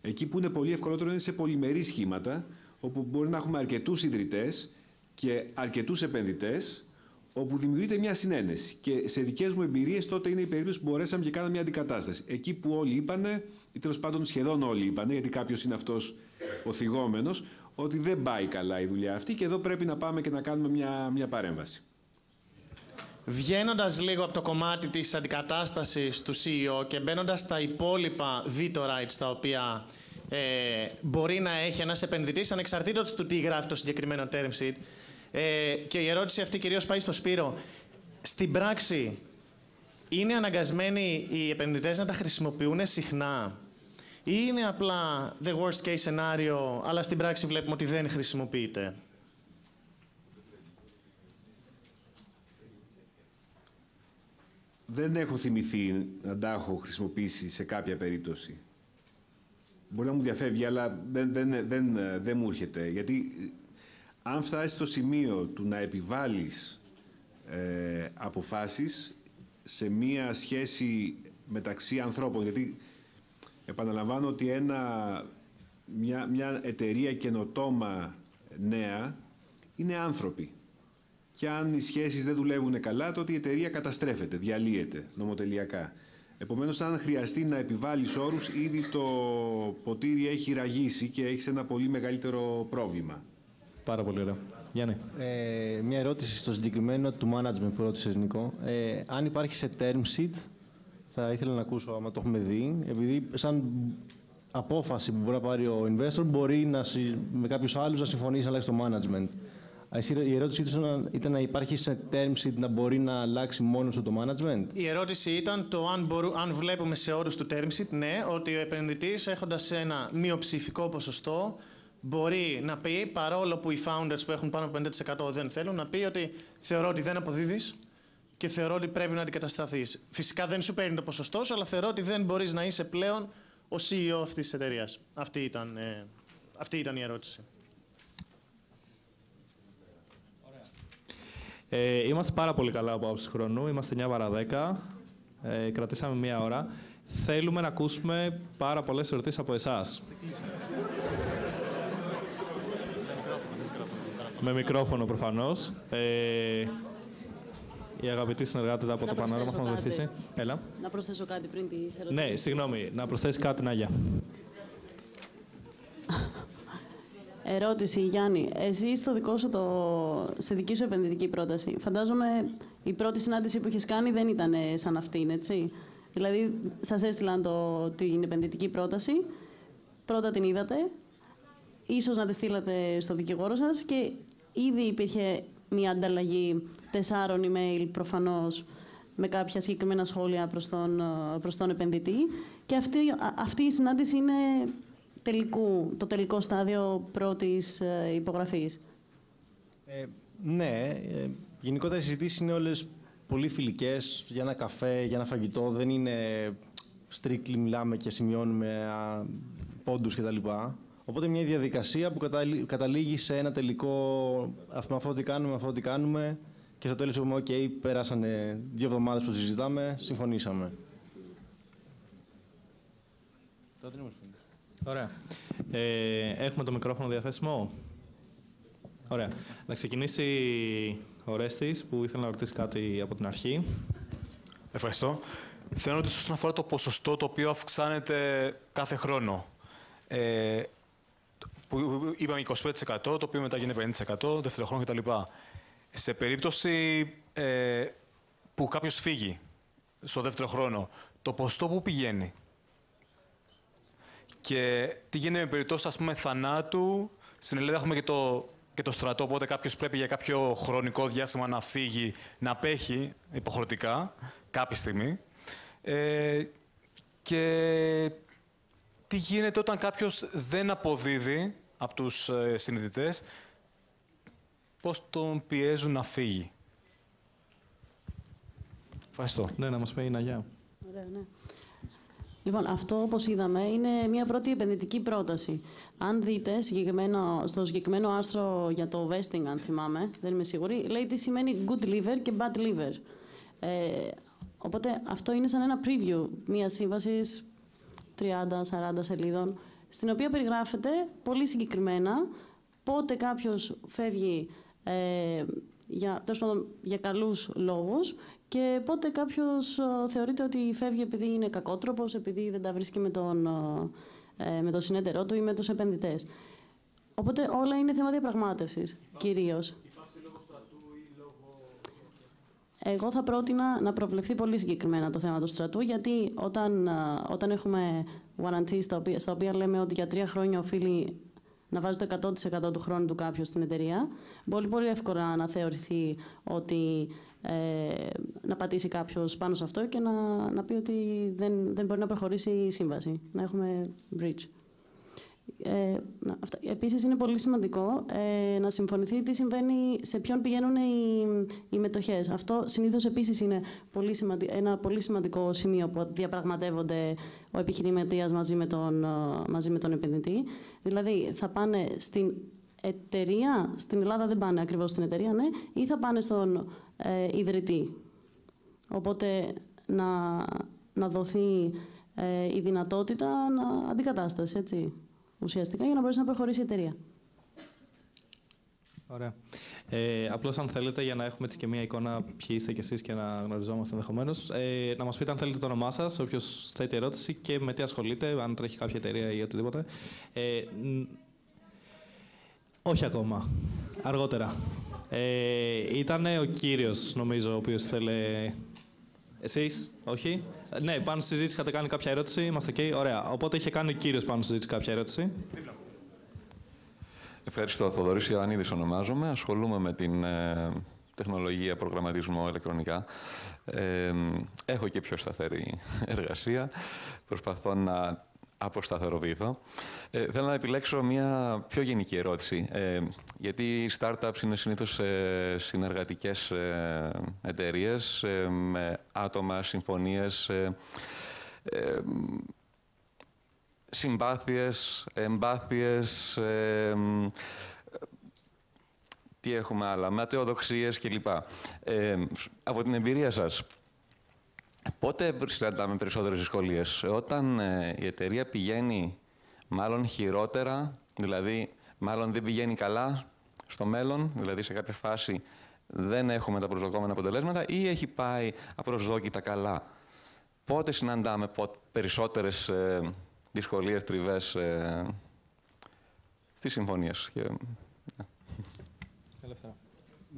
Εκεί που είναι πολύ ευκολότερο είναι σε πολυμερή σχήματα, όπου μπορεί να έχουμε αρκετούς ιδρυτές και αρκετούς επενδυτές, όπου δημιουργείται μια συνένεση. Και σε δικές μου εμπειρίες τότε είναι η περίπτωση που μπορέσαμε και κάναμε μια αντικατάσταση. Εκεί που όλοι είπανε, ή τέλος πάντων σχεδόν όλοι είπανε, γιατί κάποιος είναι αυτός ο θυγόμενος, ότι δεν πάει καλά η δουλειά αυτή και εδώ πρέπει να πάμε και να κάνουμε μια, μια παρέμβαση. Βγαίνοντας λίγο από το κομμάτι της αντικατάστασης του σι ι ο και μπαίνοντας στα υπόλοιπα veto rights τα οποία ε, μπορεί να έχει ένας επενδυτής, ανεξαρτήτως του τι γράφει το συγκεκριμένο term sheet, Ε, και η ερώτηση αυτή κυρίως πάει στο Σπύρο. Στην πράξη, είναι αναγκασμένοι οι επενδυτές να τα χρησιμοποιούν συχνά ή είναι απλά the worst case scenario, αλλά στην πράξη βλέπουμε ότι δεν χρησιμοποιείται? Δεν έχω θυμηθεί να τα έχω χρησιμοποιήσει σε κάποια περίπτωση. Μπορεί να μου διαφεύγει, αλλά δεν, δεν, δεν, δεν, δεν μου έρχεται. Γιατί... αν φτάσεις στο σημείο του να επιβάλλεις ε, αποφάσεις σε μία σχέση μεταξύ ανθρώπων, γιατί επαναλαμβάνω ότι ένα, μια, μια εταιρεία καινοτόμα νέα είναι άνθρωποι. Και αν οι σχέσεις δεν δουλεύουν καλά, τότε η εταιρεία καταστρέφεται, διαλύεται νομοτελειακά. Επομένως, αν χρειαστεί να επιβάλλεις όρους, ήδη το ποτήρι έχει ραγίσει και έχεις ένα πολύ μεγαλύτερο πρόβλημα. Πάρα πολύ ωραία. Γιάννη. Ε, μια ερώτηση στο συγκεκριμένο του management που ρώτησες, Νίκο. Ε, αν υπάρχει σε term sheet, θα ήθελα να ακούσω άμα το έχουμε δει, επειδή σαν απόφαση που μπορεί να πάρει ο investor μπορεί να, με κάποιους άλλους να συμφωνήσει να αλλάξει το management. Η ερώτησή του ήταν να υπάρχει σε term sheet να μπορεί να αλλάξει μόνο του το management. Η ερώτηση ήταν το αν, μπορού, αν βλέπουμε σε όρους του term sheet, ναι, ότι ο επενδυτής έχοντας ένα μειοψηφικό ποσοστό μπορεί να πει, παρόλο που οι founders που έχουν πάνω από πενήντα τοις εκατό δεν θέλουν, να πει ότι θεωρώ ότι δεν αποδίδεις και θεωρώ ότι πρέπει να αντικατασταθείς. Φυσικά δεν σου παίρνει το ποσοστό σου, αλλά θεωρώ ότι δεν μπορείς να είσαι πλέον ο σι ι ο αυτής της εταιρείας. Αυτή ήταν, ε, αυτή ήταν η ερώτηση. Ε, είμαστε πάρα πολύ καλά από άψη χρόνου. Είμαστε εννιά παρά δέκα. Ε, κρατήσαμε μία ώρα. Θέλουμε να ακούσουμε πάρα πολλές ερωτήσεις από εσάς. Με μικρόφωνο προφανώς. Ε, η αγαπητή συνεργάτητα από να το Πανόραμα θα μας βοηθήσει. Έλα. Να προσθέσω κάτι πριν τη ερωτήσεις. Ναι, συγγνώμη. Να προσθέσει κάτι, Νάγια. Ερώτηση, Γιάννη. Εσύ στο δικό σου το... σε δική σου επενδυτική πρόταση. Φαντάζομαι η πρώτη συνάντηση που είχες κάνει δεν ήταν σαν αυτήν, έτσι. Δηλαδή, σας έστειλαν το... την επενδυτική πρόταση. Πρώτα την είδατε. Ίσως να τη στείλατε στο δικηγόρο σας και ήδη υπήρχε μια ανταλλαγή τεσσάρων email προφανώς με κάποια συγκεκριμένα σχόλια προς τον, προς τον επενδυτή και αυτή, αυτή η συνάντηση είναι τελικού, το τελικό στάδιο πρώτης υπογραφής. Ε, ναι, ε, γενικότερα οι συζητήσεις είναι όλες πολύ φιλικές για ένα καφέ, για ένα φαγητό, δεν είναι strictly μιλάμε και σημειώνουμε α, πόντους κτλ. Οπότε μια διαδικασία που καταλήγει σε ένα τελικό αυτό, αυτό τι κάνουμε, αυτό τι κάνουμε και στο τέλος είπαμε, ok, πέρασανε δύο εβδομάδες που συζητάμε, συμφωνήσαμε. Ωραία. Ε, έχουμε το μικρόφωνο διαθέσιμο. Ωραία. Να ξεκινήσει ο Ρέστης που ήθελε να ρωτήσει κάτι από την αρχή. Ευχαριστώ. Θέλω να ρωτήσω όσον αφορά το ποσοστό το οποίο αυξάνεται κάθε χρόνο. Ε, που είπαμε είκοσι πέντε τοις εκατό, το οποίο μετά γίνεται πενήντα τοις εκατό, δεύτερο χρόνο κτλ. Σε περίπτωση ε, που κάποιος φύγει στο δεύτερο χρόνο, το ποσοστό που πηγαίνει Και τι γίνεται με περιπτώσεις, ας πούμε, θανάτου. Στην Ελλάδα έχουμε και το, και το στρατό, οπότε κάποιος πρέπει για κάποιο χρονικό διάστημα να φύγει, να απέχει υποχρεωτικά κάποια στιγμή. Ε, και τι γίνεται όταν κάποιος δεν αποδίδει από τους συνειδητές, πώς τον πιέζουν να φύγει. Ευχαριστώ. Ναι, να μας πει η Ναγιά. Ωραία, ναι. Λοιπόν, αυτό όπως είδαμε είναι μια πρώτη επενδυτική πρόταση. Αν δείτε συγκεκριμένο, στο συγκεκριμένο άρθρο για το vesting, αν θυμάμαι, δεν είμαι σίγουρη, λέει τι σημαίνει good liver και bad liver. Ε, οπότε αυτό είναι σαν ένα preview μια σύμβαση τριάντα με σαράντα σελίδων, στην οποία περιγράφεται πολύ συγκεκριμένα πότε κάποιος φεύγει ε, για, τόσο πάνω, για καλούς λόγους και πότε κάποιος ε, θεωρείται ότι φεύγει επειδή είναι κακότροπος, επειδή δεν τα βρίσκει με τον, ε, με τον συνεταιρό του ή με τους επενδυτές. Οπότε όλα είναι θέμα διαπραγμάτευσης, κυρίως. Υπάρχει λόγω στρατού ή λόγω... Εγώ θα πρότεινα να προβλεφθεί πολύ συγκεκριμένα το θέμα του στρατού, γιατί όταν, ε, όταν έχουμε warranties, στα οποία, στα οποία λέμε ότι για τρία χρόνια οφείλει να βάζει το εκατό τοις εκατό του χρόνου του κάποιου στην εταιρεία, μπορεί πολύ εύκολα να θεωρηθεί ότι ε, να πατήσει κάποιος πάνω σε αυτό και να, να πει ότι δεν, δεν μπορεί να προχωρήσει η σύμβαση, να έχουμε breach. Ε, Επίσης, είναι πολύ σημαντικό ε, να συμφωνηθεί τι συμβαίνει, σε ποιον πηγαίνουν οι, οι μετοχές. Αυτό συνήθως επίσης είναι πολύ σημαντι... ένα πολύ σημαντικό σημείο που διαπραγματεύονται ο επιχειρηματίας μαζί με τον, μαζί με τον επενδυτή. Δηλαδή, θα πάνε στην εταιρεία, στην Ελλάδα δεν πάνε ακριβώς στην εταιρεία, ναι, ή θα πάνε στον ε, ιδρυτή. Οπότε, να, να δοθεί ε, η δυνατότητα να... αντικατάσταση, έτσι. Ουσιαστικά, για να μπορέσει να προχωρήσει η εταιρεία. Ωραία. Ε, απλώς, αν θέλετε, για να έχουμε έτσι και μία εικόνα ποιοι είστε κι εσείς και να γνωριζόμαστε ενδεχομένως, ε, να μας πείτε αν θέλετε το όνομά σας, όποιος θέτει ερώτηση και με τι ασχολείται, αν τρέχει κάποια εταιρεία ή οτιδήποτε. Ε, όχι ακόμα. Αργότερα. Ε, ήτανε ο κύριος, νομίζω, ο οποίος θέλει... Εσείς, όχι. Ναι, πάνω στη συζήτηση είχατε κάνει κάποια ερώτηση. Είμαστε εκεί. Ωραία. Οπότε είχε κάνει ο κύριος πάνω στη συζήτηση κάποια ερώτηση. Ευχαριστώ. Θοδωρής Ιωαννίδης ονομάζομαι. Ασχολούμαι με την ε, τεχνολογία, προγραμματισμό ηλεκτρονικά. Ε, έχω και πιο σταθερή εργασία. Προσπαθώ να αποσταθεροποιηθώ. Ε, θέλω να επιλέξω μια πιο γενική ερώτηση. Ε, γιατί οι startups είναι συνήθως ε, συνεργατικές ε, εταιρείες ε, με άτομα, συμφωνίες, ε, ε, συμπάθειες, εμπάθειες, ε, ε, τι έχουμε άλλα, ματαιοδοξίες κλπ. Ε, από την εμπειρία σας, πότε συναντάμε περισσότερες δυσκολίες? Όταν ε, η εταιρεία πηγαίνει μάλλον χειρότερα, δηλαδή μάλλον δεν πηγαίνει καλά στο μέλλον, δηλαδή σε κάποια φάση δεν έχουμε τα προσδοκόμενα αποτελέσματα ή έχει πάει απροσδόκητα καλά. Πότε συναντάμε πότε περισσότερες ε, δυσκολίες, τριβές ε, στις συμφωνίες? Και... Ελεύθερα.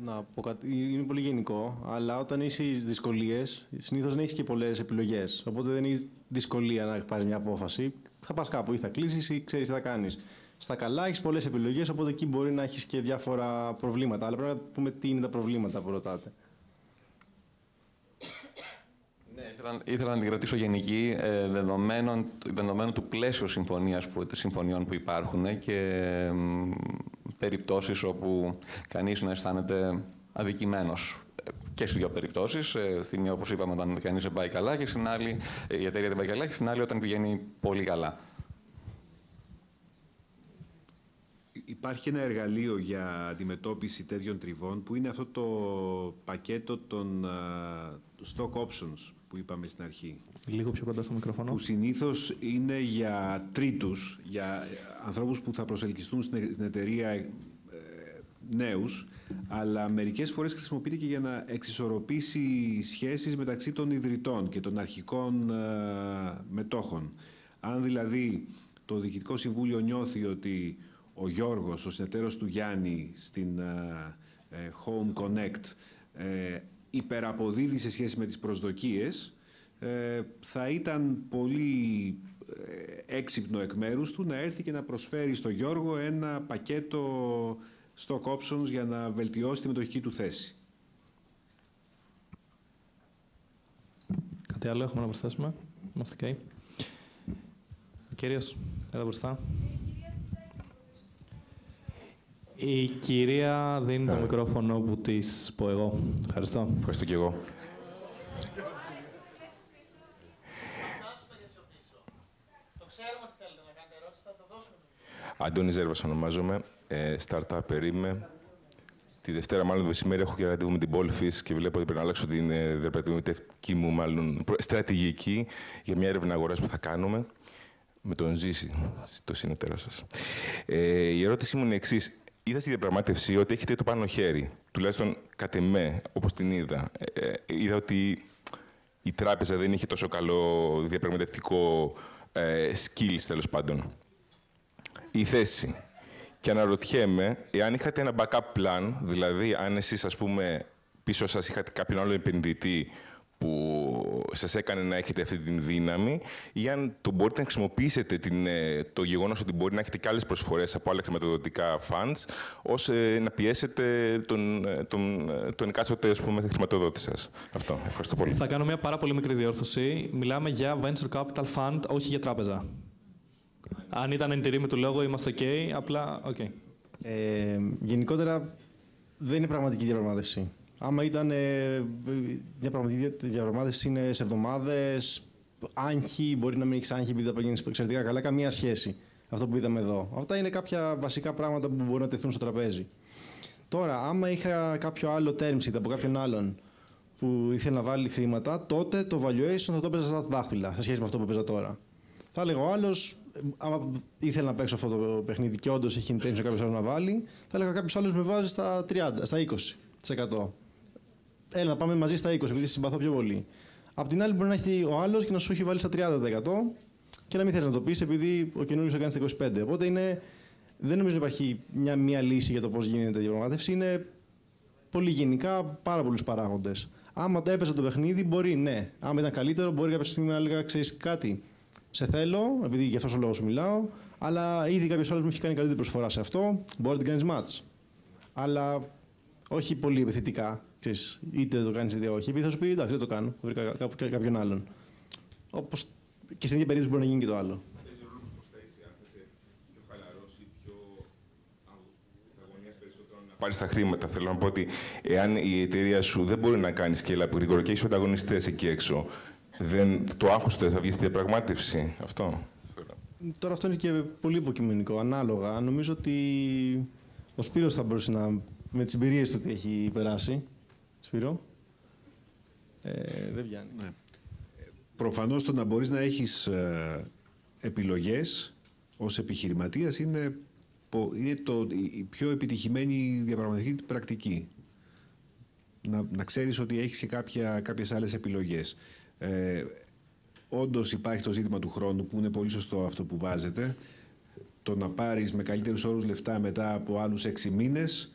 Να πω κάτι, είναι πολύ γενικό, αλλά όταν έχεις δυσκολίες, συνήθως δεν έχεις και πολλές επιλογές. Οπότε δεν έχεις δυσκολία να πάρεις μια απόφαση. Θα πας κάπου, ή θα κλείσεις ή ξέρεις τι θα κάνεις. Στα καλά έχεις πολλές επιλογές, οπότε εκεί μπορεί να έχεις και διάφορα προβλήματα. Αλλά πρέπει να πούμε τι είναι τα προβλήματα που ρωτάτε. Ναι, ήθελα να την κρατήσω γενική, ε, δεδομένων, δεδομένων του πλαίσιου συμφωνίας που, συμφωνιών που υπάρχουν και ε, ε, περιπτώσεις όπου κανείς να αισθάνεται αδικημένος. Και στις δύο περιπτώσεις. Ε, στην μία, όπως είπαμε, όταν κανείς δεν πάει καλά και στην άλλη, η εταιρεία δεν πάει καλά και στην άλλη όταν πηγαίνει πολύ καλά. Υπάρχει ένα εργαλείο για αντιμετώπιση τέτοιων τριβών που είναι αυτό το πακέτο των uh, stock options που είπαμε στην αρχή. Λίγο πιο κοντά στο μικρόφωνο. Που συνήθως είναι για τρίτους, για ανθρώπους που θα προσελκυστούν στην εταιρεία ε, νέους, αλλά μερικές φορές χρησιμοποιείται και για να εξισορροπήσει σχέσεις μεταξύ των ιδρυτών και των αρχικών ε, μετόχων. Αν δηλαδή το Διοικητικό Συμβούλιο νιώθει ότι ο Γιώργος, ο συνεταίρος του Γιάννη στην uh, Home Connect, ε, υπεραποδίδει σε σχέση με τις προσδοκίες, ε, θα ήταν πολύ έξυπνο εκ μέρους του να έρθει και να προσφέρει στο Γιώργο ένα πακέτο stock options για να βελτιώσει τη μετοχική του θέση. Κάτι άλλο έχουμε να προσθέσουμε? Είμαστε okay. Ο κύριος, εδώ μπροστά. Η κυρία δίνει yeah. το μικρόφωνο που της πω εγώ. Ευχαριστώ. Ευχαριστώ και εγώ. Αντώνη Ζέρβας ονομάζομαι, ε, startup είμαι. Τη Δευτέρα, μάλλον το μεσημέρι, έχω και ραντεβού με την Pollfish και βλέπω ότι πρέπει να αλλάξω την ε, δραπετική μου μάλλον, στρατηγική για μια έρευνα αγοράς που θα κάνουμε με τον Ζήση, το συνεταίρο σας. Ε, η ερώτησή μου είναι εξής. Είδα στη διαπραγμάτευση ότι έχετε το πάνω χέρι, τουλάχιστον κατ' εμέ, όπως την είδα. Ε, ε, είδα ότι η τράπεζα δεν είχε τόσο καλό διαπραγματευτικό ε, skills, τέλος πάντων. Η θέση. Και αναρωτιέμαι, εάν είχατε ένα backup plan, δηλαδή αν εσείς, ας πούμε, πίσω σας είχατε κάποιον άλλο επενδυτή που σας έκανε να έχετε αυτή τη δύναμη, ή αν το μπορείτε να χρησιμοποιήσετε την, το γεγονός ότι μπορεί να έχετε και άλλες προσφορές από άλλα χρηματοδοτικά funds, ώστε να πιέσετε τον, τον, τον εκάστοτε, ας πούμε, χρηματοδότη σας. Αυτό. Ευχαριστώ πολύ. Θα κάνω μια πάρα πολύ μικρή διόρθωση. Μιλάμε για venture capital fund, όχι για τράπεζα. Αν ήταν εντηρή με του λόγου, είμαστε ok, απλά ok. Ε, γενικότερα, δεν είναι πραγματική διαπραγμάτευση. Άμα ήταν ε, μια πραγματική διαπραγμάτευση, είναι σε εβδομάδες, άγχη, μπορεί να μην έχεις άγχη επειδή τα πηγαίνεις εξαιρετικά καλά, καμία σχέση αυτό που είδαμε εδώ. Αυτά είναι κάποια βασικά πράγματα που μπορούν να τεθούν στο τραπέζι. Τώρα, άμα είχα κάποιο άλλο term sheet από κάποιον άλλον που ήθελε να βάλει χρήματα, τότε το valuation θα το έπαιζα στα δάχτυλα σε σχέση με αυτό που έπαιζα τώρα. Θα έλεγα ο άλλος, άμα ήθελα να παίξω αυτό το παιχνίδι και όντως έχει intention κάποιος άλλος να βάλει, θα έλεγα κάποιος άλλος με βάζει στα τριάντα, στα είκοσι τοις εκατό. Έλα, να πάμε μαζί στα είκοσι, επειδή συμπαθώ πιο πολύ. Απ' την άλλη, μπορεί να έχει ο άλλος και να σου έχει βάλει στα τριάντα τοις εκατό και να μην θέλει να το πεις, επειδή ο καινούριος θα κάνει στα είκοσι πέντε τοις εκατό. Οπότε είναι, δεν νομίζω ότι υπάρχει μια, μια λύση για το πώς γίνεται η διαπραγμάτευση. Είναι πολύ γενικά, πάρα πολλούς παράγοντες. Άμα το έπαιζε το παιχνίδι, μπορεί, ναι. Άμα ήταν καλύτερο, μπορεί κάποια στιγμή να έλεγα, ξέρεις κάτι. Σε θέλω, επειδή για αυτόν τον λόγο σου μιλάω, αλλά ήδη κάποιος άλλος μου έχει κάνει καλύτερη προσφορά σε αυτό. Μπορεί να την κάνεις match. Αλλά όχι πολύ επιθετικά. Ξέρεις, είτε το κάνεις είτε όχι. Επειδή θα σου πει εντάξει, δεν το κάνω. Βρήκα κάποιον άλλον. Όπως και στην ίδια περίπτωση μπορεί να γίνει και το άλλο. Παίζει ρόλο πως θα είσαι, αν είσαι πιο χαλαρός ή πιο αγωνίας περισσότερο να πάρεις τα χρήματα. Θέλω να πω ότι εάν η εταιρεία σου δεν μπορεί να κάνει scale up γρήγορα και έχεις ανταγωνιστές εκεί έξω. Δεν το άκουστε, θα βγει στη διαπραγμάτευση. Αυτό. Τώρα αυτό είναι και πολύ υποκειμενικό, ανάλογα. Νομίζω ότι ο Σπύρος θα μπορούσε να, με τις εμπειρίες του ότι έχει περάσει. Σπύρο. Ε, δεν βγαίνει. Ναι. Προφανώς το να μπορείς να έχεις επιλογές ως επιχειρηματίας είναι, είναι το, η πιο επιτυχημένη διαπραγματευτική πρακτική. Να, να ξέρεις ότι έχεις και κάποια, κάποιες άλλες επιλογές. Ε, όντως υπάρχει το ζήτημα του χρόνου που είναι πολύ σωστό αυτό που βάζετε. Το να πάρεις με καλύτερους όρους λεφτά μετά από άλλους έξι μήνες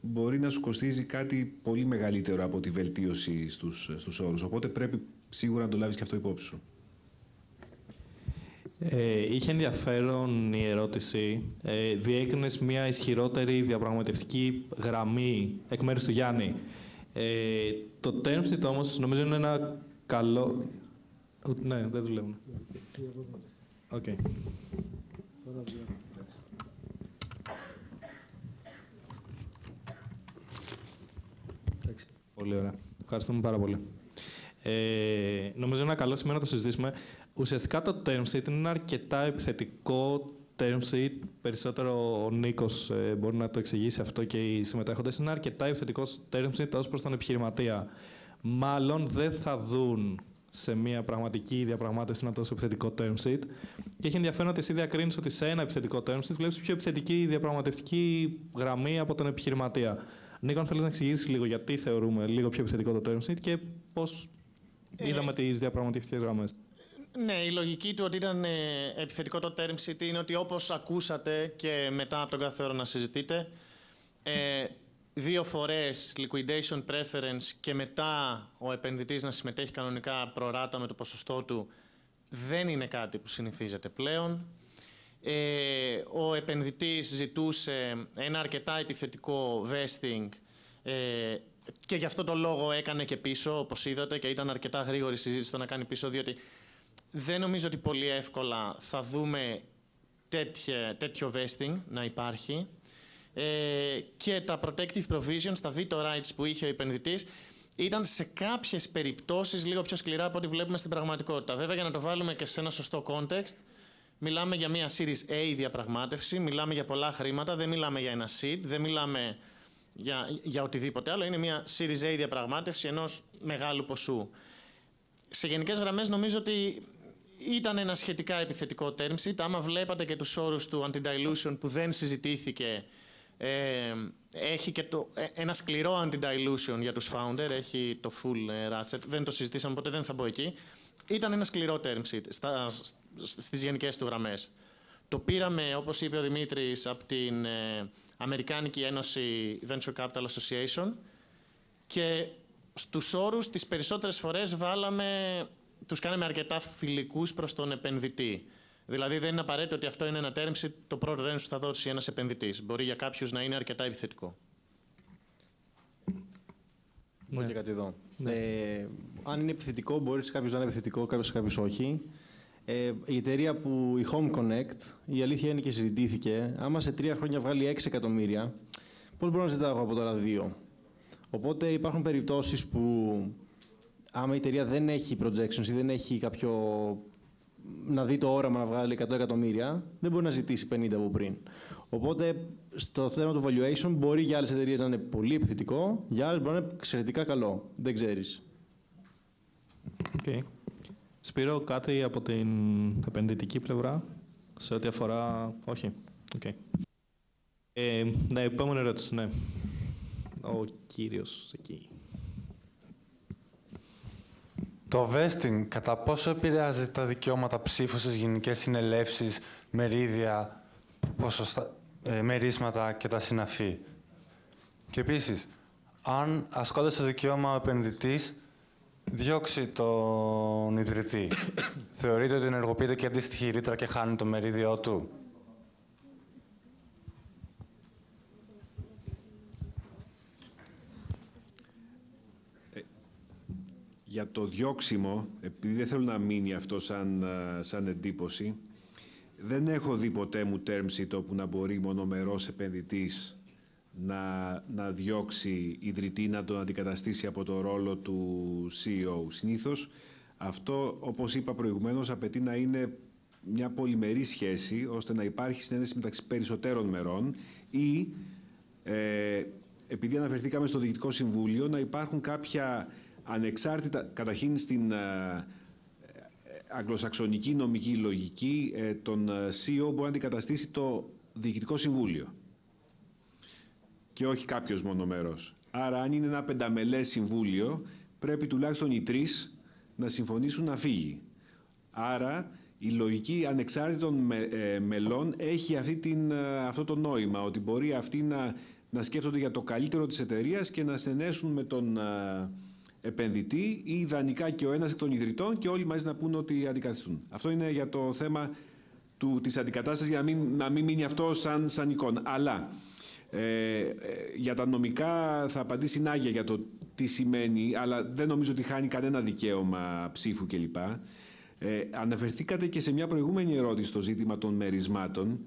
μπορεί να σου κοστίζει κάτι πολύ μεγαλύτερο από τη βελτίωση στους, στους όρους. Οπότε πρέπει σίγουρα να το λάβεις και αυτό υπόψη σου. Ε, είχε ενδιαφέρον η ερώτηση. Ε, διέκρινες μια ισχυρότερη διαπραγματευτική γραμμή εκ μέρους του Γιάννη. Ε, το term sheet όμως νομίζω είναι ένα καλό. Ναι, δεν δουλεύουν. Οκ. Okay. Πολύ ωραία. Ευχαριστούμε πάρα πολύ. Ε, νομίζω είναι ένα καλό σημείο να το συζητήσουμε. Ουσιαστικά το term sheet είναι ένα αρκετά επιθετικό term sheet. Περισσότερο ο Νίκος ε, μπορεί να το εξηγήσει αυτό και οι συμμετέχοντες. Είναι ένα αρκετά επιθετικό term sheet ως προς τον επιχειρηματία. Μάλλον δεν θα δουν σε μια πραγματική διαπραγμάτευση ένα τόσο επιθετικό term sheet. Και έχει ενδιαφέρον ότι εσύ διακρίνεις ότι σε ένα επιθετικό term sheet βλέπεις πιο επιθετική διαπραγματευτική γραμμή από τον επιχειρηματία. Νίκο, αν θέλεις να εξηγήσεις λίγο γιατί θεωρούμε λίγο πιο επιθετικό το term sheet και πώς ε, είδαμε τις διαπραγματευτικές γραμμές. Ναι, η λογική του ότι ήταν επιθετικό το term sheet είναι ότι όπως ακούσατε και μετά από τον κάθε ώρα να συζητείτε, ε, δύο φορές liquidation preference και μετά ο επενδυτής να συμμετέχει κανονικά προράτα με το ποσοστό του δεν είναι κάτι που συνηθίζεται πλέον. Ε, ο επενδυτής ζητούσε ένα αρκετά επιθετικό vesting ε, και γι' αυτό το λόγο έκανε και πίσω, όπως είδατε, και ήταν αρκετά γρήγορη συζήτηση το να κάνει πίσω, διότι δεν νομίζω ότι πολύ εύκολα θα δούμε τέτοιο, τέτοιο vesting να υπάρχει. Ε, και τα protective provisions, τα veto rights που είχε ο επενδυτής, ήταν σε κάποιες περιπτώσεις λίγο πιο σκληρά από ό,τι βλέπουμε στην πραγματικότητα. Βέβαια, για να το βάλουμε και σε ένα σωστό context, μιλάμε για μια Series A διαπραγμάτευση, μιλάμε για πολλά χρήματα, δεν μιλάμε για ένα seed, δεν μιλάμε για, για οτιδήποτε άλλο. Είναι μια Series A διαπραγμάτευση ενός μεγάλου ποσού. Σε γενικές γραμμές, νομίζω ότι ήταν ένα σχετικά επιθετικό term sheet. Άμα βλέπατε και τους όρους του anti-dilution που δεν συζητήθηκε, Ε, έχει και το, ένα σκληρό anti-dilution για τους founder, έχει το full ε, ratchet, δεν το συζητήσαμε ποτέ, δεν θα μπω εκεί. Ήταν ένα σκληρό term sheet στα, στις γενικές του γραμμές. Το πήραμε, όπως είπε ο Δημήτρης, από την ε, Αμερικάνικη Ένωση Venture Capital Association και στους όρους τις περισσότερες φορές βάλαμε, τους κάναμε αρκετά φιλικούς προς τον επενδυτή. Δηλαδή, δεν είναι απαραίτητο ότι αυτό είναι ένα term sheet, το πρώτο range που θα δώσει ένας επενδυτής. Μπορεί για κάποιους να είναι αρκετά επιθετικό. Πω και κάτι εδώ. Ναι. Ε, αν είναι επιθετικό, μπορεί σε κάποιους να είναι επιθετικό, κάποιος σε κάποιους όχι. Ε, η εταιρεία που, η Home Connect, η αλήθεια είναι και συζητήθηκε, άμα σε τρία χρόνια βγάλει έξι εκατομμύρια, πώς μπορώ να ζητάω από τώρα δύο. Οπότε υπάρχουν περιπτώσεις που, άμα η εταιρεία δεν έχει projections ή δεν έχει κάποιο, να δει το όραμα να βγάλει εκατό εκατομμύρια, δεν μπορεί να ζητήσει πενήντα από πριν. Οπότε, στο θέμα του valuation, μπορεί για άλλες εταιρείες να είναι πολύ επιθετικό, για άλλες μπορεί να είναι εξαιρετικά καλό. Δεν ξέρεις. Okay. Σπύρο, κάτι από την επενδυτική πλευρά, σε ό,τι αφορά... Όχι. Okay. Ε, ναι, επόμενη ερώτηση, ναι. Ο κύριος εκεί. Το vesting, κατά πόσο επηρεάζει τα δικαιώματα ψήφου στις γενικές συνελεύσεις, μερίδια, ποσοστα... ε, μερίσματα και τα συναφή. Και επίσης, αν ασκώντας το δικαίωμα ο επενδυτής διώξει τον ιδρυτή, θεωρείται ότι ενεργοποιείται και αντίστοιχη ρήτρα και χάνει το μερίδιό του. Για το διώξιμο, επειδή δεν θέλω να μείνει αυτό σαν, σαν εντύπωση, δεν έχω δει ποτέ μου term sheet όπου να μπορεί μονομερός επενδυτής να, να διώξει ιδρυτή, να τον αντικαταστήσει από το ρόλο του σι ι ο. Συνήθως αυτό, όπως είπα προηγουμένως, απαιτεί να είναι μια πολυμερή σχέση, ώστε να υπάρχει συνένεση μεταξύ περισσότερων μερών ή, ε, επειδή αναφερθήκαμε στο Διοικητικό Συμβούλιο, να υπάρχουν κάποια... Ανεξάρτητα, καταρχήν στην α, αγγλοσαξονική νομική λογική, ε, τον σι ι ο μπορεί να αντικαταστήσει το Διοικητικό Συμβούλιο και όχι κάποιος μονομερός. Άρα, αν είναι ένα πενταμελές συμβούλιο, πρέπει τουλάχιστον οι τρεις να συμφωνήσουν να φύγει. Άρα, η λογική ανεξάρτητων με, ε, μελών έχει αυτή την, αυτό το νόημα, ότι μπορεί αυτοί να, να σκέφτονται για το καλύτερο της εταιρείας και να συνενέσουν με τον... Α, επενδυτή ή ιδανικά και ο ένας εκ των ιδρυτών και όλοι μαζί να πούν ότι αντικαθιστούν. Αυτό είναι για το θέμα του, της αντικατάστασης, για να μην, να μην μείνει αυτό σαν, σαν εικόνα. Αλλά ε, για τα νομικά θα απαντήσει η Νάγια για το τι σημαίνει, αλλά δεν νομίζω ότι χάνει κανένα δικαίωμα ψήφου κλπ. Ε, αναφερθήκατε και σε μια προηγούμενη ερώτηση στο ζήτημα των μερισμάτων.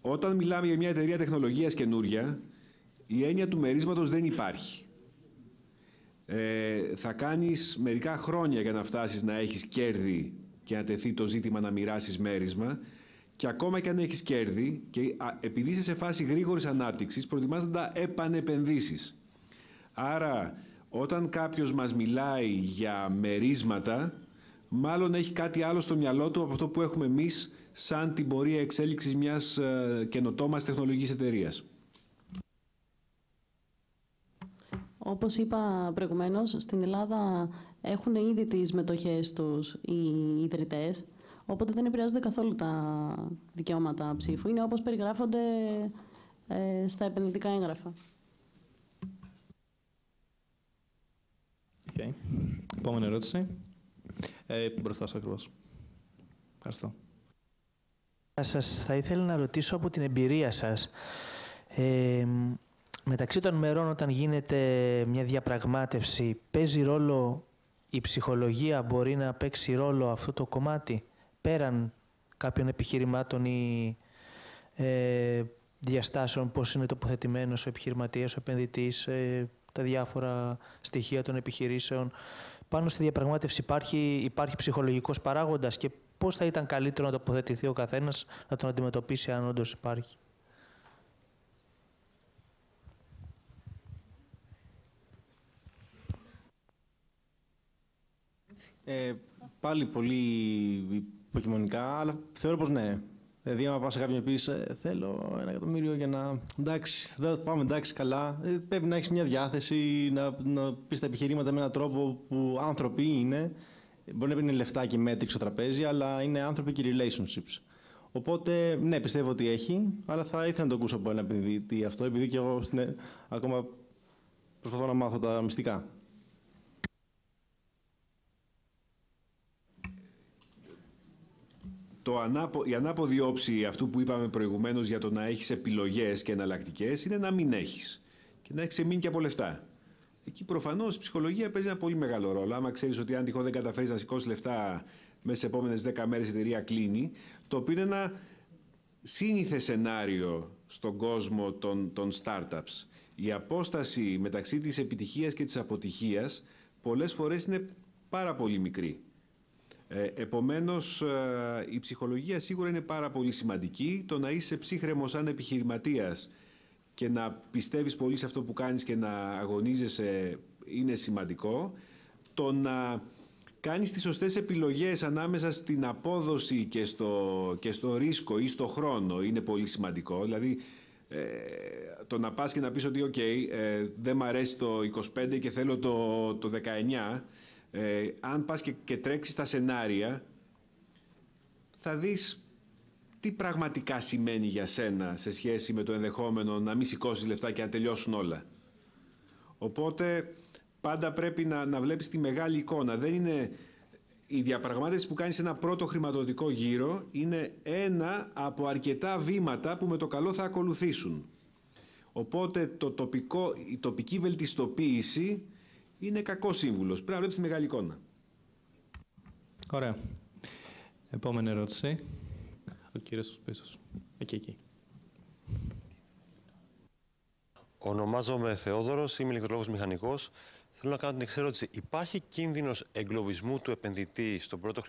Όταν μιλάμε για μια εταιρεία τεχνολογίας καινούρια, η έννοια του μερίσματος δεν υπάρχει. Ε, θα κάνεις μερικά χρόνια για να φτάσεις να έχεις κέρδη και να τεθεί το ζήτημα να μοιράσεις μέρισμα, και ακόμα και αν έχεις κέρδη και επειδή είσαι σε φάση γρήγορης ανάπτυξης, προτιμάς να τα επανεπενδύσεις. Άρα, όταν κάποιος μας μιλάει για μερίσματα, μάλλον έχει κάτι άλλο στο μυαλό του από αυτό που έχουμε εμείς σαν την πορεία εξέλιξης μιας ε, καινοτόμας τεχνολογικής εταιρείας. Όπως είπα προηγουμένως, στην Ελλάδα έχουν ήδη τις μετοχές τους οι ιδρυτές, οπότε δεν επηρεάζονται καθόλου τα δικαιώματα ψήφου. Είναι όπως περιγράφονται ε, στα επενδυτικά έγγραφα. Okay. Επόμενη ερώτηση. ε, μπροστά σας ακριβώς. Ευχαριστώ. Σας θα ήθελα να ρωτήσω από την εμπειρία σας. Ε, μεταξύ των μερών όταν γίνεται μια διαπραγμάτευση, παίζει ρόλο η ψυχολογία, μπορεί να παίξει ρόλο αυτό το κομμάτι πέραν κάποιων επιχειρημάτων ή ε, διαστάσεων, πώς είναι τοποθετημένος ο επιχειρηματίας, ο επενδυτής, ε, τα διάφορα στοιχεία των επιχειρήσεων. Πάνω στη διαπραγμάτευση υπάρχει, υπάρχει ψυχολογικός παράγοντας και πώς θα ήταν καλύτερο να τοποθετηθεί ο καθένας, να τον αντιμετωπίσει αν όντως υπάρχει. Ε, πάλι πολύ υποκειμονικά, αλλά θεωρώ πως ναι. Δηλαδή, άμα πας σε κάποιον και πεις θέλω ένα εκατομμύριο για να. Εντάξει, θα πάμε εντάξει, καλά. Ε, πρέπει να έχεις μια διάθεση, να, να πεις τα επιχειρήματα με έναν τρόπο που άνθρωποι είναι. Μπορεί να είναι λεφτάκι μέτρη στο τραπέζι, αλλά είναι άνθρωποι και relationships. Οπότε, ναι, πιστεύω ότι έχει, αλλά θα ήθελα να το ακούσω από ένα επενδυτή αυτό, επειδή και εγώ ναι, ακόμα προσπαθώ να μάθω τα μυστικά. Το ανάπο, η ανάποδη όψη αυτού που είπαμε προηγουμένως για το να έχεις επιλογές και εναλλακτικές είναι να μην έχεις και να έχεις ξεμείνει και από λεφτά. Εκεί προφανώς η ψυχολογία παίζει ένα πολύ μεγάλο ρόλο. Άμα ξέρεις ότι αν τυχόν δεν καταφέρεις να σηκώσεις λεφτά μέσα σε επόμενες δέκα μέρες η εταιρεία κλείνει, το οποίο είναι ένα σύνηθε σενάριο στον κόσμο των, των startups. Η απόσταση μεταξύ της επιτυχίας και της αποτυχίας πολλές φορές είναι πάρα πολύ μικρή. Επομένως, η ψυχολογία σίγουρα είναι πάρα πολύ σημαντική. Το να είσαι ψύχρεμος σαν επιχειρηματίας και να πιστεύεις πολύ σε αυτό που κάνεις και να αγωνίζεσαι είναι σημαντικό. Το να κάνεις τις σωστές επιλογές ανάμεσα στην απόδοση και στο, και στο ρίσκο ή στο χρόνο είναι πολύ σημαντικό. Δηλαδή, ε, το να πας και να πεις ότι «ΟΚ, okay, ε, δεν μ' αρέσει το είκοσι πέντε και θέλω το, το δεκαεννιά». Ε, αν πας και, και τρέξεις τα σενάρια, θα δεις τι πραγματικά σημαίνει για σένα σε σχέση με το ενδεχόμενο να μην σηκώσεις λεφτά και να τελειώσουν όλα. Οπότε πάντα πρέπει να, να βλέπεις τη μεγάλη εικόνα. Δεν είναι η διαπραγμάτευση που κάνεις σε ένα πρώτο χρηματοδοτικό γύρο, είναι ένα από αρκετά βήματα που με το καλό θα ακολουθήσουν. Οπότε το τοπικό, η τοπική βελτιστοποίηση είναι κακό σύμβουλο. Πρέπει να βλέπεις τη μεγάλη εικόνα. Ωραία. Επόμενη ερώτηση. Ο κύριος πίσω. Εκεί, εκεί. Ονομάζομαι Θεόδωρος, είμαι ηλεκτρολόγος μηχανικός. Θέλω να κάνω την εξέρωση. Υπάρχει κίνδυνος εγκλωβισμού του επενδυτή στον πρώτο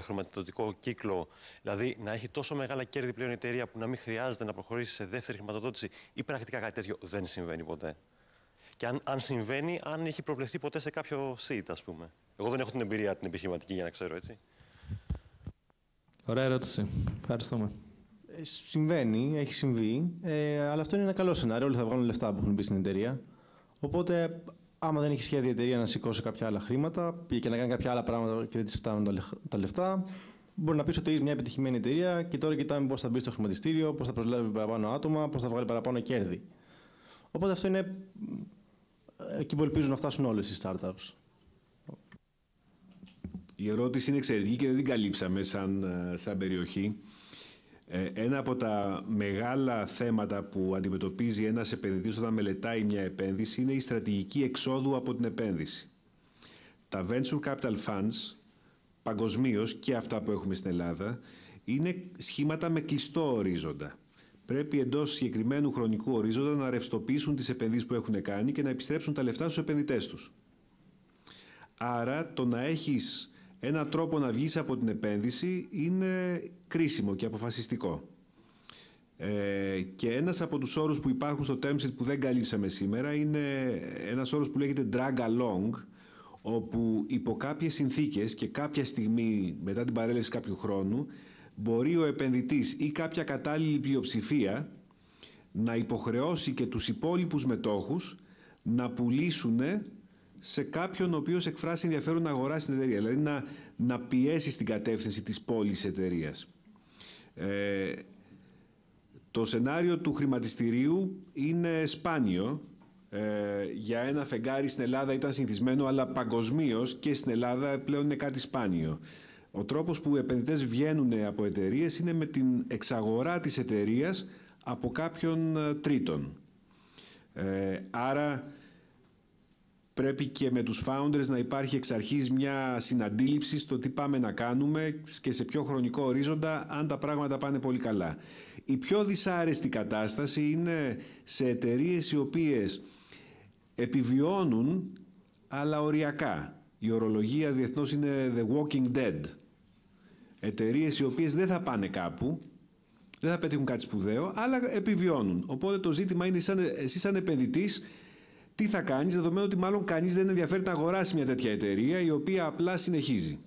χρηματοδοτικό κύκλο, δηλαδή να έχει τόσο μεγάλα κέρδη πλέον η εταιρεία που να μην χρειάζεται να προχωρήσει σε δεύτερη χρηματοδότηση, ή πρακτικά κάτι τέτοιο δεν συμβαίνει ποτέ? Και αν, αν συμβαίνει, αν έχει προβλεφθεί ποτέ σε κάποιο seat, ας πούμε. Εγώ δεν έχω την εμπειρία την επιχειρηματική για να ξέρω, έτσι. Ωραία ερώτηση. Ευχαριστούμε. Ε, συμβαίνει, έχει συμβεί, ε, αλλά αυτό είναι ένα καλό σενάριο. Όλοι θα βγάλουν λεφτά που έχουν μπει στην εταιρεία. Οπότε, άμα δεν έχει σχέδια η εταιρεία να σηκώσει κάποια άλλα χρήματα και να κάνει κάποια άλλα πράγματα και δεν τη φτάνουν τα λεφτά, μπορεί να πει ότι είσαι μια επιτυχημένη εταιρεία και τώρα κοιτάμε πώς θα μπει στο χρηματιστήριο, πώς θα προσλάβει παραπάνω άτομα, πώς θα βγάλει παραπάνω κέρδη. Οπότε αυτό είναι. Εκεί που ελπίζουν να φτάσουν όλες οι startups. Η ερώτηση είναι εξαιρετική και δεν την καλύψαμε σαν, σαν περιοχή. Ε, ένα από τα μεγάλα θέματα που αντιμετωπίζει ένας επενδυτής όταν μελετάει μια επένδυση είναι η στρατηγική εξόδου από την επένδυση. Τα venture capital funds, παγκοσμίως και αυτά που έχουμε στην Ελλάδα, είναι σχήματα με κλειστό ορίζοντα. Πρέπει εντός συγκεκριμένου χρονικού ορίζοντα να ρευστοποιήσουν τις επενδύσεις που έχουν κάνει και να επιστρέψουν τα λεφτά στους επενδυτές τους. Άρα το να έχεις έναν τρόπο να βγεις από την επένδυση είναι κρίσιμο και αποφασιστικό. Ε, και ένας από τους όρους που υπάρχουν στο term sheet που δεν καλύψαμε σήμερα είναι ένας όρος που λέγεται drag along, όπου υπό κάποιες συνθήκες και κάποια στιγμή μετά την παρέλευση κάποιου χρόνου μπορεί ο επενδυτής ή κάποια κατάλληλη πλειοψηφία να υποχρεώσει και τους υπόλοιπους μετόχους να πουλήσουν σε κάποιον ο οποίος εκφράσει ενδιαφέρον να αγοράσει την εταιρεία. Δηλαδή να, να πιέσει στην κατεύθυνση της πώλησης εταιρείας. Ε, το σενάριο του χρηματιστηρίου είναι σπάνιο Ε, για ένα φεγγάρι στην Ελλάδα ήταν συνηθισμένο, αλλά παγκοσμίως και στην Ελλάδα πλέον είναι κάτι σπάνιο. Ο τρόπος που οι επενδυτές βγαίνουν από εταιρείες είναι με την εξαγορά της εταιρείας από κάποιον τρίτον. Ε, άρα πρέπει και με τους founders να υπάρχει εξ αρχής μια συναντήληψη στο τι πάμε να κάνουμε και σε πιο χρονικό ορίζοντα, αν τα πράγματα πάνε πολύ καλά. Η πιο δυσάρεστη κατάσταση είναι σε εταιρείες οι οποίες επιβιώνουν, αλλά οριακά. Η ορολογία διεθνώς είναι the walking dead. Εταιρείες οι οποίες δεν θα πάνε κάπου, δεν θα πετύχουν κάτι σπουδαίο, αλλά επιβιώνουν. Οπότε το ζήτημα είναι εσύ σαν επενδυτής τι θα κάνεις, δεδομένου ότι μάλλον κανείς δεν ενδιαφέρεται να αγοράσει μια τέτοια εταιρεία η οποία απλά συνεχίζει.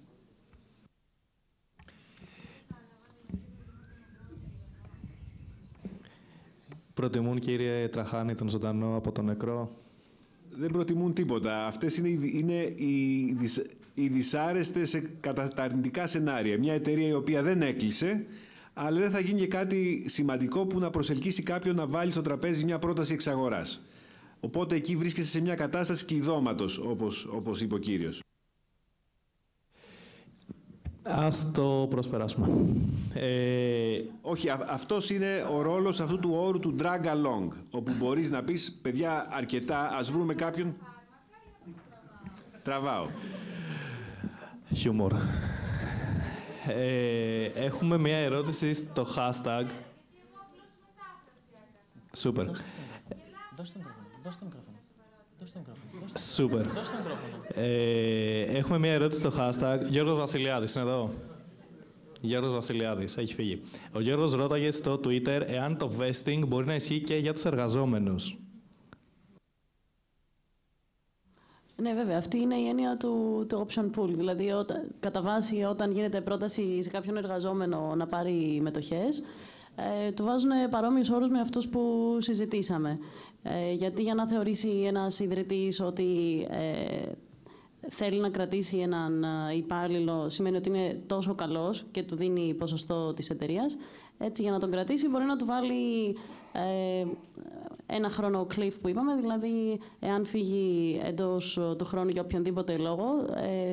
Προτιμούν, κύριε Τραχάνη, τον ζωντανό από τον νεκρό? Δεν προτιμούν τίποτα. Αυτές είναι, είναι οι, δυσ, οι δυσάρεστες κατά τα αρνητικά σενάρια. Μια εταιρεία η οποία δεν έκλεισε, αλλά δεν θα γίνει και κάτι σημαντικό που να προσελκύσει κάποιον να βάλει στο τραπέζι μια πρόταση εξαγοράς. Οπότε εκεί βρίσκεσαι σε μια κατάσταση κλειδώματος, όπως, όπως είπε ο κύριος. Ας το προσπεράσουμε. Ε... Όχι, α, αυτός είναι ο ρόλος αυτού του όρου του drag along, όπου μπορείς να πεις, παιδιά, αρκετά, ας βρούμε κάποιον... Τραβάω. Χιούμορ. Ε, έχουμε μια ερώτηση στο hashtag. Σούπερ. Δώσε το μικρόφωνο. Δώσε το μικρόφωνο. Δώσε το μικρόφωνο. Σούπερ. Δώσε το μικρόφωνο. Ε, έχουμε μία ερώτηση στο hashtag. Γιώργος Βασιλιάδης, είναι εδώ. Γιώργος Βασιλιάδης, έχει φύγει. Ο Γιώργος ρώταγε στο Twitter εάν το vesting μπορεί να ισχύει και για τους εργαζόμενους. Ναι, βέβαια. Αυτή είναι η έννοια του, του option pool. Δηλαδή, όταν, κατά βάση, όταν γίνεται πρόταση σε κάποιον εργαζόμενο να πάρει μετοχές, Ε, του βάζουν παρόμοιους όρους με αυτούς που συζητήσαμε. Ε, γιατί για να θεωρήσει ένας ιδρυτής ότι ε, θέλει να κρατήσει έναν υπάλληλο, σημαίνει ότι είναι τόσο καλός και του δίνει ποσοστό της εταιρείας. Έτσι, για να τον κρατήσει μπορεί να του βάλει ε, ένα χρόνο cliff που είπαμε, δηλαδή εάν φύγει εντός του χρόνου για οποιονδήποτε λόγο,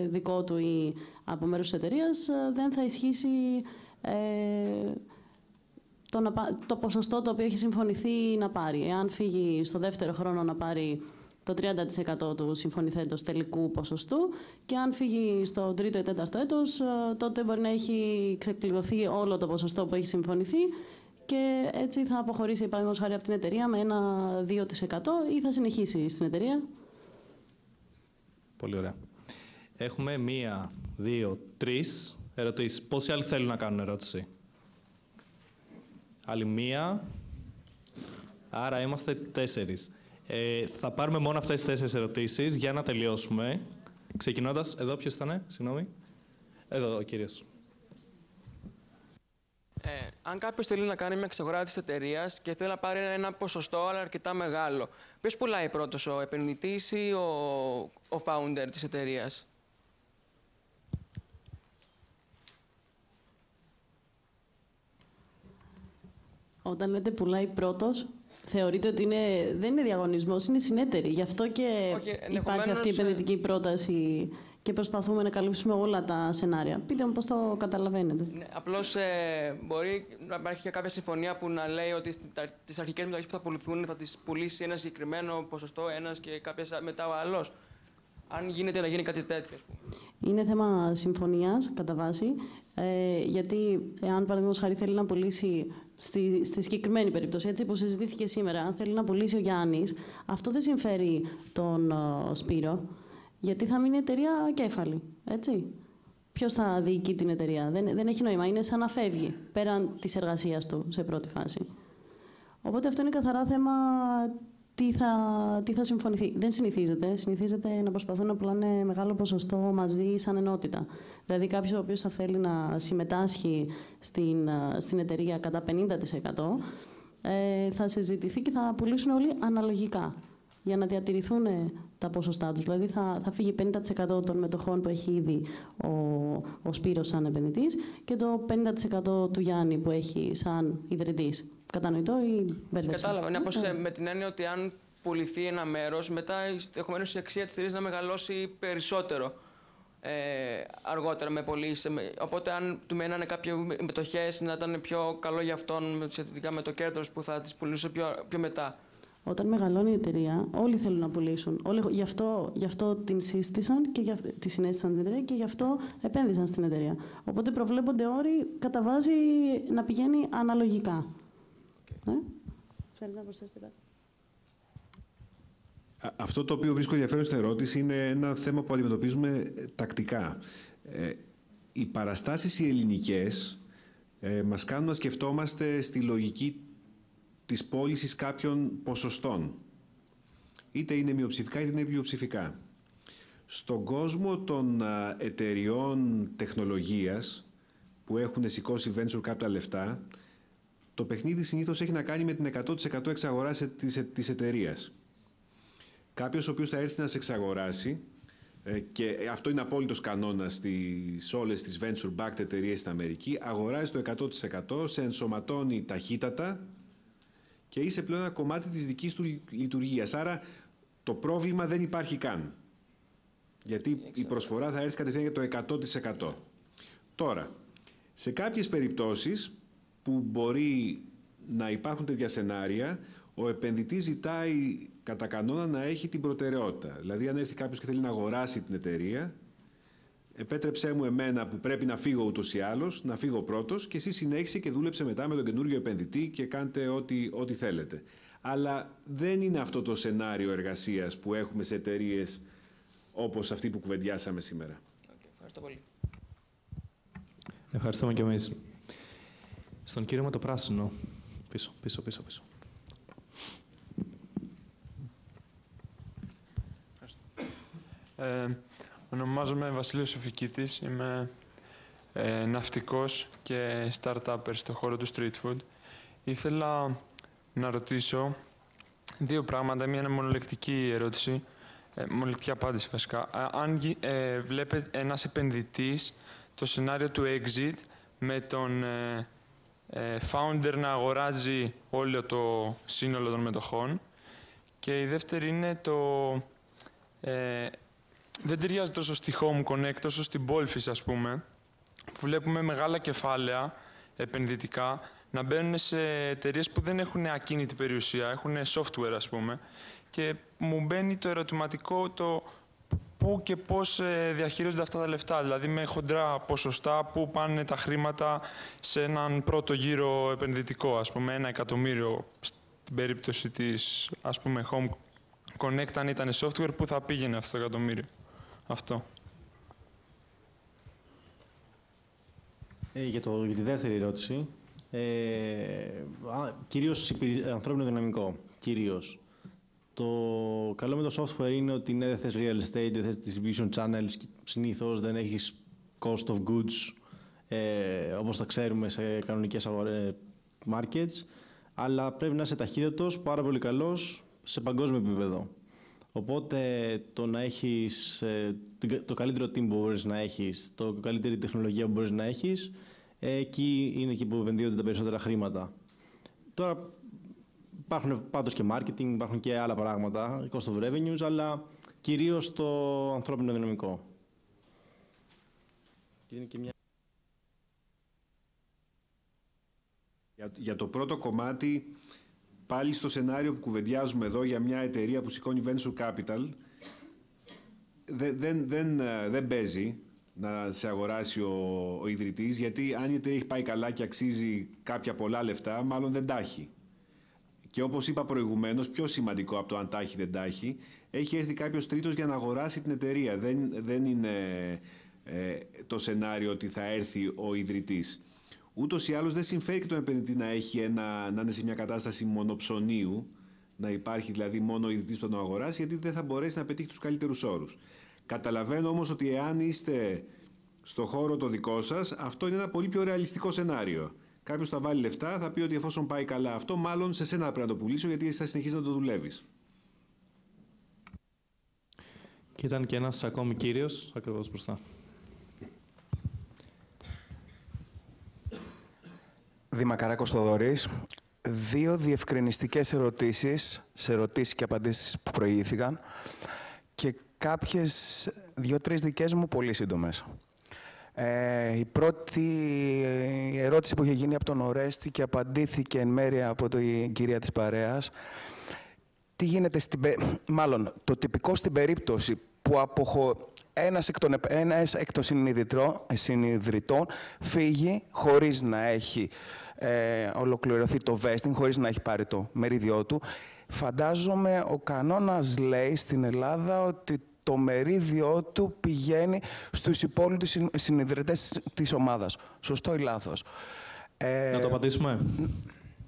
ε, δικό του ή από μέρους της εταιρείας, δεν θα ισχύσει... Ε, Το, να, το ποσοστό το οποίο έχει συμφωνηθεί να πάρει. Εάν φύγει στο δεύτερο χρόνο να πάρει το τριάντα τοις εκατό του συμφωνηθέντος τελικού ποσοστού και αν φύγει στο τρίτο ή τέταρτο έτος, τότε μπορεί να έχει ξεκλειδωθεί όλο το ποσοστό που έχει συμφωνηθεί και έτσι θα αποχωρήσει, παραδείγματος χάρη, από την εταιρεία με ένα δύο τοις εκατό ή θα συνεχίσει στην εταιρεία. Πολύ ωραία. Έχουμε μία, δύο, τρεις ερωτήσεις. Πόσοι άλλοι θέλουν να κάνουν ερώτηση? Άλλη μία. Άρα είμαστε τέσσερις. Ε, θα πάρουμε μόνο αυτές τις τέσσερις ερωτήσεις για να τελειώσουμε. Ξεκινώντας, εδώ ποιος ήτανε, συγγνώμη. Εδώ, ο κύριος. Ε, αν κάποιος θέλει να κάνει μια εξαγορά της εταιρείας και θέλει να πάρει ένα ποσοστό, αλλά αρκετά μεγάλο, ποιος πουλάει πρώτος, ο επενδυτής ή ο, ο founder της εταιρείας? Όταν λέτε πουλάει πρώτος, θεωρείτε ότι είναι, δεν είναι διαγωνισμός, είναι συνέτερη. Γι' αυτό και okay, υπάρχει αυτή η επενδυτική πρόταση και προσπαθούμε να καλύψουμε όλα τα σενάρια. Πείτε μου πώς το καταλαβαίνετε. Ναι, απλώς ε, μπορεί να υπάρχει και κάποια συμφωνία που να λέει ότι τις αρχικές μετοχές που θα πουληθούν θα τις πουλήσει ένα συγκεκριμένο ποσοστό, ένας και κάποιες μετά ο άλλος. Αν γίνεται να γίνει κάτι τέτοιο, ας πούμε. Είναι θέμα συμφωνίας, κατά βάση. Ε, γιατί, εάν παραδείγματος χάρη θέλει να πουλήσει. Στη, στη συγκεκριμένη περίπτωση, έτσι που συζητήθηκε σήμερα, αν θέλει να πουλήσει ο Γιάννης, αυτό δεν συμφέρει τον ο, Σπύρο, γιατί θα μείνει η εταιρεία κέφαλη. Ποιος θα διοικεί την εταιρεία? Δεν, δεν έχει νόημα. Είναι σαν να φεύγει πέραν της εργασίας του σε πρώτη φάση. Οπότε αυτό είναι καθαρά θέμα τι θα, τι θα συμφωνηθεί. Δεν συνηθίζεται. Συνηθίζεται να προσπαθούν να πουλάνε μεγάλο ποσοστό μαζί σαν ενότητα. Δηλαδή κάποιος ο οποίος θα θέλει να συμμετάσχει στην, στην εταιρεία κατά πενήντα τοις εκατό ε, θα συζητηθεί και θα πουλήσουν όλοι αναλογικά για να διατηρηθούν τα ποσοστά τους. Δηλαδή θα, θα φύγει πενήντα τοις εκατό των μετοχών που έχει ήδη ο, ο Σπύρος σαν επενδυτής και το πενήντα τοις εκατό του Γιάννη που έχει σαν ιδρυτής. Κατανοητό ή μπερδευτό? Κατάλαβα. Είναι όπως με την έννοια ότι αν πουληθεί ένα μέρος, μετά ενδεχομένως η αξία της εταιρείας να μεγαλώσει περισσότερο ε, αργότερα με πωλήσεις. Οπότε, αν του μένανε κάποιες μετοχές, να ήταν πιο καλό για αυτόν σχετικά με το κέρδος που θα τις πουλούσε πιο, πιο μετά. Όταν μεγαλώνει η εταιρεία, όλοι θέλουν να πουλήσουν. Όλοι, γι, αυτό, γι' αυτό την σύστησαν και γι' αυτό, τη συνέστησαν την εταιρεία και γι' αυτό επένδυσαν στην εταιρεία. Οπότε προβλέπονται όροι κατά βάση να πηγαίνει αναλογικά. Okay. Ε? Θέλετε να προσθέσετε κάτι? Αυτό το οποίο βρίσκω ενδιαφέρον στην ερώτηση είναι ένα θέμα που αντιμετωπίζουμε τακτικά. Ε, οι παραστάσεις οι ελληνικές ε, μας κάνουν να σκεφτόμαστε στη λογική της πώλησης κάποιων ποσοστών. Είτε είναι μειοψηφικά είτε είναι πλειοψηφικά. Στον κόσμο των εταιριών τεχνολογίας που έχουν σηκώσει venture capital λεφτά, το παιχνίδι συνήθως έχει να κάνει με την εκατό τοις εκατό εξαγορά της εταιρείας. Κάποιος ο οποίος θα έρθει να σε εξαγοράσει, και αυτό είναι απόλυτος κανόνας στις όλες τις venture-backed εταιρείες στην Αμερική, αγοράζει το εκατό τοις εκατό, σε ενσωματώνει ταχύτατα και είσαι πλέον ένα κομμάτι της δικής του λειτουργίας. Άρα το πρόβλημα δεν υπάρχει καν. Γιατί η προσφορά θα έρθει κατευθείαν για το εκατό τοις εκατό. Τώρα, σε κάποιες περιπτώσεις που μπορεί να υπάρχουν τέτοια σενάρια, ο επενδυτής ζητάει κατά κανόνα να έχει την προτεραιότητα. Δηλαδή, αν έρθει κάποιος και θέλει να αγοράσει την εταιρεία, επέτρεψέ μου εμένα που πρέπει να φύγω ούτως ή άλλως, να φύγω πρώτος και εσύ συνέχισε και δούλεψε μετά με τον καινούριο επενδυτή και κάντε ό,τι, ό,τι θέλετε. Αλλά δεν είναι αυτό το σενάριο εργασίας που έχουμε σε εταιρείες όπως αυτή που κουβεντιάσαμε σήμερα. Okay, ευχαριστώ πολύ. Ευχαριστούμε και εμείς. Στον κύριο με το πράσινο. Πίσω, πίσω, πίσω, πίσω. Ε, ονομάζομαι Βασίλειος Σοφικίτης, είμαι ε, ναυτικός και startupper στον χώρο του street food. Ήθελα να ρωτήσω δύο πράγματα, μία είναι μονολεκτική ερώτηση, ε, μονολεκτική απάντηση βασικά. Αν ε, βλέπετε ένας επενδυτής το σενάριο του exit με τον ε, ε, founder να αγοράζει όλο το σύνολο των μετοχών και η δεύτερη είναι το... Ε, δεν ταιριάζει τόσο στη Home Connect, όσο στην Pollfish, ας πούμε, που βλέπουμε μεγάλα κεφάλαια επενδυτικά να μπαίνουν σε εταιρείες που δεν έχουν ακίνητη περιουσία, έχουν software, ας πούμε, και μου μπαίνει το ερωτηματικό το πού και πώς διαχειρίζονται αυτά τα λεφτά, δηλαδή με χοντρά ποσοστά, πού πάνε τα χρήματα σε έναν πρώτο γύρο επενδυτικό, ας πούμε, ένα εκατομμύριο, στην περίπτωση της, ας πούμε, Home Connect, αν ήταν software, πού θα πήγαινε αυτό το εκατομμύριο. Αυτό. Ε, για, το, για τη δεύτερη ερώτηση, ε, κυρίως ανθρώπινο δυναμικό, κυρίως. Το καλό με το software είναι ότι ναι, δεν θες real estate, δεν θες distribution channels, συνήθως δεν έχεις cost of goods, ε, όπως τα ξέρουμε σε κανονικές αγορές, markets, αλλά πρέπει να είσαι ταχύτατος, πάρα πολύ καλός, σε παγκόσμιο επίπεδο. Οπότε το να έχεις το καλύτερο team που μπορείς να έχεις, το καλύτερη τεχνολογία που μπορείς να έχεις, εκεί είναι εκεί που επενδύονται τα περισσότερα χρήματα. Τώρα υπάρχουν πάντως και marketing, υπάρχουν και άλλα πράγματα, cost of revenues, αλλά κυρίως το ανθρώπινο δυναμικό. Είναι και μια... για, για το πρώτο κομμάτι, πάλι στο σενάριο που κουβεντιάζουμε εδώ για μια εταιρεία που σηκώνει venture capital, δεν, δεν, δεν, δεν παίζει να σε αγοράσει ο, ο ιδρυτής, γιατί αν η εταιρεία έχει πάει καλά και αξίζει κάποια πολλά λεφτά, μάλλον δεν τα έχει. Και όπως είπα προηγουμένως, πιο σημαντικό από το αν τα έχει δεν τα έχει, έχει έρθει κάποιος τρίτος για να αγοράσει την εταιρεία. Δεν, δεν είναι ε, το σενάριο ότι θα έρθει ο ιδρυτής. Ούτως ή άλλως δεν συμφέρει και τον επενδυτή να, έχει ένα, να είναι σε μια κατάσταση μονοψωνίου, να υπάρχει δηλαδή μόνο ο ιδρυτής που τον αγοράσει, γιατί δεν θα μπορέσει να πετύχει τους καλύτερους όρους. Καταλαβαίνω όμως ότι εάν είστε στο χώρο το δικό σας, αυτό είναι ένα πολύ πιο ρεαλιστικό σενάριο. Κάποιος θα βάλει λεφτά, θα πει ότι εφόσον πάει καλά αυτό, μάλλον σε σένα πρέπει να το πουλήσω, γιατί εσύ θα συνεχίσεις να το δουλεύεις. Και ήταν και ένας ακόμη κύριος ακριβώς μπροστά. Δημακαράκος Θοδωρής. δύο διευκρινιστικές ερωτήσεις, σε ερωτήσεις και απαντήσεις που προηγήθηκαν, και κάποιες δύο-τρεις δικές μου πολύ σύντομες. Ε, η πρώτη ερώτηση που είχε γίνει από τον Ορέστη και απαντήθηκε εν μέρει από την κυρία της παρέας. Τι γίνεται, στην, μάλλον, το τυπικό στην περίπτωση που αποχω... ένας εκ των, ένας εκ των συνειδητών φύγει χωρίς να έχει ε, ολοκληρωθεί το vesting, χωρίς να έχει πάρει το μερίδιό του. Φαντάζομαι ο κανόνας λέει στην Ελλάδα ότι το μερίδιό του πηγαίνει στους υπόλοιπους συνειδητές της ομάδας. Σωστό ή λάθος? Ε, να το απαντήσουμε,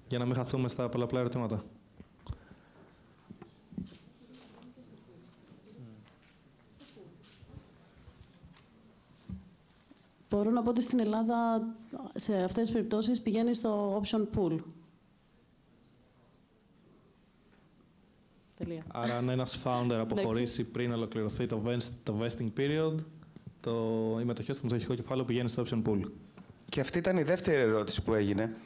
για να μην χαθούμε στα πολλαπλά ερωτήματα. Μπορώ να πω ότι στην Ελλάδα, σε αυτές τις περιπτώσεις, πηγαίνει στο option pool. Τελεία. Άρα, αν ένας founder αποχωρήσει πριν ολοκληρωθεί το vesting period, το μετοχές στο μετοχικό κεφάλαιο πηγαίνει στο option pool. Και αυτή ήταν η δεύτερη ερώτηση που έγινε,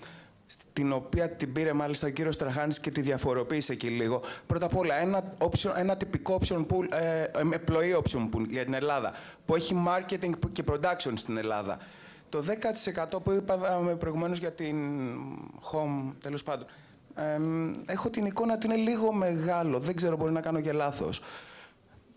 την οποία την πήρε μάλιστα ο κύριος Τραχάνης και τη διαφοροποίησε εκεί λίγο. Πρώτα απ' όλα, ένα, option, ένα τυπικό option pool, ε, πλοή option pool για την Ελλάδα, που έχει marketing και production στην Ελλάδα. Το δέκα τοις εκατό που είπαμε προηγουμένως για την home, τέλος πάντων, ε, έχω την εικόνα ότι είναι λίγο μεγάλο. Δεν ξέρω, μπορεί να κάνω και λάθος.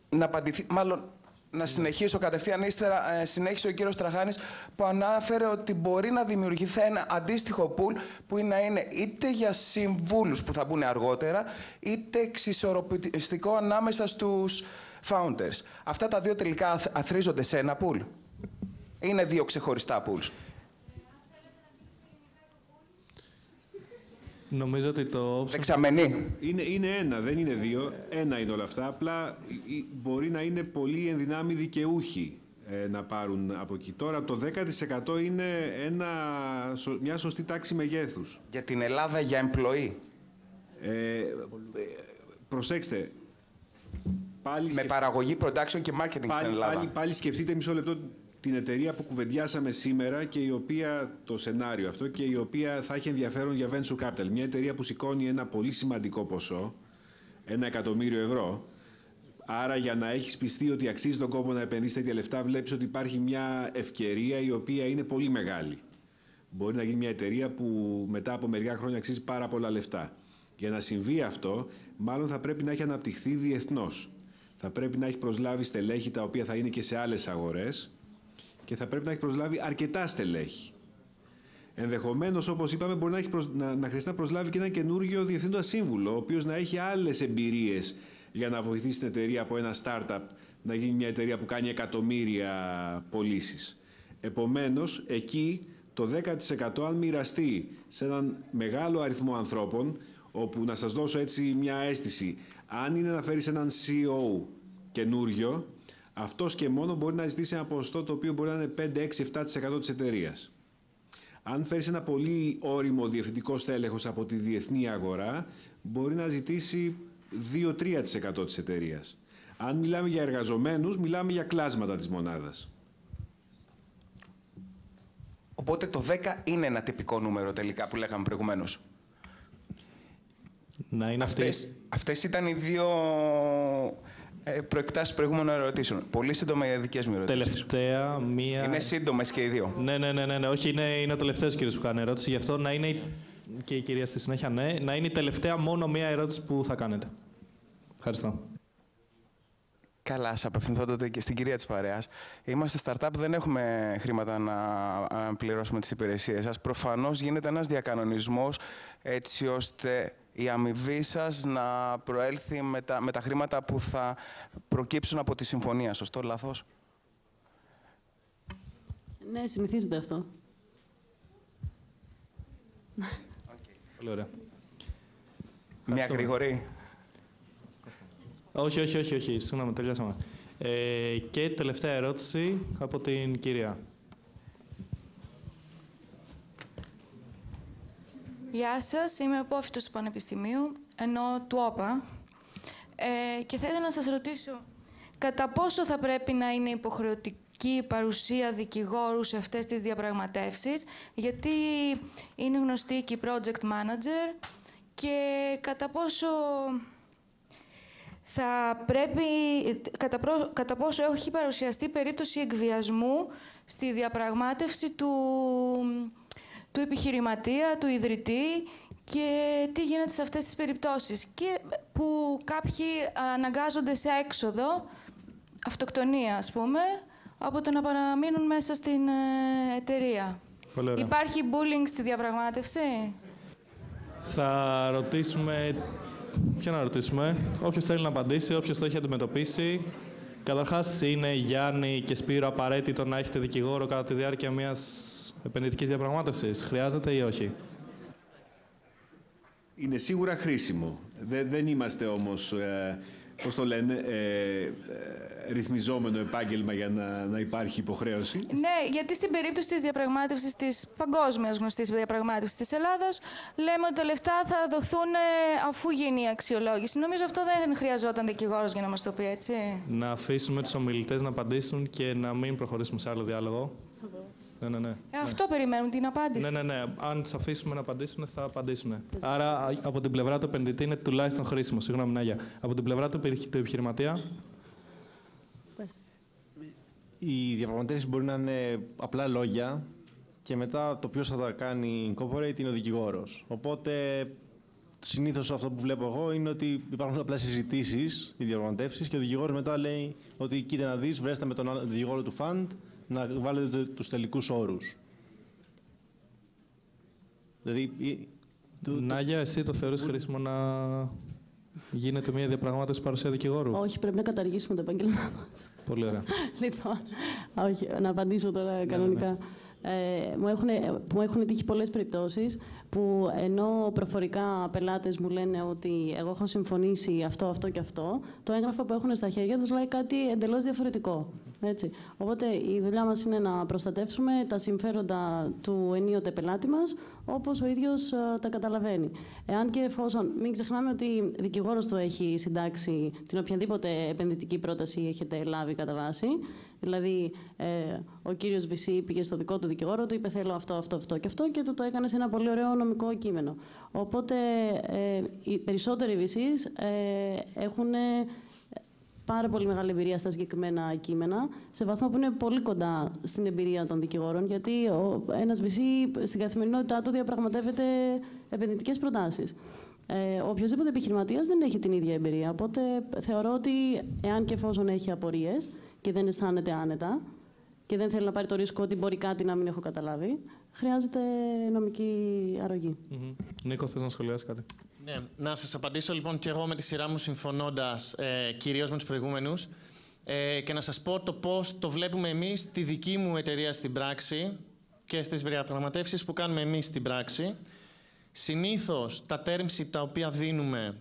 Να απαντηθεί, μάλλον, να συνεχίσω κατευθείαν ύστερα, ε, συνέχισε ο κύριος Τραχάνης που ανάφερε ότι μπορεί να δημιουργηθεί ένα αντίστοιχο πουλ που να είναι είτε για συμβούλους που θα μπουν αργότερα, είτε εξισορροπητικό ανάμεσα στους founders. Αυτά τα δύο τελικά αθροίζονται σε ένα πουλ? Είναι δύο ξεχωριστά πουλς? Νομίζω ότι το option... Εξαμενή. Είναι, είναι ένα, δεν είναι δύο. Ένα είναι όλα αυτά. Απλά μπορεί να είναι πολλοί ενδυνάμοι δικαιούχοι ε, να πάρουν από εκεί. Τώρα το δέκα τοις εκατό είναι ένα, μια σωστή τάξη μεγέθους. Για την Ελλάδα, για employee. Ε, προσέξτε. Πάλι με σκεφ... παραγωγή, production και marketing πάλι, στην Ελλάδα. Πάλι, πάλι σκεφτείτε μισό λεπτό την εταιρεία που κουβεντιάσαμε σήμερα και η οποία, το σενάριο αυτό, και η οποία θα έχει ενδιαφέρον για venture capital. Μια εταιρεία που σηκώνει ένα πολύ σημαντικό ποσό, ένα εκατομμύριο ευρώ. Άρα, για να έχεις πιστεί ότι αξίζει τον κόπο να επενδύσεις τέτοια λεφτά, βλέπεις ότι υπάρχει μια ευκαιρία η οποία είναι πολύ μεγάλη. Μπορεί να γίνει μια εταιρεία που μετά από μερικά χρόνια αξίζει πάρα πολλά λεφτά. Για να συμβεί αυτό, μάλλον θα πρέπει να έχει αναπτυχθεί διεθνώς. Θα πρέπει να έχει προσλάβει στελέχη τα οποία θα είναι και σε άλλες αγορές. Και θα πρέπει να έχει προσλάβει αρκετά στελέχη. Ενδεχομένως, όπως είπαμε, μπορεί να, έχει προσ... να... να χρειαστεί να προσλάβει και ένα καινούργιο διευθύνοντα σύμβουλο, ο οποίος να έχει άλλες εμπειρίες για να βοηθήσει την εταιρεία από ένα startup να γίνει μια εταιρεία που κάνει εκατομμύρια πωλήσεις. Επομένως, εκεί το δέκα τοις εκατό, αν μοιραστεί σε έναν μεγάλο αριθμό ανθρώπων, όπου να σας δώσω έτσι μια αίσθηση, αν είναι να φέρεις έναν σι ι ο καινούριο, αυτός και μόνο μπορεί να ζητήσει ένα ποσοστό το οποίο μπορεί να είναι πέντε, έξι, επτά τοις εκατό της εταιρείας. Αν φέρεις ένα πολύ όριμο διευθυντικό στέλεχος από τη διεθνή αγορά, μπορεί να ζητήσει δύο με τρία τοις εκατό της εταιρείας. Αν μιλάμε για εργαζομένους, μιλάμε για κλάσματα της μονάδας. Οπότε το δέκα είναι ένα τυπικό νούμερο τελικά που λέγαμε προηγουμένως. Να είναι αυτές, αυτές. Αυτές ήταν οι δύο... προεκτάσεις προηγούμενων ερωτήσεων. Πολύ σύντομα για δικές μου ερωτήσεις. Τελευταία μία. Είναι σύντομες και οι δύο. Ναι, ναι, ναι, ναι, ναι. Όχι, είναι, είναι ο τελευταίος κύριος που κάνει ερώτηση. Γι' αυτό να είναι. Και η κυρία στη συνέχεια, ναι. Να είναι η τελευταία μόνο μία ερώτηση που θα κάνετε. Ευχαριστώ. Καλά, σας απευθυνθώ τότε και στην κυρία της παρέας. Είμαστε startup, δεν έχουμε χρήματα να πληρώσουμε τις υπηρεσίες σας. Προφανώς γίνεται ένας διακανονισμός έτσι ώστε η αμοιβή σας να προέλθει με τα, με τα χρήματα που θα προκύψουν από τη συμφωνία. Σωστό, λάθος? Ναι, συνηθίζεται αυτό. Okay. Ωραία. Μια γρήγορη. Όχι, όχι, όχι, όχι. Συγγνώμη, τελειώσαμε. Ε, και τελευταία ερώτηση από την κυρία. Γεια σας, είμαι απόφοιτος του Πανεπιστημίου, ενώ του όπα. Ε, και θα ήθελα να σας ρωτήσω κατά πόσο θα πρέπει να είναι υποχρεωτικό σημαντική παρουσία δικηγόρου σε αυτές τις διαπραγματεύσεις, γιατί είναι γνωστή και η project manager και κατά πόσο θα πρέπει, κατά, προ, κατά πόσο έχει παρουσιαστεί περίπτωση εκβιασμού στη διαπραγμάτευση του, του επιχειρηματία, του ιδρυτή, και τι γίνεται σε αυτές τις περιπτώσεις, και που κάποιοι αναγκάζονται σε έξοδο, αυτοκτονία ας πούμε, από το να παραμείνουν μέσα στην εταιρεία. Πολέρα. Υπάρχει bullying στη διαπραγμάτευση? Θα ρωτήσουμε... Ποιο να ρωτήσουμε? Όποιος θέλει να απαντήσει, όποιος το έχει αντιμετωπίσει. Καταρχάς, είναι Γιάννη και Σπύρο απαραίτητο να έχετε δικηγόρο κατά τη διάρκεια μιας επενδυτικής διαπραγμάτευσης? Χρειάζεται ή όχι? Είναι σίγουρα χρήσιμο. Δεν, δεν είμαστε όμως, ε, πώς το λένε, ε, ε, ρυθμιζόμενο επάγγελμα για να, να υπάρχει υποχρέωση. Ναι, γιατί στην περίπτωση της διαπραγμάτευσης, της παγκόσμιας γνωστής διαπραγμάτευσης της Ελλάδας, λέμε ότι τα λεφτά θα δοθούν αφού γίνει η αξιολόγηση. Νομίζω αυτό δεν χρειαζόταν δικηγόρος για να μας το πει, έτσι. Να αφήσουμε τους ομιλητές να απαντήσουν και να μην προχωρήσουμε σε άλλο διάλογο. Ναι, ναι, ναι. Ε, αυτό ναι. Περιμένουν την απάντηση. Ναι, ναι, ναι. Αν τους αφήσουμε να απαντήσουν, θα απαντήσουν. Άρα, από την πλευρά του επενδυτή είναι τουλάχιστον χρήσιμο. Συγγνώμη, Νάγια. Από την πλευρά του επιχειρηματία. Οι διαπραγματεύσεις μπορεί να είναι απλά λόγια και μετά το ποιος θα τα κάνει incorporate είναι ο δικηγόρος. Οπότε, συνήθως αυτό που βλέπω εγώ είναι ότι υπάρχουν απλά συζητήσεις, οι διαπραγματεύσεις, και ο δικηγόρος μετά λέει ότι κοίτα να δεις, βρέστα με τον δικηγόρο του fund. Να βάλετε τους τελικούς όρους. Δηλαδή... Νάγια, εσύ το θεωρείς χρήσιμο να γίνεται μια διαπραγμάτευση παρουσία δικηγόρου? Όχι, πρέπει να καταργήσουμε το επάγγελμά μας. Πολύ ωραία. Λοιπόν, όχι, να απαντήσω τώρα κανονικά. Ε, μου, έχουν, μου έχουν τύχει πολλές περιπτώσεις που ενώ προφορικά πελάτες μου λένε ότι εγώ έχω συμφωνήσει αυτό, αυτό και αυτό, το έγγραφο που έχουν στα χέρια τους λέει κάτι εντελώς διαφορετικό. Έτσι. Οπότε η δουλειά μας είναι να προστατεύσουμε τα συμφέροντα του ενίοτε πελάτη μας, όπως ο ίδιος τα καταλαβαίνει. Εάν και εφόσον, μην ξεχνάμε ότι δικηγόρος το έχει συντάξει την οποιαδήποτε επενδυτική πρόταση έχετε λάβει κατά βάση. Δηλαδή, ε, ο κύριος Βυσί πήγε στο δικό του δικηγόρο, του είπε θέλω αυτό, αυτό, αυτό και αυτό και του το έκανε σε ένα πολύ ωραίο νομικό κείμενο. Οπότε, ε, οι περισσότεροι Βυσίς ε, έχουν πάρα πολύ μεγάλη εμπειρία στα συγκεκριμένα κείμενα, σε βαθμό που είναι πολύ κοντά στην εμπειρία των δικηγόρων, γιατί ένας Βυσί στην καθημερινότητά του διαπραγματεύεται επενδυτικές προτάσεις. Ε, οποιοςδήποτε επιχειρηματίας δεν έχει την ίδια εμπειρία, οπότε θεωρώ ότι εάν και εφόσον έχει απορίες, και δεν αισθάνεται άνετα και δεν θέλει να πάρει το ρίσκο ότι μπορεί κάτι να μην έχω καταλάβει, χρειάζεται νομική αρρωγή. Mm-hmm. Νίκο, θες να σχολιάσεις κάτι? Ναι, να σας απαντήσω λοιπόν και εγώ με τη σειρά μου συμφωνώντας ε, κυρίως με τους προηγούμενους ε, και να σας πω το πώς το βλέπουμε εμείς τη δική μου εταιρεία στην πράξη και στις διαπραγματεύσεις που κάνουμε εμείς στην πράξη. Συνήθως τα terms τα οποία δίνουμε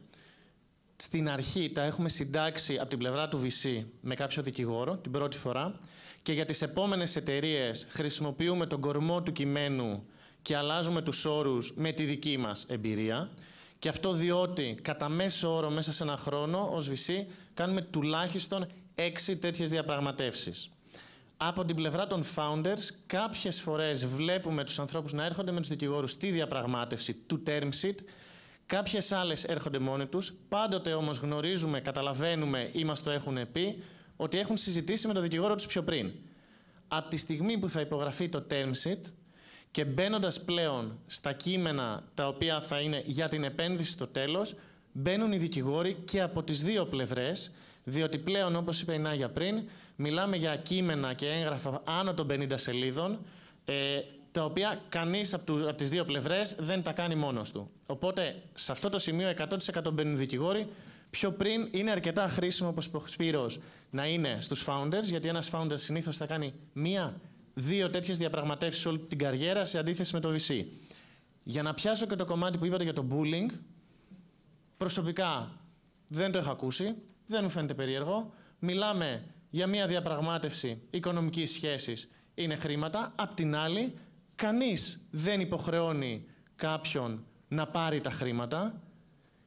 στην αρχή τα έχουμε συντάξει από την πλευρά του βι σι με κάποιο δικηγόρο την πρώτη φορά και για τις επόμενες εταιρείες χρησιμοποιούμε τον κορμό του κειμένου και αλλάζουμε τους όρους με τη δική μας εμπειρία. Και αυτό διότι κατά μέσο όρο μέσα σε ένα χρόνο ως βι σι κάνουμε τουλάχιστον έξι τέτοιες διαπραγματεύσεις. Από την πλευρά των founders κάποιες φορές βλέπουμε τους ανθρώπους να έρχονται με τους δικηγόρους στη διαπραγμάτευση του term sheet. Κάποιες άλλες έρχονται μόνοι τους, πάντοτε όμως γνωρίζουμε, καταλαβαίνουμε ή μας το έχουν πει ότι έχουν συζητήσει με τον δικηγόρο τους πιο πριν. Από τη στιγμή που θα υπογραφεί το term sheet και μπαίνοντας πλέον στα κείμενα τα οποία θα είναι για την επένδυση στο τέλος, μπαίνουν οι δικηγόροι και από τις δύο πλευρές, διότι πλέον, όπως είπε η Νάγια πριν, μιλάμε για κείμενα και έγγραφα άνω των πενήντα σελίδων, ε, τα οποία κανείς από τις δύο πλευρές δεν τα κάνει μόνος του. Οπότε, σε αυτό το σημείο εκατό τοις εκατό μπαίνουν δικηγόροι. Πιο πριν είναι αρκετά χρήσιμο, όπως είπε ο Σπύρος, να είναι στους founders, γιατί ένας founder συνήθως θα κάνει μία, δύο τέτοιες διαπραγματεύσεις όλη την καριέρα, σε αντίθεση με το βι σι. Για να πιάσω και το κομμάτι που είπατε για το bullying, προσωπικά δεν το έχω ακούσει, δεν μου φαίνεται περίεργο. Μιλάμε για μία διαπραγμάτευση οικονομικής σχέσης, είναι χρήματα. Απ' την άλλη, κανείς δεν υποχρεώνει κάποιον να πάρει τα χρήματα.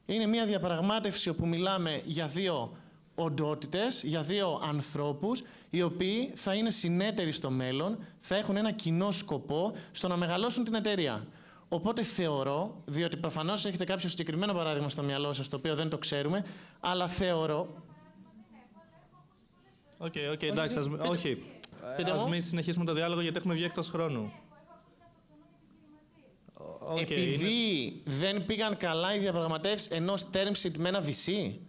Είναι μια διαπραγμάτευση όπου μιλάμε για δύο οντότητες, για δύο ανθρώπους, οι οποίοι θα είναι συνέτεροι στο μέλλον, θα έχουν ένα κοινό σκοπό στο να μεγαλώσουν την εταιρεία. Οπότε θεωρώ, διότι προφανώς έχετε κάποιο συγκεκριμένο παράδειγμα στο μυαλό σας, το οποίο δεν το ξέρουμε, αλλά θεωρώ... Οκ, okay, okay, εντάξει, όχι. Ας, όχι. Πείτε, ας μην συνεχίσουμε το διάλογο, γιατί έχουμε βγει εκτός χρόνου. Okay, Επειδή είναι... δεν πήγαν καλά οι διαπραγματεύσεις ενός term sheet με ένα βι σι.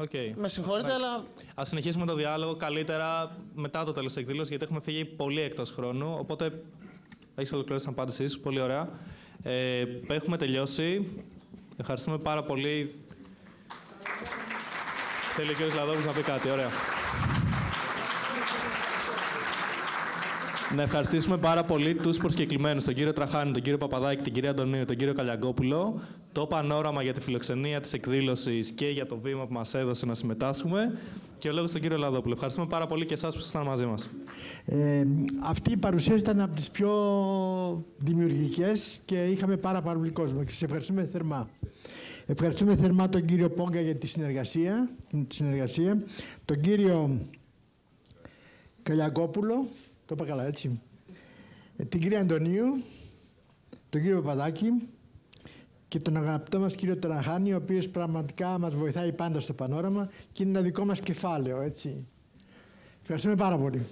Okay. Με συγχωρείτε, nice. αλλά... Ας συνεχίσουμε το διάλογο καλύτερα μετά το τέλος της εκδήλωσης, γιατί έχουμε φύγει πολύ εκτός χρόνου. Οπότε, έχεις ολοκληρώσει την απάντησή σου. Πολύ ωραία. Ε, έχουμε τελειώσει. Ευχαριστούμε πάρα πολύ. Θέλει ο κύριος Λαδόπουλος να πει κάτι. Ωραία. Να ευχαριστήσουμε πάρα πολύ τους προσκεκλημένους, τον κύριο Τραχάνη, τον κύριο Παπαδάκη, την κυρία Αντωνίου, τον κύριο Καλλιαγκόπουλο. Το πανόραμα για τη φιλοξενία της εκδήλωσης και για το βήμα που μας έδωσε να συμμετάσχουμε. Και ο λόγος στον κύριο Λαδόπουλο. Ευχαριστούμε πάρα πολύ και εσάς που ήσασταν μαζί μας. Ε, αυτή η παρουσίαση ήταν από τις πιο δημιουργικές και είχαμε πάρα πολύ κόσμο. Και σας ευχαριστούμε θερμά. Ευχαριστούμε θερμά τον κύριο Πόγκα για τη συνεργασία, τη συνεργασία. τον κύριο Καλλιαγκόπουλο. Το είπα καλά, έτσι. Την κυρία Αντωνίου, τον κύριο Παπαδάκη και τον αγαπητό μας κύριο Τραχάνη, ο οποίος πραγματικά μας βοηθάει πάντα στο πανόραμα και είναι ένα δικό μας κεφάλαιο, έτσι. Ευχαριστούμε πάρα πολύ.